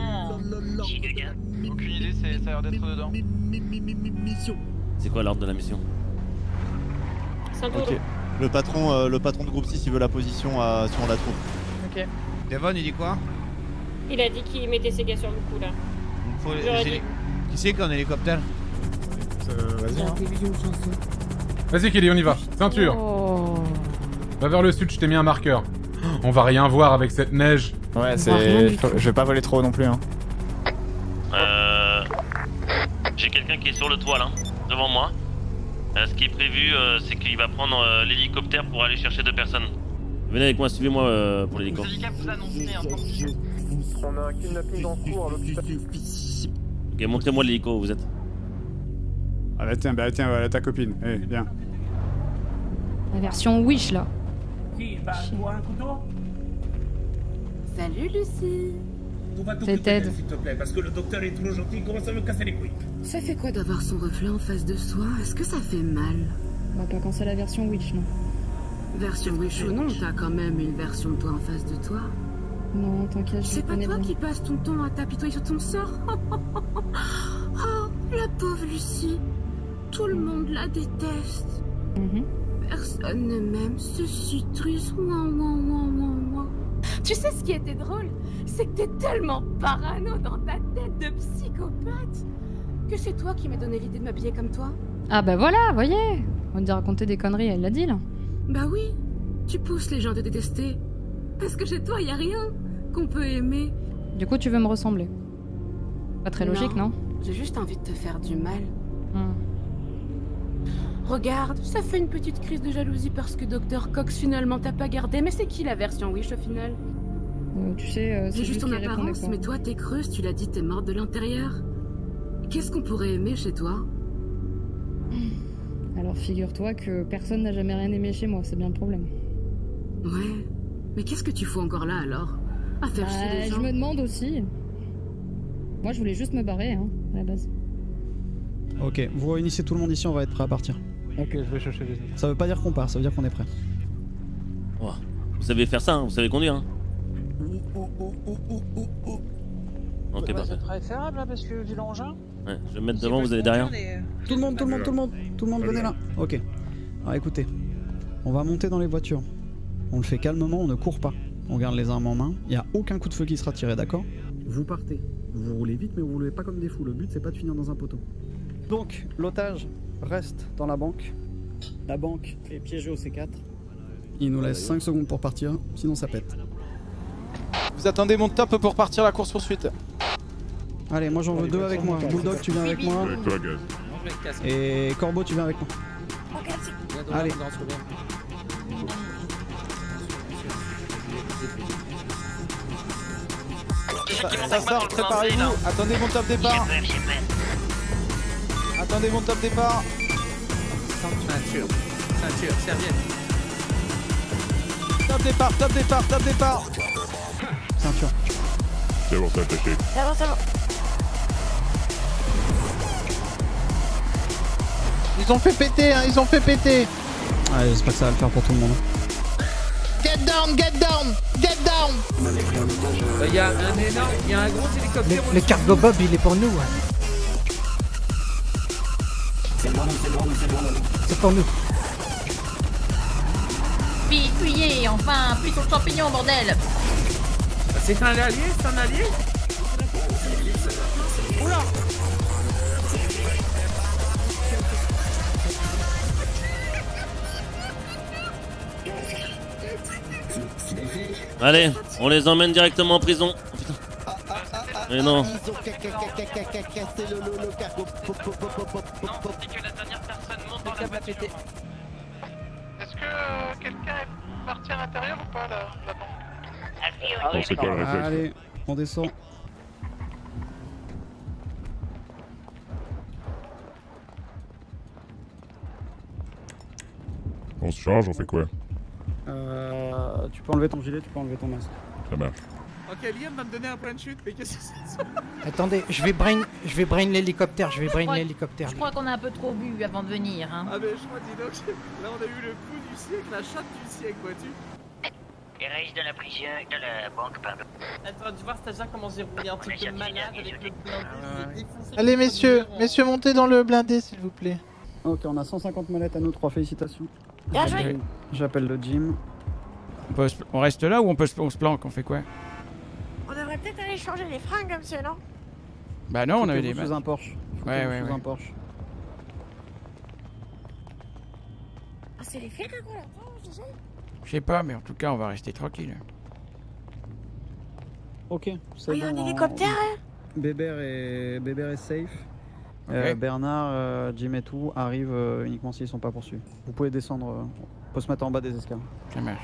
Aucune idée, ça a l'air d'être dedans. C'est quoi l'ordre de la mission? Ok. Le patron, euh, le patron de groupe six, il veut la position à, si on la trouve. Ok. Devon, il dit quoi? Il a dit qu'il mettait ses gars sur le coup là. Faut les... dit... Qui c'est qu'en hélicoptère? euh, Vas-y, hein. Vas-y, Kelly, on y va. Ceinture. Oh. Va vers le sud, je t'ai mis un marqueur. On va rien voir avec cette neige. Ouais, c'est... Je vais pas voler trop non plus, hein. Euh... J'ai quelqu'un qui est sur le toit, là, devant moi. Euh, ce qui est prévu, euh, c'est qu'il va prendre euh, l'hélicoptère pour aller chercher deux personnes. Venez avec moi, suivez-moi euh, pour l'hélico. On a un kidnapping en cours à l'hôpital. Ok, montrez-moi l'hélico où vous êtes. Ah bah tiens, bah tiens, voilà ta copine. Eh, hey, viens. La version Wish, là. Qui va boire un couteau ? Salut, Lucie. C'est Ted. S'il te plaît, parce que le docteur est trop gentil, commence à me casser les couilles. Ça fait quoi d'avoir son reflet en face de soi? Est-ce que ça fait mal? Bah, pas quand c'est la version Witch, non. Version Witch ou non, t'as quand même une version de toi en face de toi. Non, t'inquiète, je C'est pas toi bien. Qui passe ton temps à t'apitoyer sur ton sort. Oh, la pauvre Lucie. Tout le monde la déteste. Mm-hmm. Personne ne m'aime, ce citrus. Ouah, ouah, ouah, ouah, ouah. Tu sais ce qui était drôle? C'est que t'es tellement parano dans ta tête de psychopathe que c'est toi qui m'as donné l'idée de m'habiller comme toi. Ah bah voilà, voyez. On t'a raconté des conneries, elle l'a dit là. Bah oui, tu pousses les gens à te détester. Parce que chez toi, y a rien qu'on peut aimer. Du coup, tu veux me ressembler. Pas très logique, non? J'ai juste envie de te faire du mal. Hmm. Regarde, ça fait une petite crise de jalousie parce que Docteur Cox finalement t'a pas gardé. Mais c'est qui la version Wish au final? Euh, tu sais, euh, c'est juste ton apparence, mais toi t'es creuse, tu l'as dit, t'es morte de l'intérieur. Qu'est-ce qu'on pourrait aimer chez toi? Alors figure-toi que personne n'a jamais rien aimé chez moi, c'est bien le problème. Ouais, mais qu'est-ce que tu fous encore là alors? À faire bah, chier les gens. Je me demande aussi. Moi je voulais juste me barrer, hein, à la base. Ok, vous réunissez tout le monde ici, on va être prêt à partir. Ok, je vais chercher des autres. Ça veut pas dire qu'on part, ça veut dire qu'on est prêt. Oh, vous savez faire ça, hein, vous savez conduire, hein. Oh, oh, oh, oh, oh, oh. Ok, bah, parfait. C'est préférable là, parce que vu l'engin. Ouais, je vais me mettre devant, vous allez derrière. Des... Tout le monde, tout le monde, tout le monde, tout le monde, venez là. Ok. Alors écoutez, on va monter dans les voitures. On le fait calmement, on ne court pas. On garde les armes en main. Il n'y a aucun coup de feu qui sera tiré, d'accord? Vous partez. Vous roulez vite, mais vous roulez pas comme des fous. Le but, c'est pas de finir dans un poteau. Donc, l'otage reste dans la banque. La banque est piégée au C quatre. Il nous laisse cinq secondes pour partir, sinon ça pète. Vous attendez mon top pour partir la course poursuite. Allez, moi j'en veux deux avec moi. Bulldog, tu viens avec moi. Et Corbeau, tu viens avec moi. Allez. Ça sort, préparez-vous. Attendez mon top départ. Attendez mon top départ. Ceinture, ceinture, serviette. Top départ, top départ, top départ. Ceinture. C'est bon, c'est attaché. C'est bon, c'est bon. Ils ont fait péter, hein, ils ont fait péter. Ah, j'espère que ça va le faire pour tout le monde. Get down, get down, get down. Il euh, y a un énorme, il y a un gros hélicoptère. Le, le Cargobob, il est pour nous. Hein. C'est pour nous, c'est pour nous, c'est pour nous. C'est pour nous. Picouillez, enfin, puis ton champignon, bordel. C'est un allié, c'est un allié. Oula. Allez, on les emmène directement en prison. Oh, putain. Ah, ah, ah, ah, mais non. Ils ont cassé le lolo cargo. Non, c'est que la dernière personne monte dans la voiture. Est-ce que quelqu'un est parti à l'intérieur ou pas là, là-bas? Non, c'est quoi, allez, on descend. On se charge, on fait quoi? Euh... Tu peux enlever ton gilet, tu peux enlever ton masque. Ça marche. Ok, Liam va me donner un point de chute, mais qu'est-ce que c'est ça? Attendez, je vais brain, je vais brain l'hélicoptère, je vais brain l'hélicoptère. Je crois qu'on a un peu trop bu avant de venir, hein. Ah mais je crois, dis donc, là on a eu le coup du siècle, la chatte du siècle, vois-tu. Les restes de la prison, de la banque, pardon. Attends, tu vois, stagiaire, comment j'ai roulé un truc de malade avec le blindé. Allez, messieurs, messieurs, montez dans le blindé, s'il vous plaît. Ok, on a cent cinquante mallettes à nous trois, félicitations. Bien joué. J'appelle le gym. On, peut, on reste là ou on, peut, on se planque? On fait quoi? On devrait peut-être aller changer les fringues, monsieur, non? Bah non, on avait des... sous un Porsche. Ouais, ouais, ouais. Ah, c'est les flics, quoi, là, déjà? Je sais pas, mais en tout cas, on va rester tranquille. Ok, c'est oui, bon. Il y a un hélicoptère hein. Bébert est... Bébert est safe. Okay. Euh, Bernard, euh, Jim et tout arrivent euh, uniquement s'ils sont pas poursuivis. Vous pouvez descendre, euh, on peut se mettre en bas des escales. Ça marche.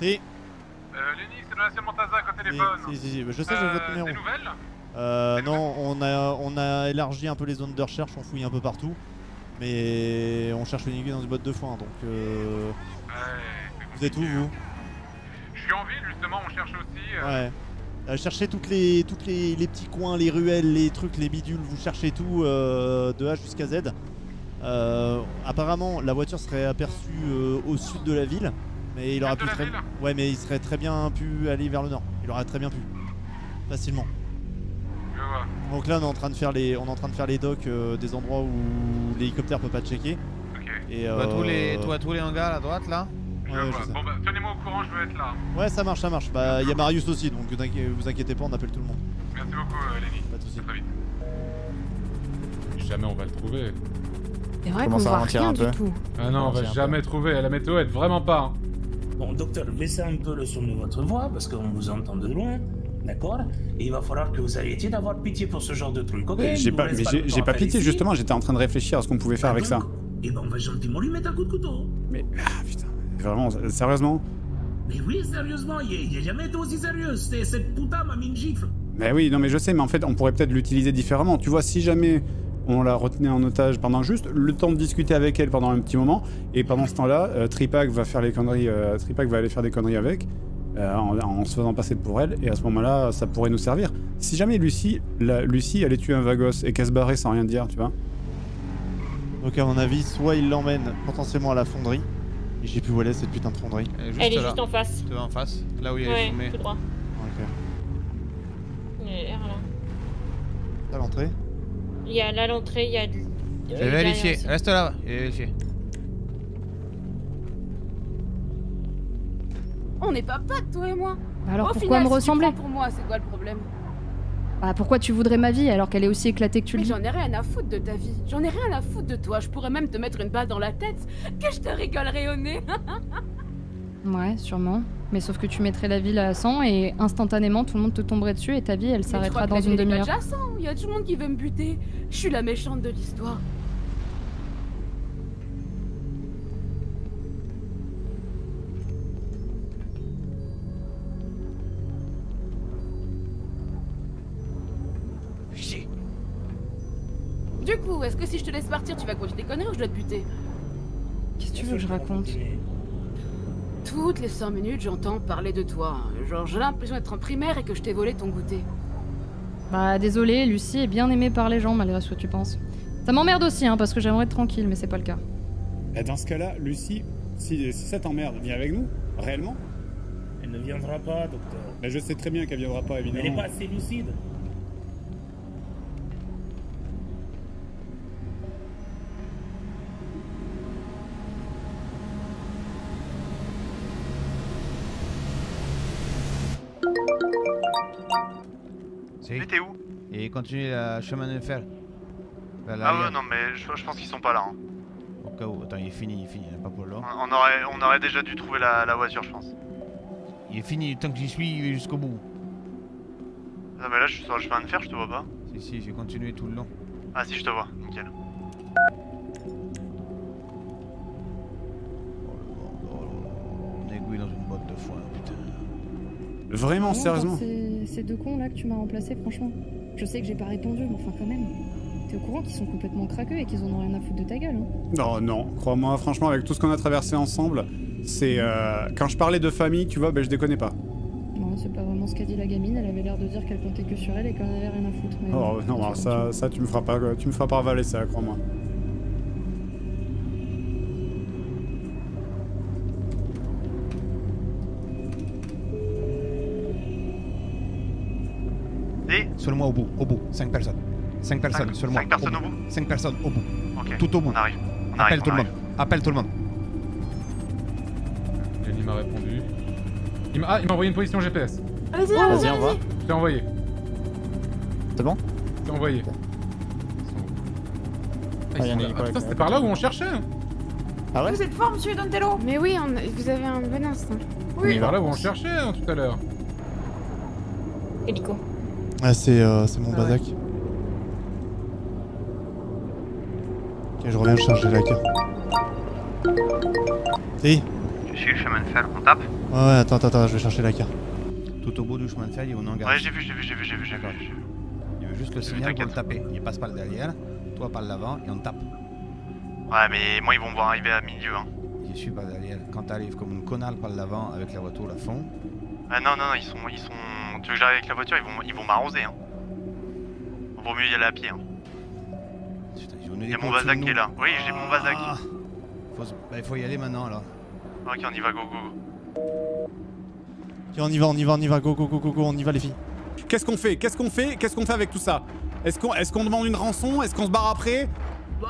Si. Euh, Lenny, c'est Donatien Montazac au téléphone. Si, si, si, si. Je sais, j'ai euh, votre numéro. Des nouvelles euh, des non, nouvelles on, a, on a élargi un peu les zones de recherche, on fouille un peu partout. Mais on cherche une aiguille dans une boîte de foin, donc euh... ouais, vous êtes où, vous? Je suis en ville, justement, on cherche aussi... Euh... Ouais. Euh, cherchez toutes les, toutes les, les petits coins, les ruelles, les trucs, les bidules, vous cherchez tout euh, de A jusqu'à Z. Euh, apparemment, la voiture serait aperçue euh, au sud de la ville, mais il aura pu très... ouais, mais il serait très bien pu aller vers le nord. Il aurait très bien pu, facilement. Je vois. Donc là, on est en train de faire les, on est en train de faire les docks euh, des endroits où l'hélicoptère peut pas checker. Okay. Et euh... bah, tous les, toi, tous les hangars à droite là. Ouais, bon bah tenez-moi au courant, je veux être là. Ouais, ça marche, ça marche. Bah il y a Marius aussi, donc vous inquiétez pas, on appelle tout le monde. Merci beaucoup euh, Lenny. Pas de soucis. Très vite. Jamais on va le trouver. C'est vrai qu'on va ralentir un peu. Tout. Ah non, on, on va jamais trouver. La météo aide vraiment pas. Hein. Bon docteur, baissez un peu le son de votre voix parce qu'on vous entend de loin. D'accord. Et il va falloir que vous arrêtiez d'avoir pitié pour ce genre de truc. Ok. J'ai pas, mais j'ai pas pitié justement. J'étais en train de réfléchir à ce qu'on pouvait faire avec ça. Et ben on va gentiment lui mettre un coup de couteau. Mais ah putain. Vraiment, sérieusement? Mais oui, sérieusement, il n'y a jamais été aussi sérieux, cette putain m'a mis une gifle. Mais oui, non mais je sais, mais en fait on pourrait peut-être l'utiliser différemment, tu vois, si jamais on la retenait en otage pendant juste le temps de discuter avec elle pendant un petit moment, et pendant ce temps-là, euh, Tripac va faire les conneries, euh, Tripac va aller faire des conneries avec, euh, en, en se faisant passer pour elle, et à ce moment-là, ça pourrait nous servir. Si jamais Lucie, la, Lucie allait tuer un Vagos et qu'elle se barrait sans rien dire, tu vois. Donc à mon avis, soit il l'emmène potentiellement à la fonderie, et j'ai plus où aller cette putain de fonderie. Elle est juste, elle est juste en face. Te en face, là où il y a ouais, les fumées. Tout droit. Ok. Il y a l'air là. À l'entrée. Il y a là l'entrée, il y a du... Je vais vérifier, reste là, il est vérifié. On n'est pas potes, toi et moi. Bah alors au pourquoi final, me ressembler si pour moi, c'est quoi le problème? Ah pourquoi tu voudrais ma vie alors qu'elle est aussi éclatée que tu le dis? Mais j'en ai rien à foutre de ta vie, j'en ai rien à foutre de toi, je pourrais même te mettre une balle dans la tête, que je te rigolerais au nez. Ouais, sûrement, mais sauf que tu mettrais la ville à cent et instantanément tout le monde te tomberait dessus et ta vie elle s'arrêtera dans une demi-heure. Mais tu crois que la ville est déjà à cent? Il y a tout le monde qui veut me buter, je suis la méchante de l'histoire. Du coup, est-ce que si je te laisse partir, tu vas continuer des conneries ou je dois te buter? Qu'est-ce que tu veux que je raconte? Toutes les cinq minutes, j'entends parler de toi. Genre, j'ai l'impression d'être en primaire et que je t'ai volé ton goûter. Bah, désolé, Lucie est bien aimée par les gens, malgré ce que tu penses. Ça m'emmerde aussi, hein, parce que j'aimerais être tranquille, mais c'est pas le cas. Dans ce cas-là, Lucie, si, si ça t'emmerde, viens avec nous, réellement? Elle ne viendra pas, docteur. Bah, je sais très bien qu'elle viendra pas, évidemment. Elle n'est pas assez lucide. Mais t'es où? Et continue le chemin de fer. Là, là, ah ouais, a... non mais je, je pense qu'ils sont pas là. Hein. Au cas où, attends, il est fini, il est fini, il est pas pour là. On aurait, on aurait déjà dû trouver la, la voiture, je pense. Il est fini, tant que j'y suis, il est jusqu'au bout. Ah mais là, je suis sur le chemin de fer, je te vois pas. Si, si, j'ai continué tout le long. Ah si, je te vois, nickel. On aiguille dans une boîte de foin, putain. Vraiment, non, sérieusement. Ces deux cons là que tu m'as remplacé, franchement. Je sais que j'ai pas répondu, mais enfin quand même. T'es au courant qu'ils sont complètement craqueux et qu'ils en ont rien à foutre de ta gueule, hein? Non, non, crois-moi, franchement, avec tout ce qu'on a traversé ensemble, c'est... Euh... Quand je parlais de famille, tu vois, ben je déconne pas. Non, c'est pas vraiment ce qu'a dit la gamine, elle avait l'air de dire qu'elle comptait que sur elle et qu'elle avait rien à foutre. Mais oh euh, non, alors ça, ça tu me feras pas, tu me feras pas avaler ça, crois-moi. Seulement au bout, au bout, cinq personnes. cinq personnes, seulement. cinq personnes au bout. cinq personnes au bout. Okay. Tout au bout. On arrive. On Appelle arrive, tout on le arrive. monde. Appelle tout le monde. Lenny m'a répondu. Il m'a ah, envoyé une position G P S. Vas-y, vas-y, vas-y. Vas Je t'ai envoyé. C'est bon? Je t'ai envoyé. Ah, ah, ah putain, c'était par là où on cherchait. Ah ouais? Vous êtes fort, monsieur Donatello. Mais oui, on... vous avez un bon instinct. Oui, mais vers là où on cherchait hein, tout à l'heure. Hélico. Ah, c'est euh, mon ah, Bazac. Ouais. Ok, je reviens charger la carte. Si. Je suis le chemin de fer qu'on tape. Ouais, ouais, attends, attends, attends, je vais chercher la carte. Tout au bout du chemin de fer, il y a un hangar. Ouais, j'ai vu, j'ai vu, j'ai vu, j'ai vu, j'ai vu, vu. Il veut juste le signal pour le taper. Il passe par le derrière, toi par l'avant et on tape. Ouais, mais moi ils vont me voir arriver à milieu. Hein. Je suis par derrière. Quand t'arrives comme une connale par l'avant avec la voiture à fond. Ah non, non, non, ils sont. Ils sont... Tu veux que j'arrive avec la voiture, ils vont, ils vont m'arroser. Hein. Vaut mieux y aller à pied. Hein. Putain, il y a mon Vazac qui est là. Oui, ah, j'ai mon Vazac. Faut... Bah, il faut y aller maintenant alors. Ok, on y va, go, go, go. Ok, on y va, on y va, on y va, go, go, go, go, go, on y va les filles. Qu'est-ce qu'on fait? Qu'est-ce qu'on fait? Qu'est-ce qu'on fait avec tout ça? Est-ce qu'on est-ce qu'on demande une rançon? Est-ce qu'on se barre après?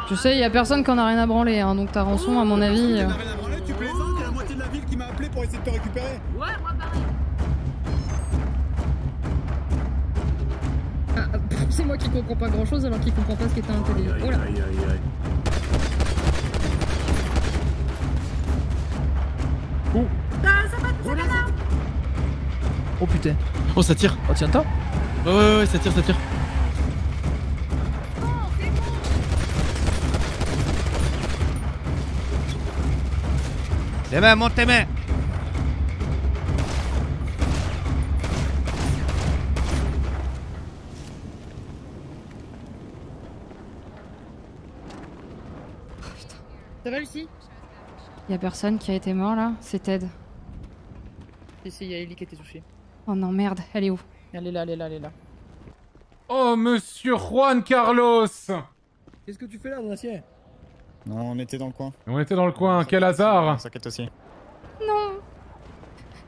Tu sais, y a personne qui en a rien à branler, hein, donc ta rançon, oh, à mon avis... T'en as rien à branler, tu plaisantes, y'a la moitié de la ville qui m'a appelé pour essayer de te récupérer. Ouais, moi pareil. Ah, c'est moi qui comprends pas grand chose alors qu'il comprend pas ce qu'était un télé. Oh là. Oh. Ah, ça va, ça va là. Oh putain. Oh, ça tire. Oh, tiens-toi. Ouais, ouais, ouais, ça tire, ça tire. Les mains, monte tes mains. Oh, putain. Ça va, Lucie? Y'a personne qui a été mort là? C'est Ted. Si, si, y'a Ellie qui a été touchée. Oh non, merde, elle est où? Elle est là, elle est là, elle est là. Oh, monsieur Juan Carlos! Qu'est-ce que tu fais là, Donatien? Non, on était dans le coin. On était dans le coin, quel hasard! S'inquiète aussi. Non!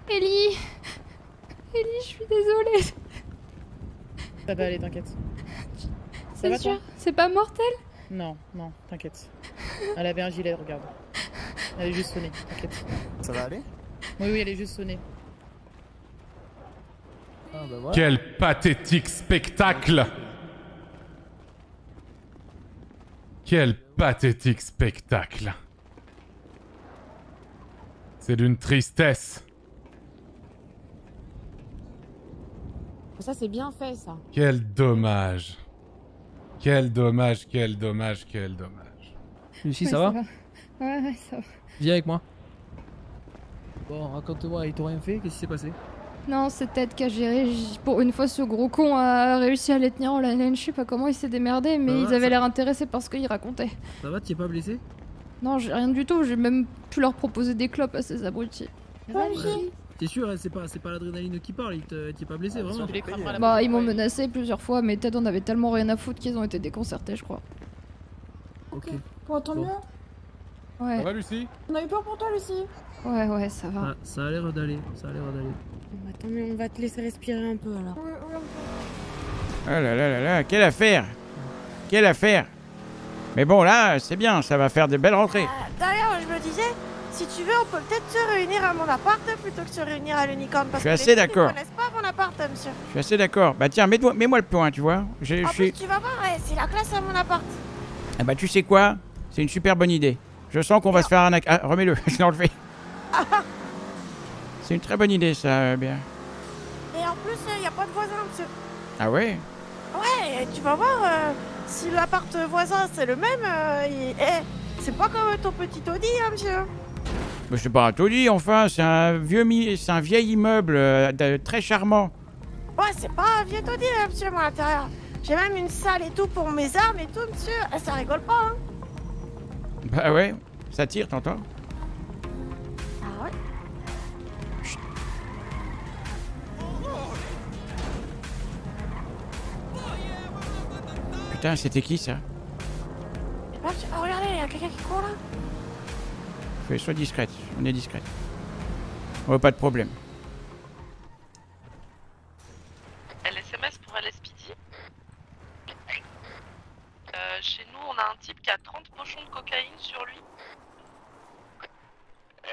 Ellie! Ellie, je suis désolée. Ça va aller, t'inquiète. C'est sûr? C'est pas mortel? Non, non, t'inquiète. Elle avait un gilet, regarde. Elle est juste sonnée, t'inquiète. Ça va aller? Oui, oui, elle est juste sonnée. Ah, bah voilà. Quel pathétique spectacle! Quel pathétique spectacle! C'est d'une tristesse. Ça c'est bien fait ça. Quel dommage. Quel dommage, quel dommage, quel dommage. Lucie, ça, ouais, va, ça va? Ouais, ouais, ça va. Viens avec moi. Bon, raconte-moi, ils t'ont rien fait? Qu'est-ce qui s'est passé? Non, c'est Ted qui a géré. Pour une fois, ce gros con a réussi à les tenir en laine. Je sais pas comment il s'est démerdé, mais ils avaient l'air intéressés par ce qu'ils racontaient. Ça va, t'y es pas blessé? Non, j'ai rien du tout. J'ai même pu leur proposer des clopes à ces abrutis. T'es sûr, c'est pas, pas l'adrénaline qui parle, t'y es pas blessé, vraiment? Bah, ils m'ont menacé plusieurs fois, mais Ted en avait tellement rien à foutre qu'ils ont été déconcertés, je crois. Ok. Bon, tant mieux. Ouais. Ça va, Lucie? On a eu peur pour toi, Lucie? Ouais, ouais, ça va. Ça a l'air d'aller, ça a l'air d'aller. Attends, mais on va te laisser respirer un peu alors. Oh là là là là, quelle affaire! Quelle affaire! Mais bon, là, c'est bien, ça va faire des belles rentrées. Euh, D'ailleurs, je me disais, si tu veux, on peut peut-être se réunir à mon appart plutôt que se réunir à l'Unicorn. Parce je suis que assez les d'accord. Ils ne connaissent pas mon appart, monsieur. Je suis assez d'accord. Bah tiens, mets-moi mets le point, tu vois. J'ai, en plus, tu vas voir, ouais, c'est la classe à mon appart. Ah bah, tu sais quoi? C'est une super bonne idée. Je sens qu'on va se faire un... Ah, remets-le, je l'ai enlevé. C'est une très bonne idée, ça, euh, bien. Et en plus, il euh, n'y a pas de voisin, monsieur. Ah ouais? Ouais, tu vas voir, euh, si l'appart voisin, c'est le même, euh, il... eh, c'est pas comme ton petit Audi, hein, monsieur. Mais c'est pas un Audi, enfin, c'est un vieux mi... c'est un vieil immeuble, euh, de... très charmant. Ouais, c'est pas un vieux Audi, hein, monsieur, moi, à l'intérieur. J'ai même une salle et tout pour mes armes et tout, monsieur. Eh, ça rigole pas, hein. Bah ouais, ça tire, t'entends? Ah ouais? Putain, c'était qui ça? Oh regardez, il y a quelqu'un qui court là. Fais, sois discrète, on est discrète. On veut pas de problème. L S M S pour L S P D. Euh, chez nous, on a un type qui a trente pochons de cocaïne sur lui. Euh.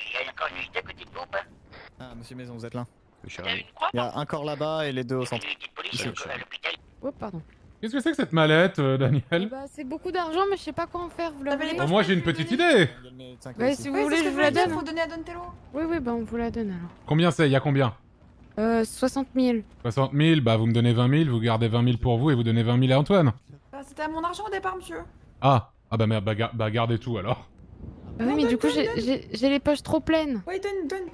Il y a un corps juste à côté de vous ou pas? Ah, monsieur Maison, vous êtes là. Il y a une quoi? Il y a un corps là-bas et les deux au centre. Ici. Oh, pardon. Qu'est-ce que c'est que cette mallette, euh, Daniel? eh bah, c'est beaucoup d'argent, mais je sais pas quoi en faire. Vous la voulez? Moi, j'ai une petite idée. Ouais, si vous oui, voulez, je vous la donne. Faut donner à Donatello. Oui, oui, bah on vous la donne alors. Combien c'est? Il y a combien? Euh, soixante mille. soixante mille, bah vous me donnez vingt mille, vous gardez vingt mille pour vous et vous donnez vingt mille à Antoine. Bah, c'était à mon argent au départ, monsieur. Ah, ah bah merde, bah, ga bah gardez tout alors. Bah oui, mais donne, du coup, j'ai les poches trop pleines. Oui, donne, donne.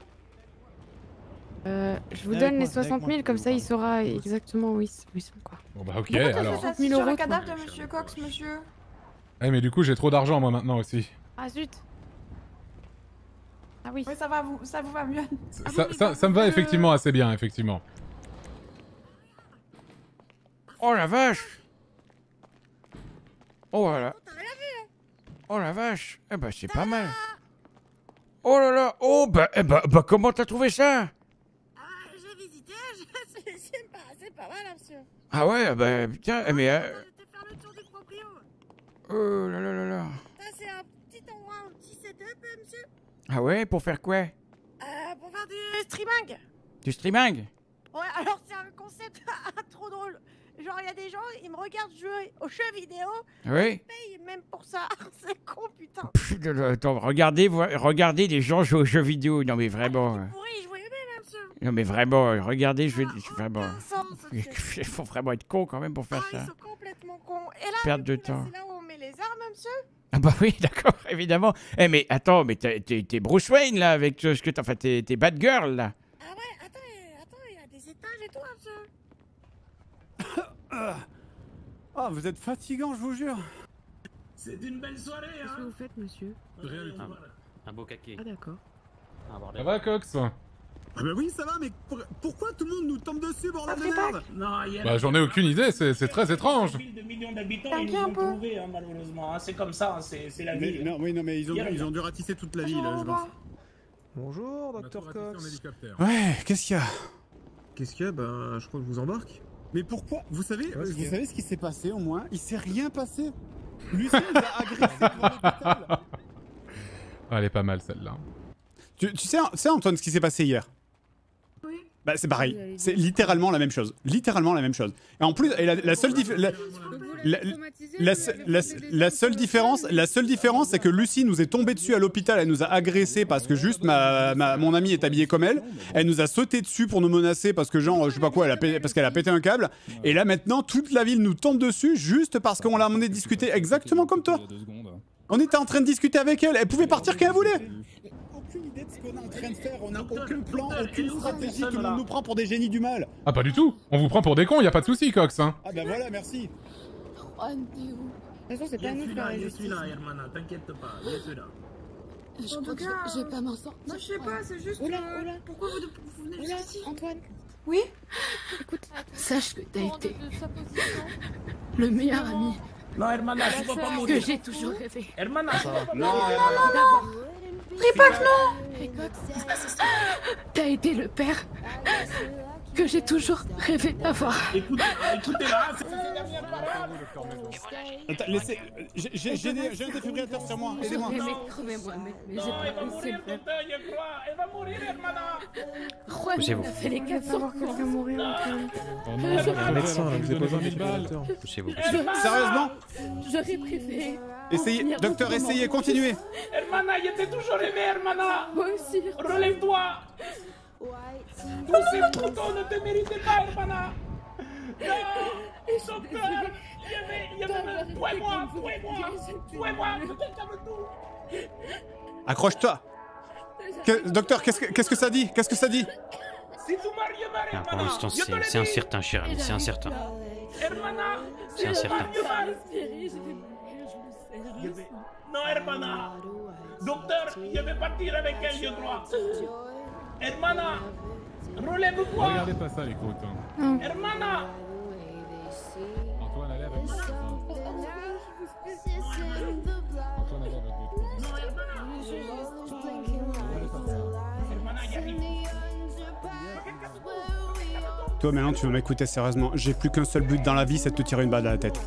Euh, je vous donne moi, les soixante mille, comme ça il saura exactement où ils sont, quoi. Bon bah ok, pourquoi alors... Pourquoi tu fais ça sur le cadavre de monsieur Cox, monsieur? Eh mais du coup j'ai trop d'argent moi maintenant aussi. Ah zut. Ah oui. Oui ça va, vous, ça vous va mieux. Ça, ah, ça, oui, ça, ça, ça me va effectivement assez bien, effectivement. Oh la vache. Oh voilà. Oh la vache. Eh bah c'est pas mal. Oh là là. Oh bah, eh bah, bah comment t'as trouvé ça? C'est pas mal, monsieur. Ah ouais, bah putain, mais... Euh... Oh là là là là. Ça c'est un petit endroit, un petit setup, monsieur. Ah ouais, pour faire quoi? Euh, pour faire du streaming. Du streaming? Ouais, alors c'est un concept trop drôle. Genre il y a des gens, ils me regardent jouer aux jeux vidéo. Oui. Ils payent même pour ça. C'est con, putain. Pff, attends, regardez, regardez des gens jouer aux jeux vidéo. Non mais vraiment... Ah, Non mais vraiment, regardez, je vais... Vraiment... Il faut vraiment être con quand même pour faire ah, ça. Ils sont complètement cons. Et là, perdre de temps. C'est là où on met les armes, monsieur. Ah bah oui, d'accord, évidemment. Eh mais attends, mais t'es Bruce Wayne là, avec ce que t'as... Enfin, t'es Bad Girl là. Ah ouais, attends, attends, il y a des étages et tout, monsieur. Ah, vous êtes fatigant, je vous jure. C'est une belle soirée, hein. Qu'est-ce que vous faites, monsieur? Rien du tout. Un beau caquet. Ah d'accord. Ça va, Cox? Ah bah oui ça va mais pour... pourquoi tout le monde nous tombe dessus bordel de merde? Bah j'en ai aucune idée, c'est très étrange. T'inquiète un peu. C'est comme ça, c'est la ville. Non oui non mais ils ont, ils ont dû ratisser toute la ville je pense. Bonjour docteur Cox. Ouais qu'est-ce qu'il y a? Qu'est-ce qu'il y a? Bah je crois que je vous embarque. Mais pourquoi? Vous savez, vous savez ce qui s'est passé au moins? Il s'est rien passé. Lucie nous a agressé pour l'hôpital. Elle est pas mal celle-là. Tu sais Antoine ce qui s'est passé hier? Bah c'est pareil, c'est littéralement la même chose, littéralement la même chose. Et en plus, et la, la seule la, la, la, la, la seule différence, la seule différence, c'est que Lucie nous est tombée dessus à l'hôpital, elle nous a agressé parce que juste ma, ma mon amie est habillée comme elle, elle nous a sauté dessus pour nous menacer parce que genre je sais pas quoi, elle a pété, parce qu'elle a pété un câble. Et là maintenant toute la ville nous tombe dessus juste parce qu'on l'a amené discuter exactement comme toi. On était en train de discuter avec elle, elle pouvait partir quand elle voulait. Aucune idée de ce qu'on est en train de faire, on n'a aucun plan, aucune stratégie, tout le monde nous prend pour des génies du mal. Ah pas du tout, on vous prend pour des cons, y a pas de souci Cox hein. Ah bah voilà, merci. De toute façon c'est pas nous qui la justice. Je suis là, Hermana, t'inquiète pas, je suis là. Je crois que je vais pas m'en sortir. Non je sais pas, c'est juste que... Pourquoi vous venez jusqu'ici Antoine? Oui. Écoute, sache que t'as été le meilleur ami. Non Hermana, tu vas pas mourir. Que j'ai toujours rêvé. Hermana, tu vas pas mourir. Non, non, non. Tripac, non! T'as été le père que j'ai toujours rêvé d'avoir. Écoutez-la, c'est la dernière parole! Attends, laissez. J'ai un défibrillateur sur moi, aidez-moi! Mais crevez-moi, mais j'ai pas mourir, elle va mourir, Hermana! Juan, il a fait les quatre cents que je vais mourir. Un médecin, vous avez besoin d'un défibrillateur. Sérieusement? J'aurais préféré. Essayez, docteur, essayez, continuez. Hermana, je t'ai toujours aimé, Hermana. Moi aussi. Relève-toi. Tous ces boutons ne te méritent pas, Hermana. Non, docteur, je vais... Tuez-moi, tuez-moi, tuez-moi, je t'aime tout. Accroche-toi. Docteur, qu'est-ce que ça dit? Qu'est-ce que ça dit? Si tu maries, je marie, Hermana. Pour l'instant, c'est incertain, cher ami, c'est incertain. Hermana, c'est incertain. Vais... Non, Hermana! Docteur, je vais partir avec elle, je crois! Hermana! Relève-toi! Regardez pas ça, les côtes. Hein. Mm. Hermana! Antoine, allez avec moi. Antoine, allez avec moi. Non, Hermana! Hermana, il arrive! Toi, maintenant, tu veux m'écouter sérieusement. J'ai plus qu'un seul but dans la vie, c'est de te tirer une balle à la tête.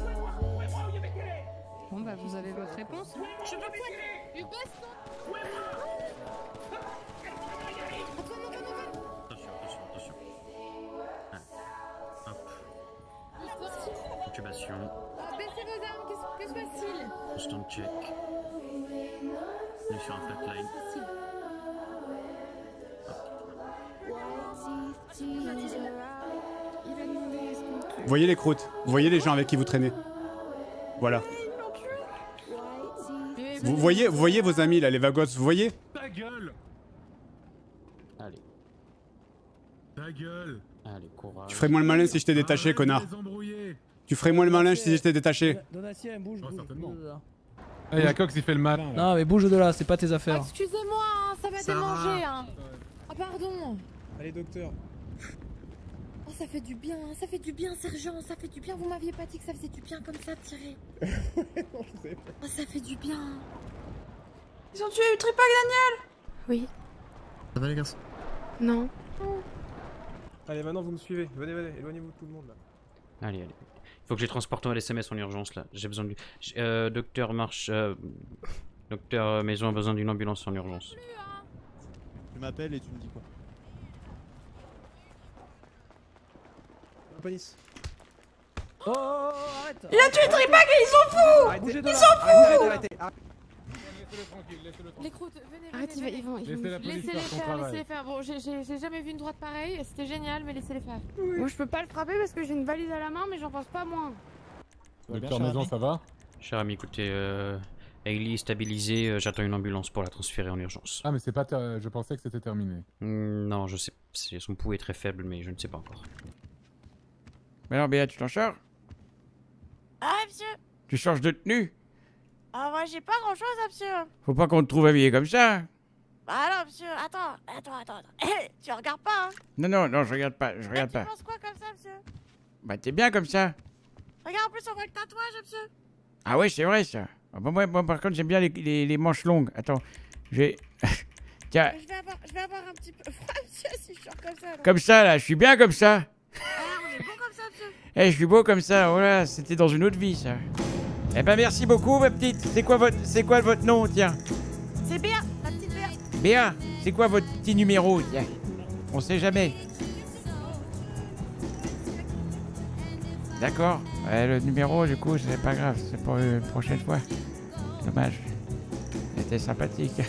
Intubation. Baissez vos armes, que se passe-t-il? Constant check. On est sur un flatline. Voyez les croûtes, voyez les gens avec qui vous traînez. Voilà. Vous voyez, vous voyez vos amis là, les Vagos, vous voyez? Ta gueule! Allez. Ta gueule! Allez, courage. Tu ferais moins le malin si je t'ai détaché, Arrête connard. Tu ferais moins le malin si je t'ai détaché. Donatien, bouge, bouge, bouge de là. Ah, y'a Cox, il fait le malin. Là. Non, mais bouge de là, c'est pas tes affaires. Ah, excusez-moi, hein, ça m'a dérangé. Hein. Ah, pardon. Allez, docteur. Oh, ça fait du bien, ça fait du bien, sergent, ça fait du bien. Vous m'aviez pas dit que ça faisait du bien comme ça de tirer. Non, je sais pas. Oh, ça fait du bien. Ils ont tué Tripac, Daniel. Oui. Ça va, les garçons? Non. Oh. Allez, maintenant vous me suivez. Venez, venez, éloignez-vous de tout le monde là. Allez, allez. Faut que je les transporte en L S M S en urgence là. J'ai besoin du. Euh, docteur Marche. Euh... Docteur Maison a besoin d'une ambulance en urgence. Tu m'appelles et tu me dis quoi? Panis. Oh, arrête! Il a tué Tripac et ils s'en foutent! Ils s'en foutent! Les croûtes, venez, arrête, venez, venez. Ils vont, ils vont... Laissez-les faire, laissez-les faire. Bon, j'ai jamais vu une droite pareille, c'était génial, mais laissez-les faire. Oui. Bon, je peux pas le frapper parce que j'ai une valise à la main, mais j'en pense pas moins. Docteur Maison, ça va? Cher ami, écoutez, euh, Hailey est stabilisée, euh, j'attends une ambulance pour la transférer en urgence. Ah, mais c'est pas... Ter... Je pensais que c'était terminé. Mmh, non, je sais... Son pouls est très faible, mais je ne sais pas encore. Mais alors, Béa, tu t'en charges? Ah, monsieur! Tu changes de tenue? Ah, moi j'ai pas grand chose, hein, monsieur. Faut pas qu'on te trouve habillé comme ça. Bah non, monsieur, attends, attends, attends. Attends. Tu regardes pas, hein? Non, non, non, je regarde pas, je regarde pas. Tu penses quoi comme ça, monsieur? Bah t'es bien comme ça. Regarde, en plus, on voit le tatouage, monsieur. Ah ouais, c'est vrai, ça. Bah, moi, moi, par contre, j'aime bien les, les, les manches longues. Attends, je vais... Tiens. Je vais, avoir, je vais avoir un petit peu froid, monsieur, si je sors comme ça. Donc. Comme ça, là, je suis bien comme ça. Ah, on est bon comme ça, monsieur. Eh, je suis beau comme ça, oh là, c'était dans une autre vie, ça. Eh ben merci beaucoup ma petite. C'est quoi votre c'est quoi votre nom tiens? C'est Béa, ma petite Béa. Béa, c'est quoi votre petit numéro tiens? On sait jamais. D'accord. Ouais, le numéro du coup c'est pas grave, c'est pour une prochaine fois. Dommage. C'était sympathique.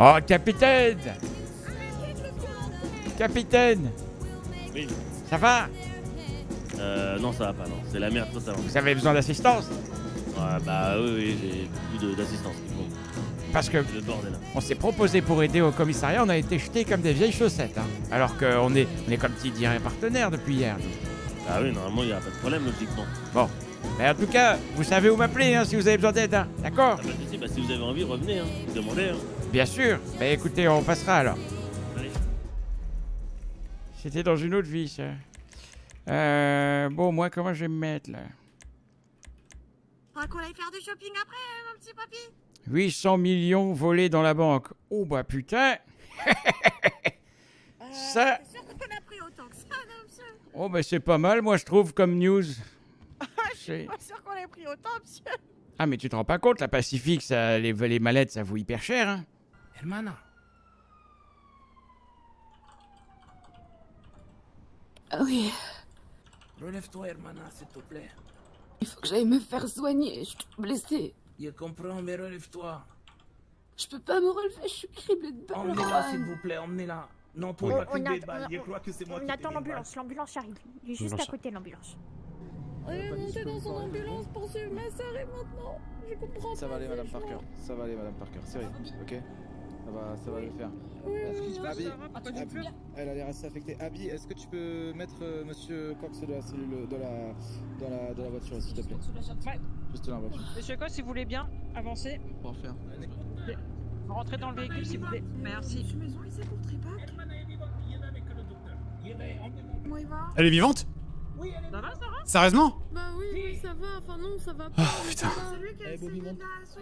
Oh capitaine. Capitaine. Oui. Ça va? Euh, non, ça va pas, non. C'est la merde totalement. Vous avez besoin d'assistance? Ouais, bah oui, oui j'ai beaucoup d'assistance. Parce que le bordel. On s'est proposé pour aider au commissariat, on a été jetés comme des vieilles chaussettes. Hein. Alors qu'on est, on est comme qui dirait partenaire depuis hier. Ah oui, normalement, il n'y a pas de problème, logiquement. Bon. Mais en tout cas, vous savez où m'appeler hein, si vous avez besoin d'aide, hein. D'accord? Ah bah, si, bah, si vous avez envie, revenez, hein. Demandez. Hein. Bien sûr. Bah écoutez, on passera alors. Allez. C'était dans une autre vie, ça. Euh... Bon, moi, comment je vais me mettre, là? Faudra qu'on aille faire du shopping après, hein, mon petit papy? huit cents millions volés dans la banque. Oh, bah, putain. euh, ça... C'est sûr qu'on a pris autant que ça, non, monsieur? Oh, bah, c'est pas mal, moi, je trouve, comme news. Je suis pas sûr qu'on ait pris autant, monsieur. Ah, mais tu te rends pas compte, la Pacifique, ça, les, les mallettes, ça vaut hyper cher, hein? Hermana. Oui... Relève-toi, Hermana, s'il te plaît. Il faut que j'aille me faire soigner, je suis blessée. Je comprends, mais relève-toi. Je peux pas me relever, je suis criblée de balles. Emmenez-la, s'il vous plaît, emmenez-la. Non, pour moi, on attend l'ambulance, l'ambulance arrive. Il est juste à côté de l'ambulance. Elle est montée dans son ambulance pour suivre ma soeur et maintenant, je comprends pas. Ça va aller, Madame Parker, ça va aller, Madame Parker, sérieux, ok? Ça va, ça va le faire. Oui, oui, oui, Abby, Abby, Abby, elle a l'air assez affectée. Abby, est-ce que tu peux mettre euh, monsieur Cox de la cellule de la, de la, de la voiture, s'il te plaît? Ouais. Juste là en voiture. Monsieur Cox, si vous voulez bien avancer. Pour faire. Rentrez dans le véhicule, s'il vous plaît. Merci. Elle est vivante? Oui, elle est vivante. Ça va, ça va? Sérieusement? Bah oui, oui, ça va. Enfin non, ça va pas. Oh putain.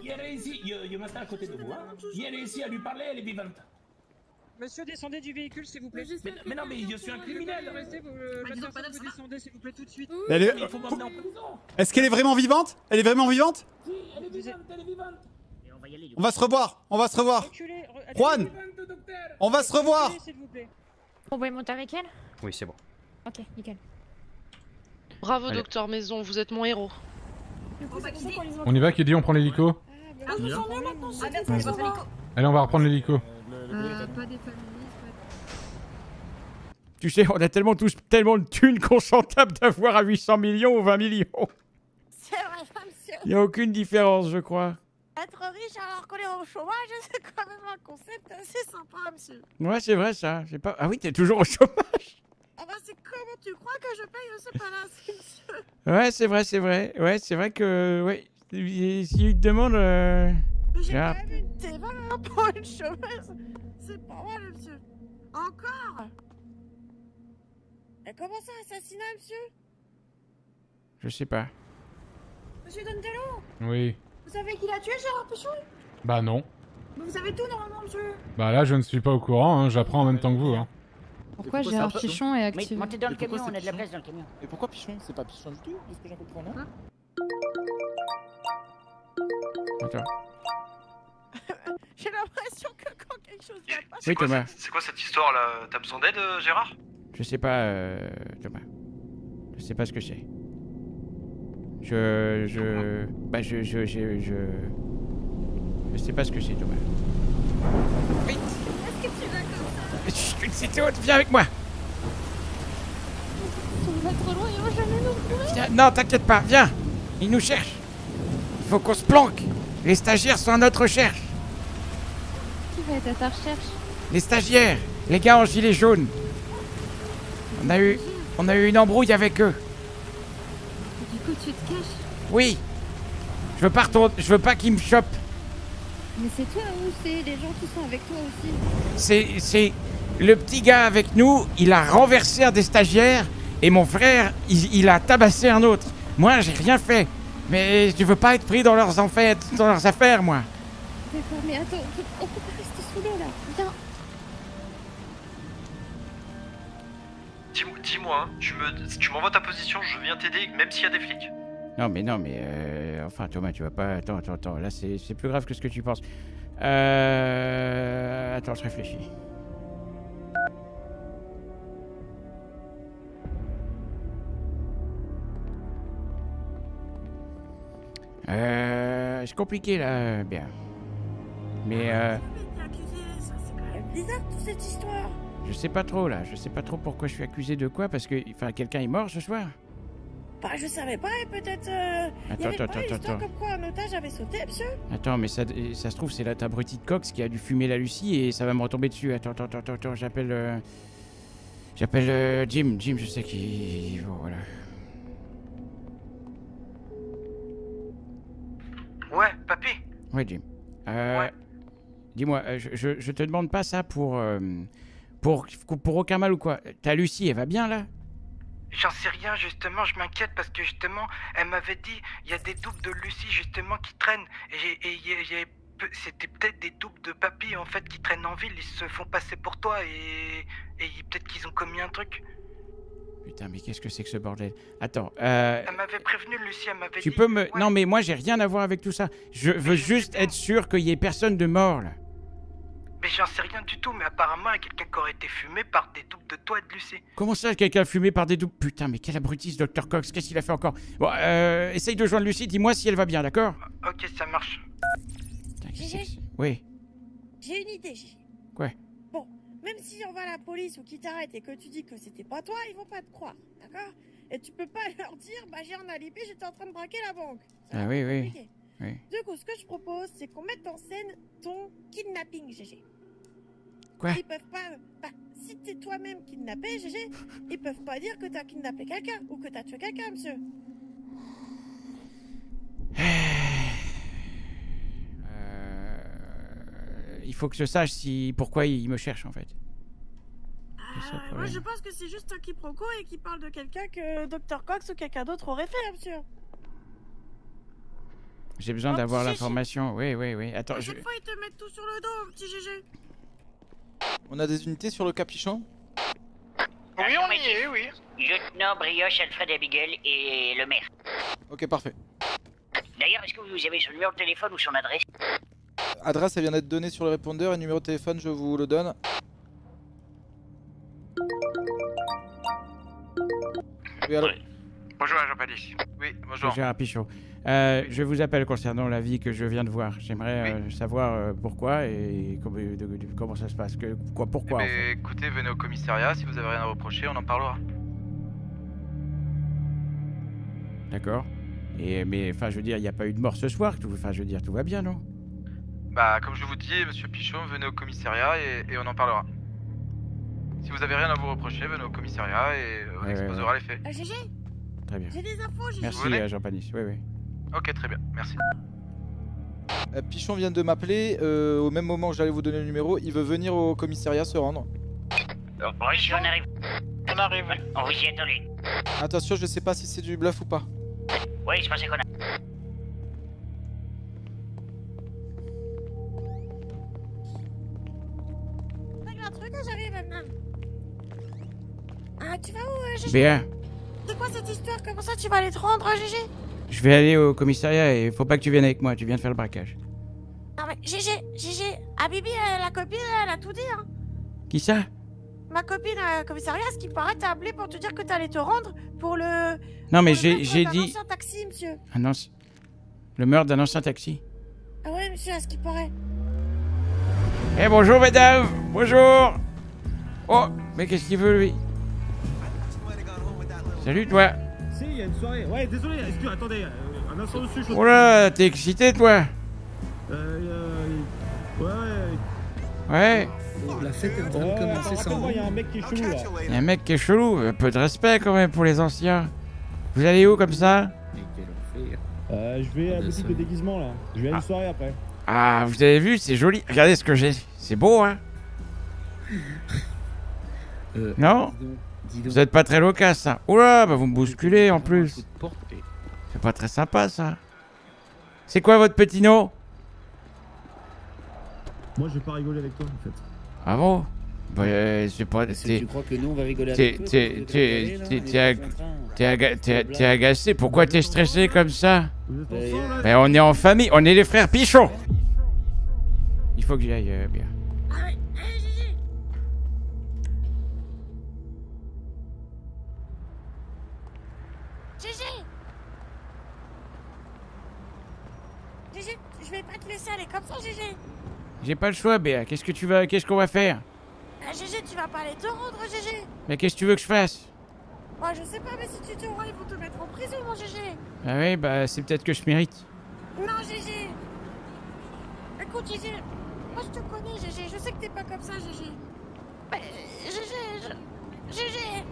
Il est ici, il est à côté de vous. Il est ici à lui parler, elle est vivante. Monsieur, descendez du véhicule, s'il vous plaît. Mais, mais, mais non, mais je suis un criminel. Restez, vous, euh, ah, pas vous descendez, s'il vous plaît, tout de suite. Oui. Est... Est-ce qu'elle est vraiment vivante? Elle est vraiment vivante? Oui, elle est vivante, elle est vivante. Et on va y aller, on va se revoir, on va se revoir. Reculez, re... Juan, vivante, on va se revoir. Reculez, vous plaît. On peut monter avec elle? Oui, c'est bon. Ok, nickel. Bravo, allez. Docteur Maison, vous êtes mon héros. On y va, Kelly, on prend l'hélico. Ah, vous en avez maintenant, c'est bien, c'est votre hélico. Allez, on va reprendre l'hélico. Euh, pas des familles, pas... Tu sais, on a tellement tous tellement de thunes qu'on s'en tape d'avoir à huit cents millions ou vingt millions. C'est vrai, monsieur. Il n'y a aucune différence, je crois. Être riche alors qu'on est au chômage, c'est quand même un concept assez sympa, monsieur. Ouais, c'est vrai, ça. Pas... Ah oui, t'es toujours au chômage. Ah bah, c'est comment tu crois que je paye ce palace, monsieur. Ouais, c'est vrai, c'est vrai. Ouais, c'est vrai que... Ouais. Si il te demande... Euh... J'ai quand même une Devon pour une chômeuse. C'est pas mal, monsieur. Encore. Et comment ça, assassinat, monsieur? Je sais pas. Monsieur Donatello? Oui. Vous savez qui l'a tué, Gérard Pichon? Bah non. Mais vous savez tout, normalement, monsieur. Bah là, je ne suis pas au courant, hein. J'apprends en même temps que vous, hein. Pourquoi, pourquoi Gérard Pichon est activé? Montez dans le camion, on a de la place dans le camion. Et pourquoi Pichon? C'est pas Pichon du tout, de ce que j'en comprends, non? Attends. J'ai l'impression que quand quelque chose va pas... Oui, quoi, Thomas. C'est quoi cette histoire là? T'as besoin d'aide, euh, Gérard? Je sais pas, euh, Thomas. Je sais pas ce que c'est. Je... je... Bah je... je... je... je... Je sais pas ce que c'est, Thomas. Vite! Est-ce que tu vas comme ça? Chut, c'était haute, viens avec moi! On va trop loin, ils vont jamais nous courir! Non, t'inquiète pas, viens! Ils nous cherchent! Il faut qu'on se planque! Les stagiaires sont à notre recherche! Qui va être à ta recherche? Les stagiaires! Les gars en gilet jaune! On a eu... On a eu une embrouille avec eux! Tu te caches? Oui. Je veux pas retour... Je veux pas qu'ils me chopent. Mais c'est toi ou c'est les gens qui sont avec toi aussi? C'est... c'est... Le petit gars avec nous, il a renversé un des stagiaires et mon frère, il, il a tabassé un autre. Moi, j'ai rien fait. Mais je veux pas être pris dans leurs, enfa... dans leurs affaires, moi. D'accord, mais attends, on peut pas rester sous l'eau, là. Viens. Dis-moi, hein, tu me, tu m'envoies ta position, je viens t'aider, même s'il y a des flics. Non mais non mais, euh, enfin Thomas, tu vas pas, attends, attends, attends, là c'est plus grave que ce que tu penses. Euh, attends, je réfléchis. Euh, c'est compliqué là, bien. Mais euh... c'est bizarre toute cette histoire. Je sais pas trop là, je sais pas trop pourquoi je suis accusé de quoi, parce que enfin quelqu'un est mort ce soir. Bah je savais pas et peut-être. Euh, attends, y avait attends, pas attends, comme quoi un otage avait sauté, monsieur. Attends, mais ça, ça se trouve c'est la tabrutie de Cox qui a dû fumer la Lucie et ça va me retomber dessus. Attends, attends, attends, attends, j'appelle, euh, j'appelle euh, Jim, Jim, je sais qui. Bon, voilà. Ouais, papy. Ouais, Jim. Euh, ouais. Dis-moi, euh, je, je, je te demande pas ça pour. Euh, Pour, pour aucun mal ou quoi? Ta Lucie, elle va bien là? J'en sais rien, justement, je m'inquiète parce que justement, elle m'avait dit, il y a des doubles de Lucie justement qui traînent. Et, et, et c'était peut-être des doubles de papy en fait qui traînent en ville, ils se font passer pour toi et, et peut-être qu'ils ont commis un truc. Putain, mais qu'est-ce que c'est que ce bordel? Attends, euh... Elle m'avait prévenu, Lucie, elle m'avait dit... Tu peux me... Ouais. Non mais moi j'ai rien à voir avec tout ça. Je veux mais juste être sûr qu'il y ait personne de mort là. Mais j'en sais rien du tout, mais apparemment il y a quelqu'un qui aurait été fumé par des doubles de toi et de Lucie. Comment ça, quelqu'un fumé par des doubles? Putain, mais quel abrutis, docteur Cox, qu'est-ce qu'il a fait encore? Bon, euh, essaye de joindre Lucie, dis-moi si elle va bien, d'accord? Ok, ça marche. Gégé? Oui. J'ai une idée, Gégé. Quoi? Bon, même si on va à la police ou qu'ils t'arrêtent et que tu dis que c'était pas toi, ils vont pas te croire, d'accord? Et tu peux pas leur dire, bah j'ai un alibi, j'étais en train de braquer la banque. Ça ah oui, oui. oui. Du coup, ce que je propose, c'est qu'on mette en scène ton kidnapping, Gégé. Quoi? Ils peuvent pas... Bah, si t'es toi-même kidnappé, Gégé, ils peuvent pas dire que t'as kidnappé quelqu'un ou que t'as tué quelqu'un, monsieur. euh... Il faut que je sache si... pourquoi ils me cherchent, en fait. Euh, ça, moi, je pense que c'est juste un quiproquo et qu'ils parlent de quelqu'un que docteur Cox ou quelqu'un d'autre aurait fait, monsieur. J'ai besoin d'avoir l'information, oui, oui, oui. Attends, je... Cette fois, ils te mettent tout sur le dos, petit Gégé. On a des unités sur le Capichon? Oui, on y est, oui. Lieutenant Brioche, Alfred et Miguel et le maire. Ok, parfait. D'ailleurs, est-ce que vous avez son numéro de téléphone ou son adresse? Adresse, elle vient d'être donnée sur le répondeur et numéro de téléphone, je vous le donne. Oui, allô? Bonjour, agent Panis. Oui, bonjour. Gérard Pichon. Euh, je vous appelle concernant la vie que je viens de voir. J'aimerais oui. euh, savoir euh, pourquoi et com de, de, de, comment ça se passe. Que, quoi, pourquoi eh en fait. Écoutez, venez au commissariat. Si vous avez rien à reprocher, on en parlera. D'accord. Et mais enfin, je veux dire, il n'y a pas eu de mort ce soir. Enfin, je veux dire, tout va bien, non? Bah, comme je vous dis, Monsieur Pichon, venez au commissariat et, et on en parlera. Si vous avez rien à vous reprocher, venez au commissariat et on ouais, exposera ouais, ouais. les faits. Euh, G G. Très bien. J'ai des infos, G G. Merci, Jean Panis. Oui, oui. Ok, très bien. Merci. Euh, Pichon vient de m'appeler. Euh, au même moment où j'allais vous donner le numéro, il veut venir au commissariat se rendre. Alors, Pichon, on arrive. On arrive. On vous y est allé. Attention, je sais pas si c'est du bluff ou pas. Oui, je pensais qu'on a... Tu vas où, euh, Gégé? Béa. C'est quoi cette histoire? Comment ça tu vas aller te rendre, Gégé? Je vais aller au commissariat et faut pas que tu viennes avec moi, tu viens de faire le braquage. Non mais Gégé, Gégé, ah Bibi, euh, la copine, elle a tout dit hein. Qui ça? Ma copine au euh, commissariat, ce qui me paraît, t'a appelé pour te dire que t'allais te rendre pour le... Non mais j'ai j'ai dit... ancien taxi, monsieur. Un anci... Le meurtre d'un ancien taxi. Ah ouais, monsieur, à ce qui paraît. Eh hey, bonjour, mesdames. Bonjour. Oh, mais qu'est-ce qu'il veut, lui? Salut toi! Si, il y a une soirée. Ouais, désolé, excuse, attendez, un instant dessus, je... Oh là, t'es excité toi? Euh, euh... Ouais... Ouais... La fête est en train de commencer sans moi. Il y a un mec qui est chelou là. Il y a un mec qui est chelou, un peu de respect quand même pour les anciens. Vous allez où comme ça? Euh, je vais à la boutique de déguisement là. Je vais à une soirée après. Ah, vous avez vu, c'est joli. Regardez ce que j'ai. C'est beau hein? euh, Non? Vous êtes pas très loquace, ça. Oula, bah vous me bousculez en plus. C'est pas très sympa, ça. C'est quoi votre petit nom? Moi, je vais pas rigoler avec toi, en fait. Ah bon? Bah, c'est pas... Tu crois que nous, on va rigoler avec toi? T'es agacé. Pourquoi t'es stressé comme ça? Mais on est en famille. On est les frères Pichon. Il faut que j'y aille bien. J'ai pas le choix, Béa. Qu'est-ce que tu vas, qu'est-ce qu'on va faire? Ah, Gégé, tu vas pas aller te rendre, Gégé. Mais qu'est-ce que tu veux que je fasse? Moi, oh, je sais pas, mais si tu te rends, ils vont te mettre en prison, mon Gégé. Ah oui, bah c'est peut-être que je mérite. Non, Gégé. Écoute, Gégé, moi je te connais, Gégé. Je sais que t'es pas comme ça, Gégé. Mais Gégé, je... Gégé,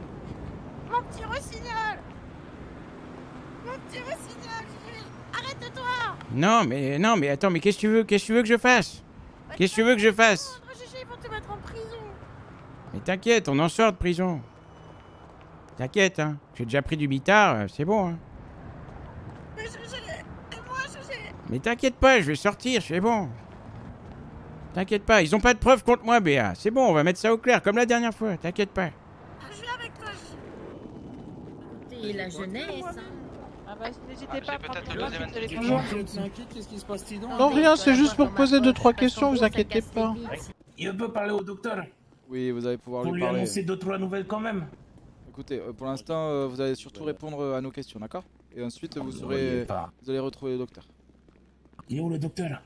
mon petit rossignol, mon petit rossignol, Gégé, arrête-toi. Non, mais non, mais attends, mais qu'est-ce que tu veux, qu'est-ce que tu veux que je fasse? Qu'est-ce que tu veux que je fasse? Mais t'inquiète, on en sort de prison. T'inquiète, hein. J'ai déjà pris du mitard, c'est bon, hein. Mais t'inquiète pas, je vais sortir, c'est bon. T'inquiète pas, ils ont pas de preuves contre moi, Béa. C'est bon, on va mettre ça au clair, comme la dernière fois, t'inquiète pas. Je vais avec toi. C'est la jeunesse, hein. Ah bah j'étais pas peut-être le deuxième année. Bonjour. Qu'est-ce qui se passe sinon? Non rien, c'est juste pour poser deux trois questions, vous inquiétez pas. Il peut parler au docteur. Oui, vous allez pouvoir lui parler. Pour lui annoncer deux trois nouvelles quand même. Écoutez, pour l'instant, vous allez surtout répondre à nos questions, d'accord? Et ensuite, vous serez, vous allez retrouver le docteur. Il est où le docteur?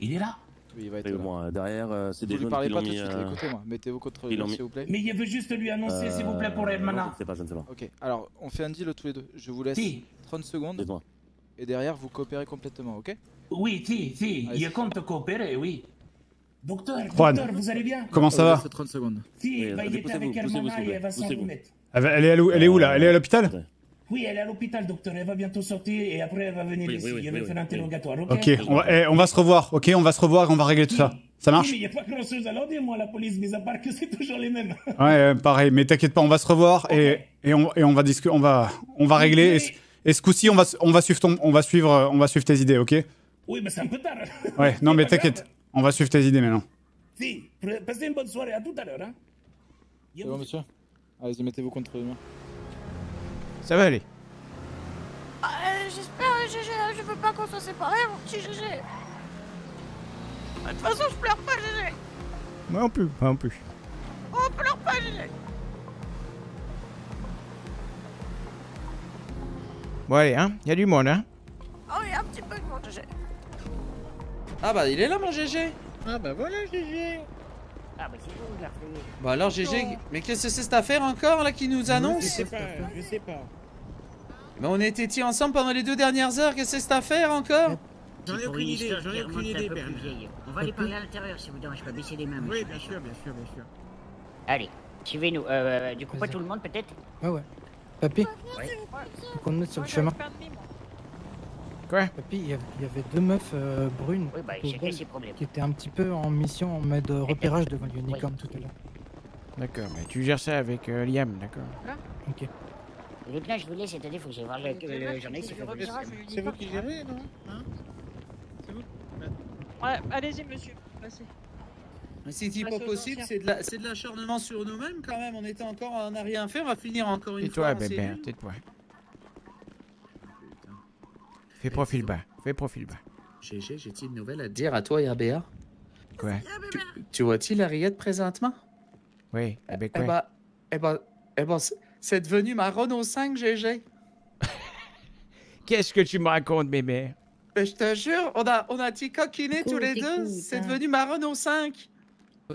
Il est là? Oui, il va être là. Derrière, c'est des gens qui l'ont mis. Vous lui parlez pas tout de suite, écoutez-moi. Mettez-vous contre lui, s'il vous plaît. Mais il veut juste lui annoncer, s'il vous plaît, pour Hermana. Je ne sais pas, je ne sais pas. Ok, alors, on fait un deal tous les deux. Je vous laisse trente secondes. Et derrière, vous coopérez complètement, ok? Oui, si, si, il compte coopérer, oui. Docteur, docteur, vous allez bien? Comment ça va? trente secondes. Si, il était avec Hermana et elle va s'en remettre. Elle est où, là? Elle est à l'hôpital? Oui, elle est à l'hôpital, docteur. Elle va bientôt sortir et après elle va venir oui, ici. Oui, oui, elle va oui, faire oui, l'interrogatoire. Ok, okay. On, va, eh, on va se revoir. Ok, on va se revoir et on va régler tout oui. ça. Ça marche? Oui, mais il n'y a pas grand chose à leur dire, moi, la police, mis à part que c'est toujours les mêmes. Ouais, euh, pareil. Mais t'inquiète pas, on va se revoir okay. et, et, on, et on va discuter. On va, on va régler. Oui, et, et ce coup-ci, on va, on, va suivre ton, on, va suivre, on va suivre tes idées, ok? Oui, mais c'est un peu tard. Ouais, non, mais t'inquiète. On va suivre tes idées maintenant. Si, passez une bonne soirée. À tout à l'heure. Hein. C'est bon, monsieur? Allez-y, mettez-vous contre moi. Ça va aller. Euh, J'espère, Gégé, je veux pas qu'on soit séparés, mon petit Gégé. De toute façon, je pleure pas, Gégé. Moi non plus, pas non plus. On pleure pas, Gégé. Bon allez, hein, il y a du monde, hein. Oh, il y a un petit peu de monde, G G. Ah bah, il est là, mon G G. Ah bah voilà, G G. Ah bah c'est bon, je l'ai reconnu. Bah alors, G G, oh. Mais qu'est-ce que c'est cette affaire encore, là, qui nous annonce? Je sais pas, je sais pas. Bah on était tirés ensemble pendant les deux dernières heures, qu'est-ce que c'est cette affaire encore? J'en ai aucune idée, j'en ai aucune idée, Berne. On va aller parler à l'intérieur, si vous dérangez pas, baisser les mains. Oui, bien sûr, bien sûr, bien sûr. Allez, suivez-nous. Euh, du coup, pas tout le monde, peut-être? Ouais, ouais. Papy, faut qu'on mette sur le chemin. Quoi? Papy, il y avait deux meufs euh, brunes oui, bah, qui étaient un petit peu en mission en mode repérage devant l'Unicorn tout à l'heure. D'accord, mais tu gères ça avec euh, Liam, d'accord? Ok. Les plans, je vous laisse, attendez, faut que j'aille voir le journaliste. C'est vous qui gérez, non? Hein? C'est vous? Ouais, allez-y, monsieur, passez. C'est pas possible, c'est de l'acharnement la, sur nous-mêmes quand même, on était encore en arrière-inférieur, on va finir encore une et fois. Et toi, bébé, tais-toi. Fais profil bas, fais profil bas. G G, j'ai-t-il une nouvelle à dire à toi et à Béa? Quoi? Tu, tu vois-t-il Henriette présentement? Oui, eh ben quoi? Eh bah, eh bah, eh bah, c'est devenu ma Renault cinq, G G. Qu'est-ce que tu me racontes, bébé? Ben, je te jure, on a, on a dit coquiné tous les deux, c'est devenu ma Renault cinq. Bah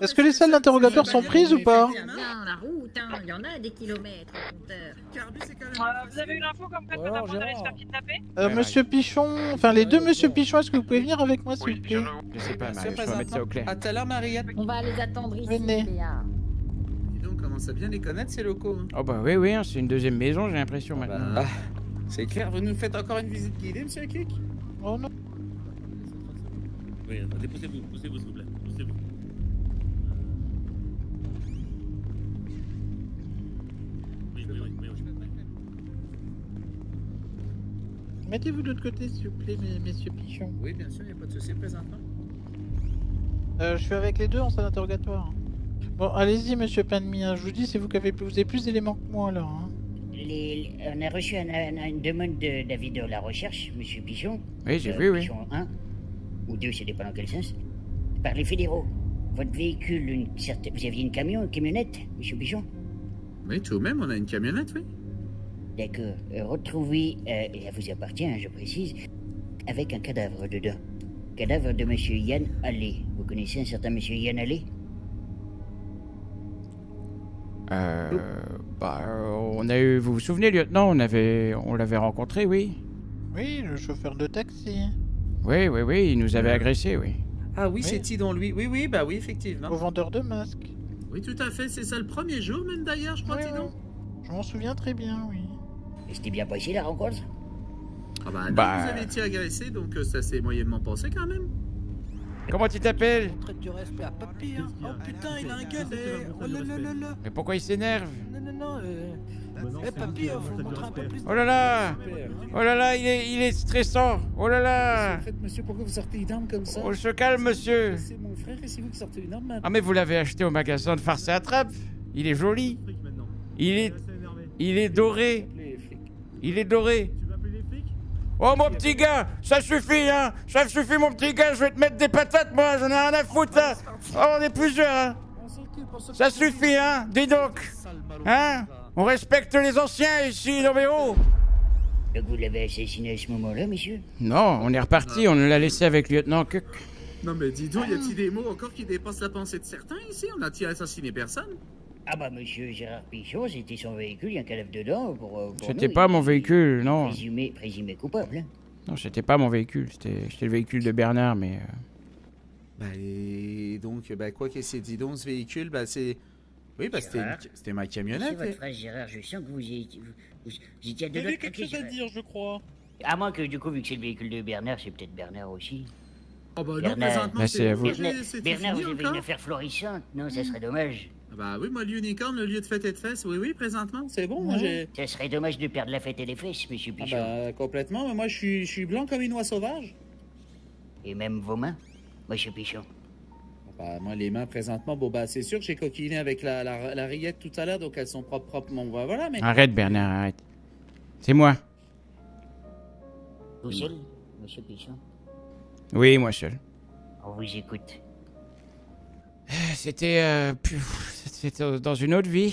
Est-ce que les salles d'interrogatoire sont prises ou pas? La route, hein, y en a des kilomètres. Vous avez eu l'info comme quoi on allait se faire kidnapper? Euh, monsieur Pichon, enfin les deux monsieur Pichon, est-ce que vous pouvez venir avec moi s'il vous plaît? Je sais pas, Marius, je vais mettre ça au clair. À tout à l'heure, Mariette. On va les attendre ici. Venez. Et donc, on commence à bien les connaître ces locaux. Oh bah oui, oui, c'est une deuxième maison, j'ai l'impression maintenant. C'est clair, vous nous faites encore une visite guidée, monsieur Kuk? Oh non. Oui, attendez, poussez-vous, poussez-vous s'il vous plaît, poussez-vous. Mettez-vous de l'autre côté, s'il vous plaît, messieurs Pichon. Oui, bien sûr, il n'y a pas de souci, présentement. Euh, je suis avec les deux en salle d'interrogatoire. Bon, allez-y, monsieur Panmi, je vous dis, c'est vous qui avez plus, vous avez plus d'éléments que moi, alors. Hein. Les, on a reçu un, un, une demande de David de la recherche, monsieur Pichon. Oui, j'ai euh, vu, Pichon oui. un ou deux, ça dépend dans quel sens. Par les fédéraux. Votre véhicule, une certaine... vous aviez une, camion, une camionnette, monsieur Pichon? Oui, tout de même, on a une camionnette, oui. D'accord. Euh, retrouvez, euh, et ça vous appartient, je précise, avec un cadavre dedans. Cadavre de monsieur Yann Allé. Vous connaissez un certain monsieur Yann Allé? Euh... Oh. Bah, on a eu... Vous vous souvenez, lieutenant, on avait... On l'avait rencontré, oui. Oui, le chauffeur de taxi. Oui, oui, oui, il nous avait agressé, oui. Ah oui, oui. C'est Tidon, lui. Oui, oui, bah oui, effectivement. Au vendeur de masques. Oui, tout à fait, c'est ça le premier jour, même d'ailleurs, je crois, oui, Tidon. Oui. Je m'en souviens très bien, oui. Et c'était bien passé la rencontre? Ah bah, bah... vous avez été agressé, donc euh, ça s'est moyennement pensé quand même. Comment tu t'appelles? Oh putain, il a un gueule. Oh là là là là. Mais pourquoi il s'énerve? Non, non, non. Eh papy, faut montrer un peu plus. Oh là là. Oh là là, il est, il est stressant. Oh là là. Monsieur, pourquoi vous sortez une arme comme ça? On se calme, monsieur. C'est mon frère et c'est vous qui sortez une arme. Ah mais vous l'avez acheté au magasin de farce et attrape. Il est joli. Il est, il est doré. Il est doré. Oh mon petit gars, ça suffit hein, ça suffit mon petit gars, je vais te mettre des patates moi, j'en ai rien à foutre là. Oh on est plusieurs hein. Ça suffit hein, dis donc. Hein, on respecte les anciens ici, non mais oh. Donc vous l'avez assassiné à ce moment-là, monsieur? Non, on est reparti, on l'a laissé avec le lieutenant Kuk. Non mais dis donc, y a-t-il des mots encore qui dépassent la pensée de certains ici? On n'a-t-il assassiné personne? Ah bah monsieur Gérard Pichon, c'était son véhicule, il y a un cadavre dedans pour... pour c'était pas mon véhicule, non. Présumé, présumé coupable. Non, c'était pas mon véhicule, c'était le véhicule de Bernard, mais... Euh... Bah et donc, bah quoi que c'est, dis donc, ce véhicule, bah c'est... Oui, bah c'était ma camionnette. Votre frère Gérard, je sens que vous étiez... Vous, vous étiez à de l'autre côté, quelque chose à dire, je crois. À moins que du coup, vu que c'est le véhicule de Bernard, c'est peut-être Bernard aussi. Oh bah non, présentement, c'est vous. Bernard, vous avez une affaire florissante, non, ça serait dommage. Bah oui, moi, l'Unicorn, le lieu de fête et de fesses, oui, oui, présentement, c'est bon, moi, j'ai... Ça serait dommage de perdre la fête et les fesses, monsieur Pichon. Ah bah, complètement, mais moi, je suis, je suis blanc comme une oie sauvage. Et même vos mains, monsieur Pichon. Bah, moi, les mains, présentement, bon, bah, c'est sûr, j'ai coquiné avec la, la, la rillette tout à l'heure, donc elles sont propres, proprement, voilà, mais... Arrête, Bernard, arrête. C'est moi. Vous seul, monsieur Pichon? Oui, moi seul. On vous écoute. C'était euh, dans une autre vie,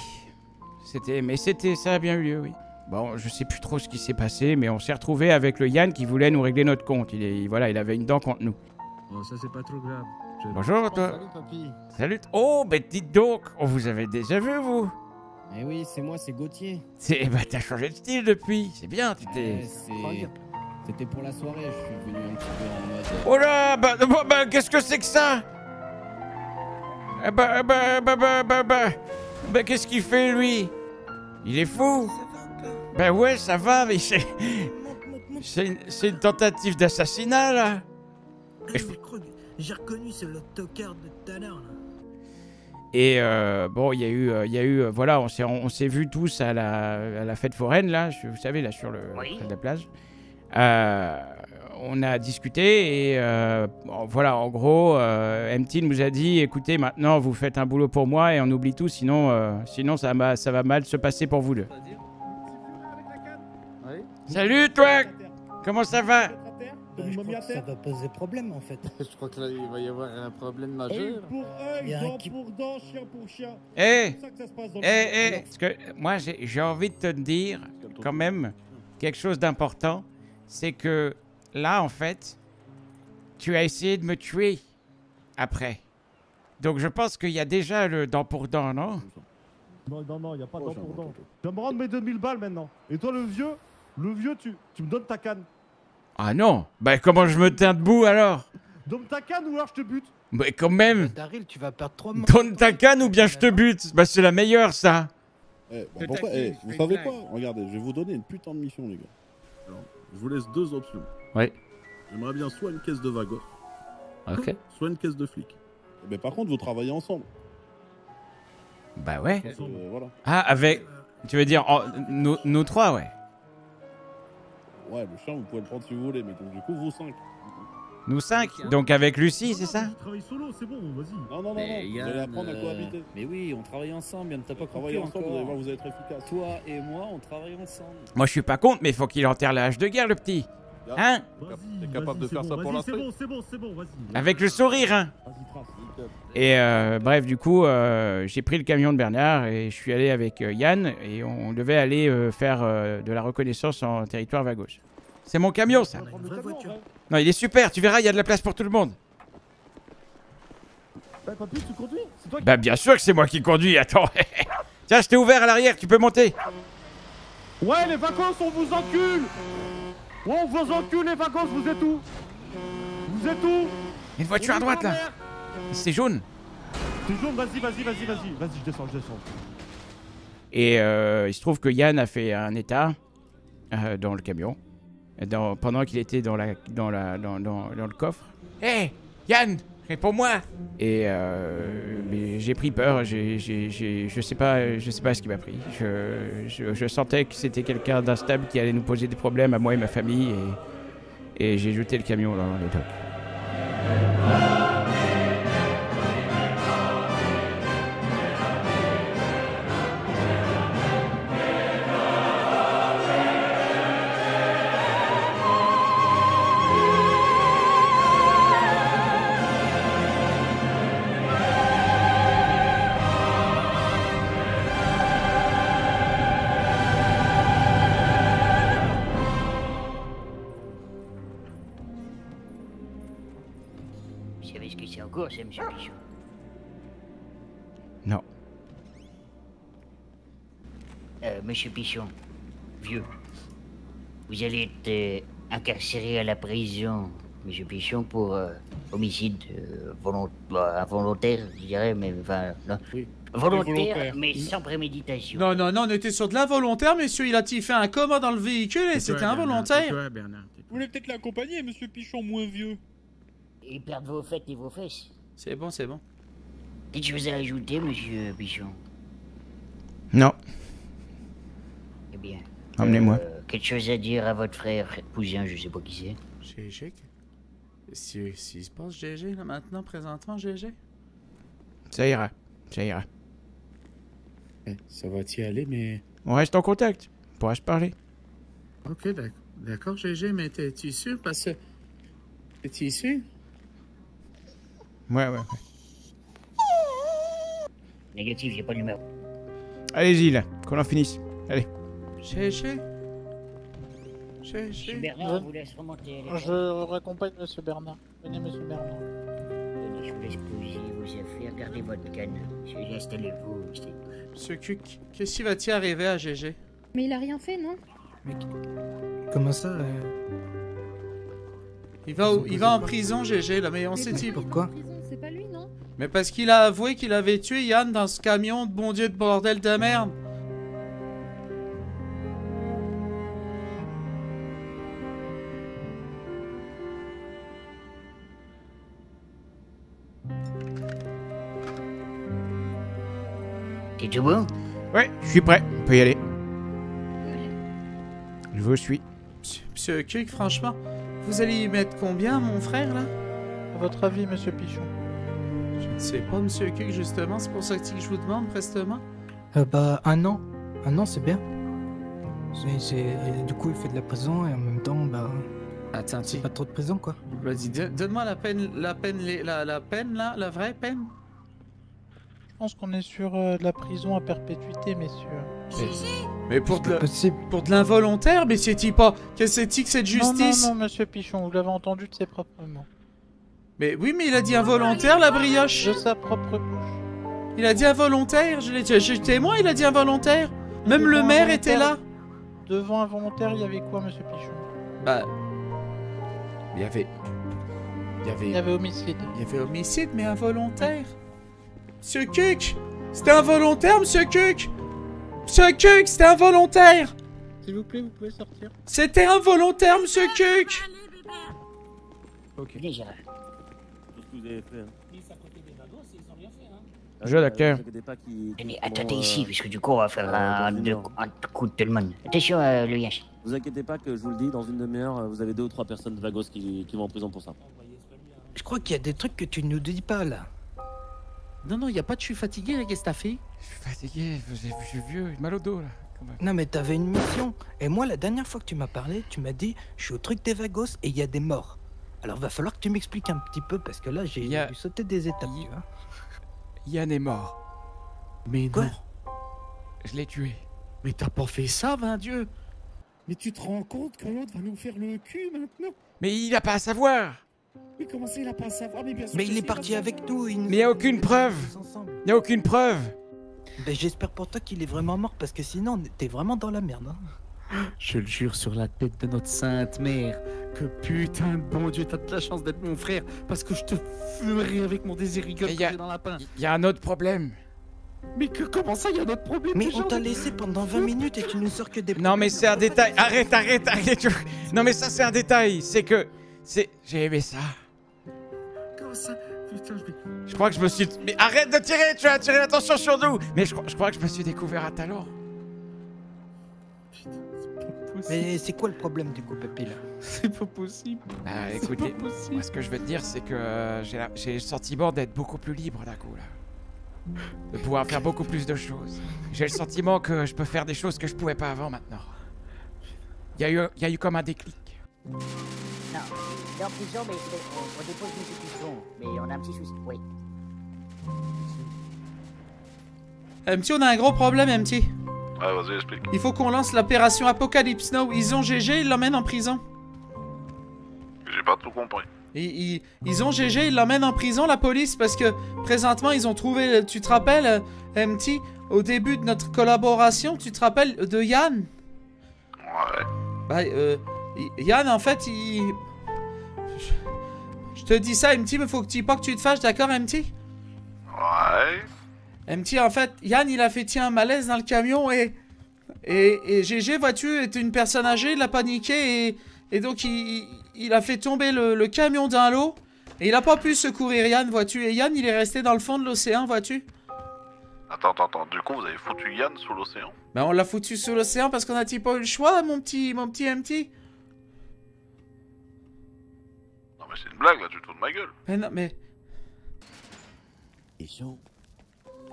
c'était mais c'était ça a bien eu lieu, oui. Bon, je sais plus trop ce qui s'est passé, mais on s'est retrouvé avec le Yann qui voulait nous régler notre compte. Il, est, voilà, il avait une dent contre nous. Bon, ça c'est pas trop grave. Je... Bonjour, toi. Salut, papy. Salut. Oh, ben dites donc, on vous avait déjà vu, vous. Eh oui, c'est moi, c'est Gauthier. Eh ben, t'as changé de style depuis. C'est bien, tu t'es... Eh, C'était pour la soirée, je suis venu un petit peu en mode... Oh là, bah, bah, bah qu'est-ce que c'est que ça? Bah, bah, bah, bah, bah, bah, bah, bah qu'est-ce qu'il fait, lui? Il est fou. Ben ouais, ça va, mais c'est... C'est une tentative d'assassinat, là. J'ai reconnu, c'est le tocard de tout à l'heure, là. Et euh, bon, il y a eu, il y a eu, voilà, on s'est vus tous à la, à la fête foraine, là, vous savez, là, sur le, oui. la plage. Euh, on a discuté et euh, bon, voilà, en gros, euh, M T nous a dit, écoutez, maintenant, vous faites un boulot pour moi et on oublie tout, sinon, euh, sinon ça, ça va mal se passer pour vous deux. Oui. Salut, toi. Comment ça va? Je crois que ça va poser problème en fait. Je crois qu'il va y avoir un problème majeur. Oeil pour œil, dent pour dent, chien pour chien. Eh, eh, eh, parce que moi j'ai envie de te dire quand même quelque chose d'important, c'est que là en fait, tu as essayé de me tuer après. Donc je pense qu'il y a déjà le dent pour dent, non? Non, non, non, il n'y a pas de dent pour dent. Je vais me rendre mes deux mille balles maintenant. Et toi le vieux, le vieux, tu, tu me donnes ta canne. Ah non, bah comment je me tiens debout alors? Donne ta canne ou alors je te bute. Mais quand même. Darryl, tu vas perdre trois mois. Donne ta canne ou bien je te bute. Bah c'est la meilleure ça. Eh, bon, pourquoi, eh, vous savez quoi? Regardez, je vais vous donner une putain de mission les gars. Alors, je vous laisse deux options. Ouais. J'aimerais bien soit une caisse de Vagos. Ok. Soit une caisse de flic. Mais par contre, vous travaillez ensemble. Bah ouais. Ensemble, euh, voilà. Ah avec, tu veux dire, en, nous, nous trois ouais. Ouais, le chien, vous pouvez le prendre si vous voulez, mais donc du coup, vous cinq. Nous cinq? Donc avec Lucie, c'est ça? Je travaille solo, c'est bon, vas-y. Non, non, non, mais non, Yann, vous allez apprendre à cohabiter. Euh... Mais oui, on travaille ensemble, Yann, t'as pas compris ensemble, vous allez voir, vous allez être efficace. Toi et moi, on travaille ensemble. Moi, je suis pas contre, mais faut qu'il enterre la hache de guerre, le petit. Hein? T'es capable de faire ça pour l'instant? C'est bon, c'est bon, c'est bon, vas-y. Avec le sourire, hein? Et euh, bref, du coup, euh, j'ai pris le camion de Bernard et je suis allé avec euh, Yann et on, on devait aller euh, faire euh, de la reconnaissance en territoire Vagos. C'est mon camion, ça. Non, il est super, tu verras, il y a de la place pour tout le monde. Bah, papy, tu conduis? C'est toi qui... Bah, bien sûr que c'est moi qui conduis, attends. Tiens, je t'ai ouvert à l'arrière, tu peux monter. Ouais, les Vagos, on vous encule. Ouais, on vous encule, les Vagos, vous êtes où? Vous êtes où? Une voiture à droite, là. C'est jaune. C'est jaune, vas-y, vas-y, vas-y, vas-y, vas-y, je descends, je descends. Et euh, il se trouve que Yann a fait un état euh, dans le camion, dans, pendant qu'il était dans, la, dans, la, dans, dans, dans le coffre. Hé, hey, Yann, réponds-moi. Et euh, j'ai pris peur, j'ai, j'ai, j'ai, je sais pas, je sais pas ce qui m'a pris. Je, je, je sentais que c'était quelqu'un d'instable qui allait nous poser des problèmes à moi et ma famille, et, et j'ai jeté le camion dans les docks. Non. Euh, Monsieur Pichon, vieux, vous allez être euh, incarcéré à la prison, Monsieur Pichon, pour euh, homicide euh, volont... volontaire, je dirais, mais enfin, non. Oui. Volontaire, volontaire, mais sans préméditation. Non, non, non, on était sur de l'involontaire, messieurs. Il a fait un coma dans le véhicule et c'était involontaire. Toi, Bernard, vous voulez peut-être l'accompagner, Monsieur Pichon, moins vieux. Et perdre vos fêtes et vos fesses. C'est bon, c'est bon. Quelque chose à ajouter, Monsieur Pichon? Non. Eh bien. Emmenez-moi. Euh, quelque chose à dire à votre frère cousin, je sais pas qui c'est. G G? Si, si se passe G G là maintenant, présentement G G? Ça ira, ça ira. Ça va t'y aller, mais... On reste en contact, on pourra se parler. Ok, d'accord G G, mais t'es-tu sûr? Parce que... T'es-tu sûr? Ouais, ouais, ouais. Négatif, j'ai pas de numéro. Allez-y là, qu'on en finisse. Allez. Chez, chez. Chez, chez. Bernard, je vous laisse remonter. Je raccompagne monsieur Bernard. Venez, monsieur Bernard. Venez, je vous laisse poser vos affaires. Gardez votre canne. Je installez-vous. Monsieur Kuk, qu'est-ce qui va-t-il arriver à Gégé? Mais il a rien fait, non? Mais comment ça euh... Il va, il va en prison, Gégé, là, mais on sait dit pourquoi. C'est pas lui, non? Mais parce qu'il a avoué qu'il avait tué Yann dans ce camion de bon Dieu de bordel de merde. T'es tout bon? Ouais, je suis prêt. On peut y aller. Je vous suis. Monsieur Kuk, franchement. Vous allez y mettre combien, mon frère, là? À votre avis, monsieur Pichon? Je ne sais pas, monsieur Kuk, justement. C'est pour ça que je vous demande, prestement. Euh, bah, un an. Un an, c'est bien. C'est... Du coup, il fait de la prison, et en même temps, bah... Attends, c'est pas trop de prison, quoi. Vas-y, donne-moi la peine, la peine, la, la peine, là, la vraie peine. Je pense qu'on est sur euh, de la prison à perpétuité, messieurs. Mais, mais pour, de la... pour de l'involontaire, mais c'est-il pas... Qu'est-ce que c'est que cette justice? Non, non, non, monsieur Pichon, vous l'avez entendu de ses propres mots. Mais oui, mais il a dit involontaire, la brioche. De sa propre bouche. Il a dit involontaire, je l'ai dit... témoin, il a dit involontaire. Même devant le maire était là. Devant involontaire, il y avait quoi, monsieur Pichon? Bah... Il y avait... Il y avait... Il y avait homicide. Il y avait homicide, mais involontaire. Monsieur Kuk! C'était involontaire, monsieur Kuk! Monsieur Kuk, c'était involontaire! S'il vous plaît, vous pouvez sortir. C'était involontaire, monsieur Kuk! Ok. Tout ce que vous avez fait. Hein. Je l'accueille. Attendez, attendez ici, puisque du coup, on va faire un coup de tout le monde. Attention, le Yash. Vous inquiétez pas que je vous le dis, dans une demi-heure, vous avez deux ou trois personnes de Vagos qui vont en prison pour ça. Je crois qu'il y a des trucs que tu ne nous dis pas, là. Non, non, y a pas de je suis fatigué, qu'est-ce que t'as fait? Je suis fatigué, je suis vieux, j'ai mal au dos là. Quand même. Non, mais t'avais une mission. Et moi, la dernière fois que tu m'as parlé, tu m'as dit je suis au truc des Vagos et il y a des morts. Alors va falloir que tu m'expliques un petit peu parce que là, j'ai a... dû sauter des étapes. Y... Yann est mort. Mais quoi? Non. Je l'ai tué. Mais t'as pas fait ça, vain Dieu. Mais tu te rends compte que l'autre va nous faire le cul maintenant? Mais il a pas à savoir. Mais comment ça, il a pas à savoir? Mais bien sûr. Mais il est parti avec nous. Il nous... Mais il n'y a aucune preuve. Il n'y a aucune preuve. Ben, j'espère pour toi qu'il est vraiment mort parce que sinon t'es vraiment dans la merde. Hein. Je le jure sur la tête de notre sainte mère que putain bon Dieu t'as de la chance d'être mon frère parce que je te fumerai avec mon désir rigole que j'ai dans la pince. Il y a un autre problème. Mais que comment ça il y a un autre problème? Mais on t'a laissé pendant vingt minutes et tu nous sors que des problèmes. Non mais c'est un détail. Arrête, arrête, arrête. Non mais ça c'est un détail. C'est que... C'est... J'ai aimé ça. Comment ça? Putain, je... je crois que je me suis... Mais arrête de tirer! Tu as attiré l'attention sur nous! Mais je... je crois que je me suis découvert à talent. Putain, c'est pas possible. Mais c'est quoi le problème du coup, papy, là? C'est pas possible. Ah, écoutez, pas possible. Moi, ce que je veux te dire, c'est que j'ai la... le sentiment d'être beaucoup plus libre d'un coup, là. De pouvoir faire beaucoup plus de choses. J'ai le sentiment que je peux faire des choses que je pouvais pas avant, maintenant. Il y a eu, il y a eu comme un déclic. Non, il est en prison, mais on, on dépose une question, mais on a un petit souci, oui. M T, on a un gros problème, M T. Ah, vas-y, explique. Il faut qu'on lance l'opération Apocalypse Now. Ils ont G G, ils l'emmènent en prison. J'ai pas tout compris. Ils, ils, ils ont G G, ils l'emmènent en prison, la police, parce que présentement, ils ont trouvé, tu te rappelles, M T, au début de notre collaboration, tu te rappelles de Yann? Ouais. Bah, euh... Yann, en fait, il... Je te dis ça, M T, mais faut que tu pas que tu te fâches, d'accord, M T? Ouais. M T, en fait, Yann, il a fait tiens un malaise dans le camion et... Et, et G G, vois-tu, était une personne âgée, il a paniqué et... Et donc, il, il a fait tomber le, le camion d'un lot. Et il a pas pu secourir Yann, vois-tu. Et Yann, il est resté dans le fond de l'océan, vois-tu. Attends, attends, attends, du coup, vous avez foutu Yann sous l'océan? Ben, on l'a foutu sous l'océan parce qu'on a-t-il pas eu le choix, mon petit, mon petit M T? C'est une blague là, tu te fous de ma gueule. Mais non, mais. Ils sont.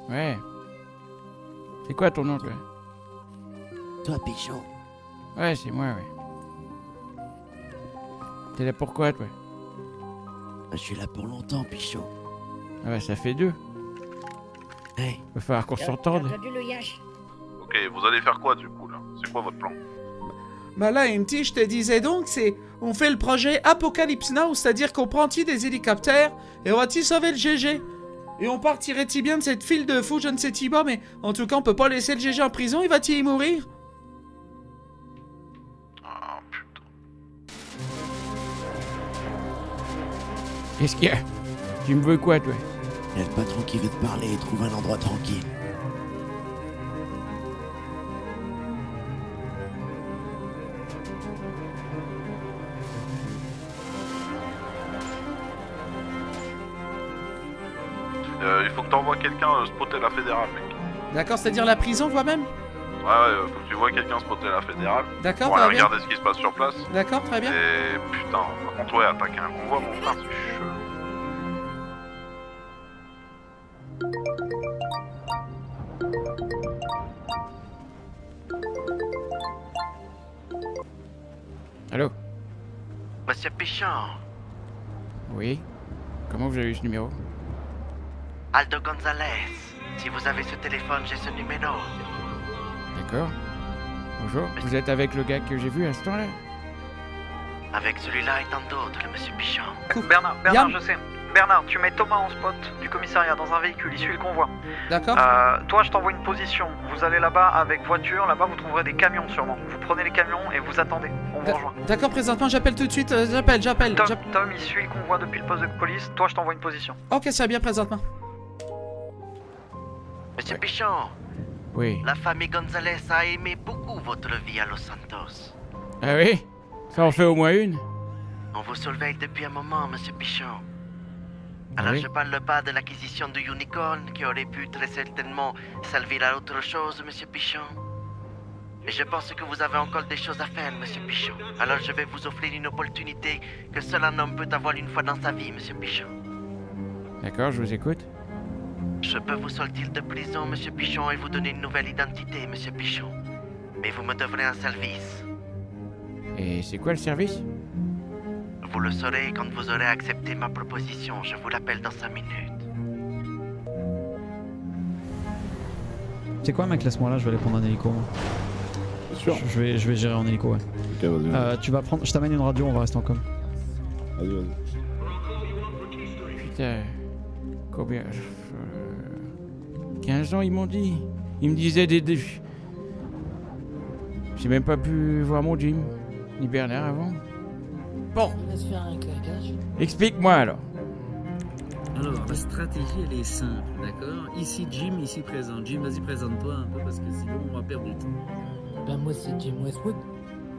Ouais. C'est quoi ton nom, toi? Toi, Pichon. Ouais, c'est moi, ouais. T'es là pour quoi, toi? Je suis là pour longtemps, Pichon. Ah ouais, ça fait deux. Hey. Va falloir qu'on s'entende. Ok, vous allez faire quoi, du coup, là? C'est quoi votre plan? Bah là, M T, je te disais donc, c'est... On fait le projet Apocalypse Now, c'est-à-dire qu'on prend-y des hélicoptères et on va-t-y sauver le G G. Et on partirait-y bien de cette file de fou, je ne sais pas, mais en tout cas, on peut pas laisser le G G en prison, il va-t-il y mourir? Ah, putain. Qu'est-ce qu'il y a? Tu me veux quoi, toi? Il y a le patron qui veut te parler, trouve un endroit tranquille. Euh, il faut que t'envoies quelqu'un euh, spotter la fédérale, mec. D'accord, c'est-à-dire la prison, voire même? Ouais, ouais, euh, faut que tu vois quelqu'un spotter la fédérale. D'accord, pour aller regarder ce qui se passe sur place. D'accord, très bien. Et putain, par contre, ouais, attaquer un convoi, mon frère, c'est chelou. Allô? Bah, c'est Pichon. Oui. Comment vous avez eu ce numéro? Aldo Gonzalez, si vous avez ce téléphone, j'ai ce numéro. D'accord. Bonjour, vous êtes avec le gars que j'ai vu à ce temps-là? Avec celui-là et tant d'autres, le monsieur Pichon. Euh, Bernard, Bernard, Yann. Je sais. Bernard, tu mets Thomas en spot du commissariat dans un véhicule, il suit le convoi. D'accord. Euh, toi, je t'envoie une position. Vous allez là-bas avec voiture, là-bas vous trouverez des camions sûrement. Vous prenez les camions et vous attendez. On vous rejoint. D'accord, présentement, j'appelle tout de suite. Euh, j'appelle, j'appelle. Tom, Tom, il suit le convoi depuis le poste de police. Toi, je t'envoie une position. Ok, ça va bien présentement. Monsieur Pichon, oui. La famille Gonzalez a aimé beaucoup votre vie à Los Santos. Ah oui? Ça en fait au moins une? On vous surveille depuis un moment, monsieur Pichon. Alors oui. Je parle pas de l'acquisition de Unicorn qui aurait pu très certainement servir à autre chose, monsieur Pichon. Mais je pense que vous avez encore des choses à faire, monsieur Pichon. Alors je vais vous offrir une opportunité que seul un homme peut avoir une fois dans sa vie, monsieur Pichon. D'accord, je vous écoute. Je peux vous sortir de prison, monsieur Pichon, et vous donner une nouvelle identité, monsieur Pichon. Mais vous me devrez un service. Et c'est quoi le service? Vous le saurez quand vous aurez accepté ma proposition. Je vous l'appelle dans cinq minutes. C'est quoi, mec? Laisse-moi là, je vais aller prendre un hélico. Moi. Bien sûr. Je, je, vais, je vais gérer en hélico, ouais. Ok, vas-y. Euh, tu vas prendre... Je t'amène une radio, on va rester en com. Vas-y, vas-y. Putain... Combien... quinze ans, ils m'ont dit. Ils me disaient des... des... J'ai même pas pu voir mon Jim, ni Bernard avant. Bon. Explique-moi alors. Alors, la stratégie, elle est simple, d'accord? Ici Jim, ici présent. Jim, vas-y, présente-toi un peu, parce que sinon, on va perdre du temps. Ben, moi, c'est Jim Westwood.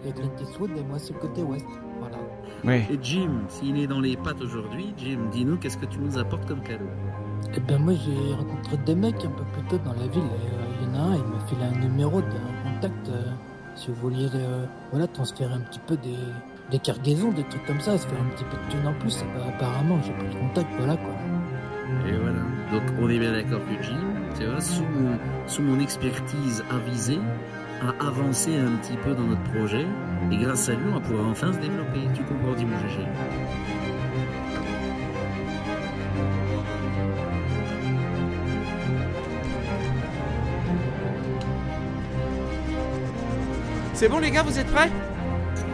Et Clint Eastwood, et moi, c'est le côté ouest. Voilà. Oui. Et Jim, s'il est dans les pattes aujourd'hui, Jim, dis-nous, qu'est-ce que tu nous apportes comme cadeau? Eh ben moi j'ai rencontré des mecs un peu plus tôt dans la ville, il euh, y en a un, il m'a filé un numéro d'un contact, euh, si vous vouliez euh, voilà, transférer un petit peu des, des cargaisons, des trucs comme ça, se faire un petit peu de thunes en plus, bah, apparemment j'ai pris le contact, voilà quoi. Et voilà, donc on est bien d'accord que Jim, tu vois, sous mon, sous mon expertise avisée, a avancé un petit peu dans notre projet, et grâce à lui on va pouvoir enfin se développer, tu comprends, dis mon G G. C'est bon les gars, vous êtes prêts?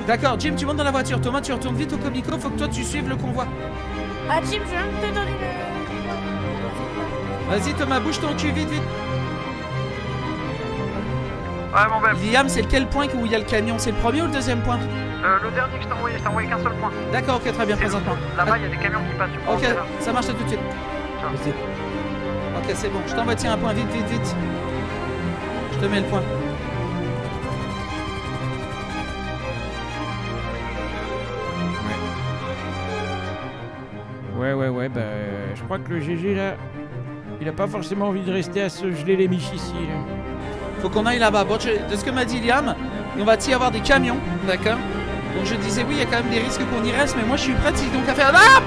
D'accord, Jim, tu montes dans la voiture, Thomas, tu retournes vite au comico, faut que toi tu suives le convoi. Ah Jim, je viens de te donner le... Vas-y Thomas, bouge ton cul, vite, vite. Ouais, mon bel. Liam, c'est lequel point où il y a le camion? C'est le premier ou le deuxième point? Euh, le dernier que je t'ai envoyé, je t'ai envoyé qu'un seul point. D'accord, ok, très bien, présentement. Là-bas, il y a des camions qui passent, tu vois. Ok, ça marche, là, tout de suite. Ciao. Ok, c'est bon, je t'envoie, tiens, un point, vite, vite, vite. Je te mets le point. Ouais, ouais, ouais, bah, euh, je crois que le G G, là, il a pas forcément envie de rester à se geler les miches ici, là. Faut qu'on aille là-bas. Bon, je, de ce que m'a dit Liam, on va y avoir des camions, d'accord? Donc je disais, oui, il y a quand même des risques qu'on y reste, mais moi, je suis prêt, si donc à faire... Ah!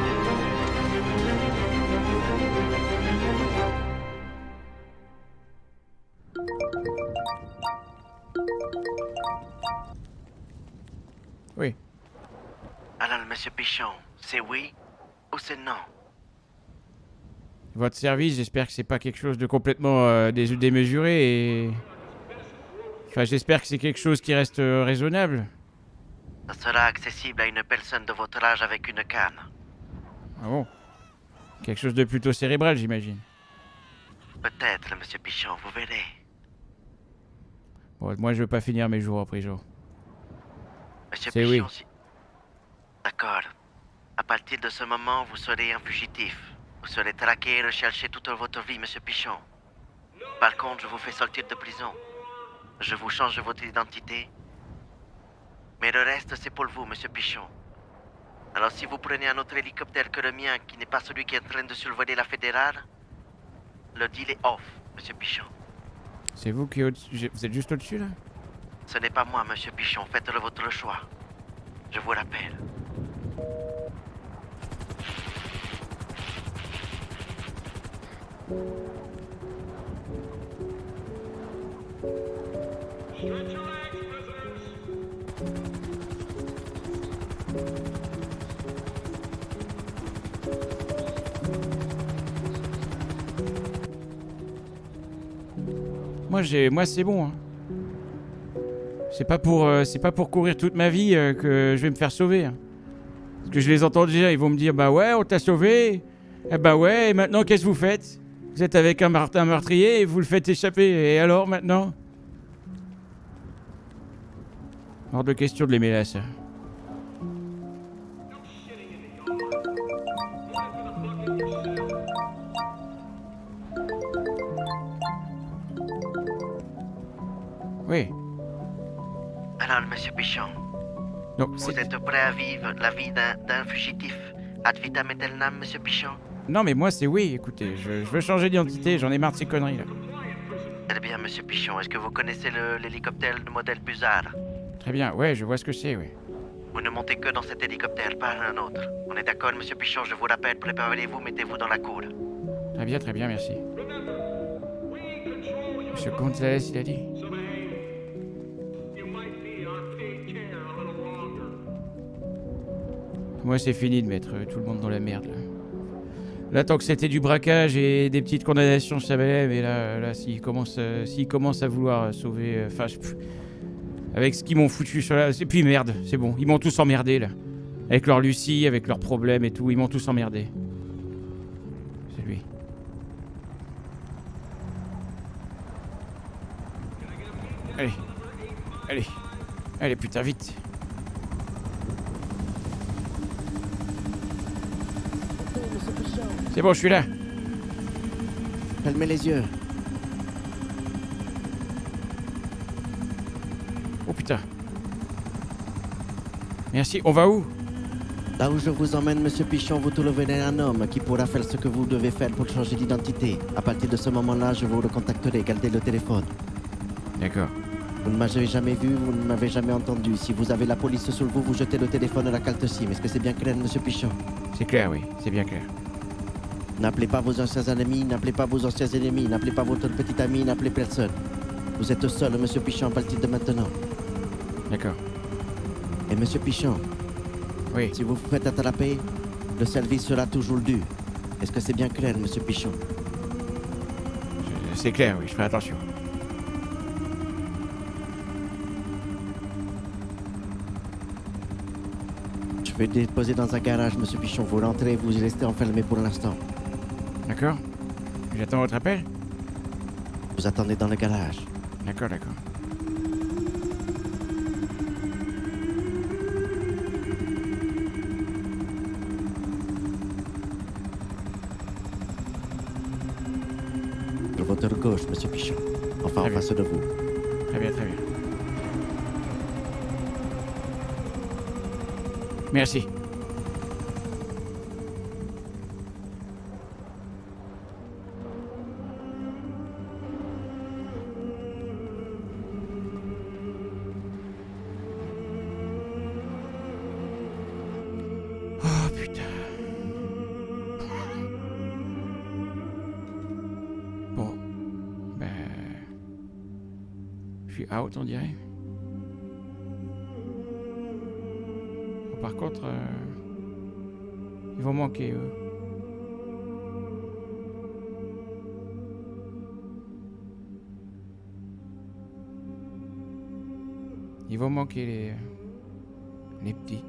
Oui. Alors, monsieur Pichon, c'est oui? Ou c'est non? Votre service, j'espère que c'est pas quelque chose de complètement euh, démesuré et... Enfin, j'espère que c'est quelque chose qui reste euh, raisonnable. Cela accessible à une personne de votre âge avec une canne. Ah bon? Quelque chose de plutôt cérébral, j'imagine. Peut-être, monsieur Pichon, vous verrez. Bon, moi je veux pas finir mes jours après jour. Monsieur Pichon, oui. Si... D'accord. À partir de ce moment, vous serez un fugitif. Vous serez traqué et recherché toute votre vie, monsieur Pichon. Par contre, je vous fais sortir de prison. Je vous change votre identité. Mais le reste, c'est pour vous, monsieur Pichon. Alors si vous prenez un autre hélicoptère que le mien, qui n'est pas celui qui est en train de survoler la fédérale, le deal est off, monsieur Pichon. C'est vous qui êtes... Vous êtes juste au-dessus, là? Ce n'est pas moi, monsieur Pichon. Faites-le votre choix. Je vous rappelle. Moi j'ai moi c'est bon hein. C'est pas pour euh, c'est pas pour courir toute ma vie euh, que je vais me faire sauver. Hein. Parce que je les entends déjà, ils vont me dire bah ouais, on t'a sauvé. Eh bah ouais, et maintenant qu'est-ce que vous faites? Vous êtes avec un meurtrier et vous le faites échapper. Et alors, maintenant? Hors de question de les mêler à ça. Oui. Alors, monsieur Pichon, donc, vous êtes prêt à vivre la vie d'un fugitif ad vitam aeternam, monsieur Pichon? Non mais moi c'est oui, écoutez, je, je veux changer d'identité, j'en ai marre de ces conneries là. Eh bien monsieur Pichon, est-ce que vous connaissez l'hélicoptère de modèle Buzzard? Très bien, ouais, je vois ce que c'est, oui. Vous ne montez que dans cet hélicoptère, pas un autre. On est d'accord monsieur Pichon, je vous rappelle, préparez-vous, mettez-vous dans la cour. Très bien, très bien, merci. Monsieur Gonzalez, il a dit. Moi c'est fini de mettre tout le monde dans la merde là. Là, tant que c'était du braquage et des petites condamnations, je savais, mais là, là s'ils commencent, commencent à vouloir sauver... Enfin, je... Avec ce qu'ils m'ont foutu sur la... Et puis merde, c'est bon, ils m'ont tous emmerdé, là. Avec leur Lucie, avec leurs problèmes et tout, ils m'ont tous emmerdé. C'est lui. Allez. Allez. Allez, putain, vite. C'est bon, je suis là. Calmez les yeux. Oh putain. Merci, on va où? Là où je vous emmène, monsieur Pichon, vous trouverez un homme qui pourra faire ce que vous devez faire pour changer d'identité. À partir de ce moment-là, je vous recontacterai. Gardez le téléphone. D'accord. Vous ne m'avez jamais vu, vous ne m'avez jamais entendu. Si vous avez la police sur vous, vous jetez le téléphone à la carte SIM. Est-ce que c'est bien clair, monsieur Pichon? C'est clair, oui. C'est bien clair. N'appelez pas vos anciens ennemis, n'appelez pas vos anciens ennemis, n'appelez pas votre petite amie, n'appelez personne. Vous êtes seul, monsieur Pichon, à partir de maintenant. D'accord. Et monsieur Pichon, oui. Si vous vous faites attraper, le service sera toujours dû. Est-ce que c'est bien clair, monsieur Pichon? C'est clair, oui, je fais attention. Je vais déposer dans un garage, monsieur Pichon. Vous rentrez, vous restez enfermé pour l'instant. D'accord. J'attends votre appel. Vous attendez dans le garage. D'accord, d'accord. De votre gauche, monsieur Pichon. Enfin, en face de vous. Très bien, très bien. Merci. Out, on dirait. Bon, par contre, euh, ils vont manquer, eux. Ils vont manquer les... les petits.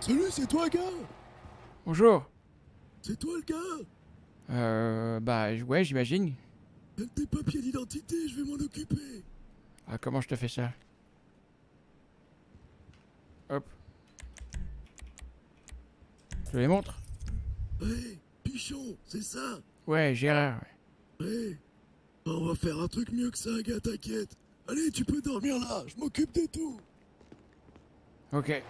Salut, c'est toi, gars? Bonjour. C'est toi, le gars? Euh... Bah, ouais, j'imagine. Donne tes papiers d'identité, je vais m'en occuper. Ah, comment je te fais ça? Hop. Je les montre? Ouais, Pichon, c'est ça? Ouais, Gérard, ouais. Ouais. Bah, on va faire un truc mieux que ça, gars, t'inquiète. Allez, tu peux dormir là, je m'occupe de tout. Ok.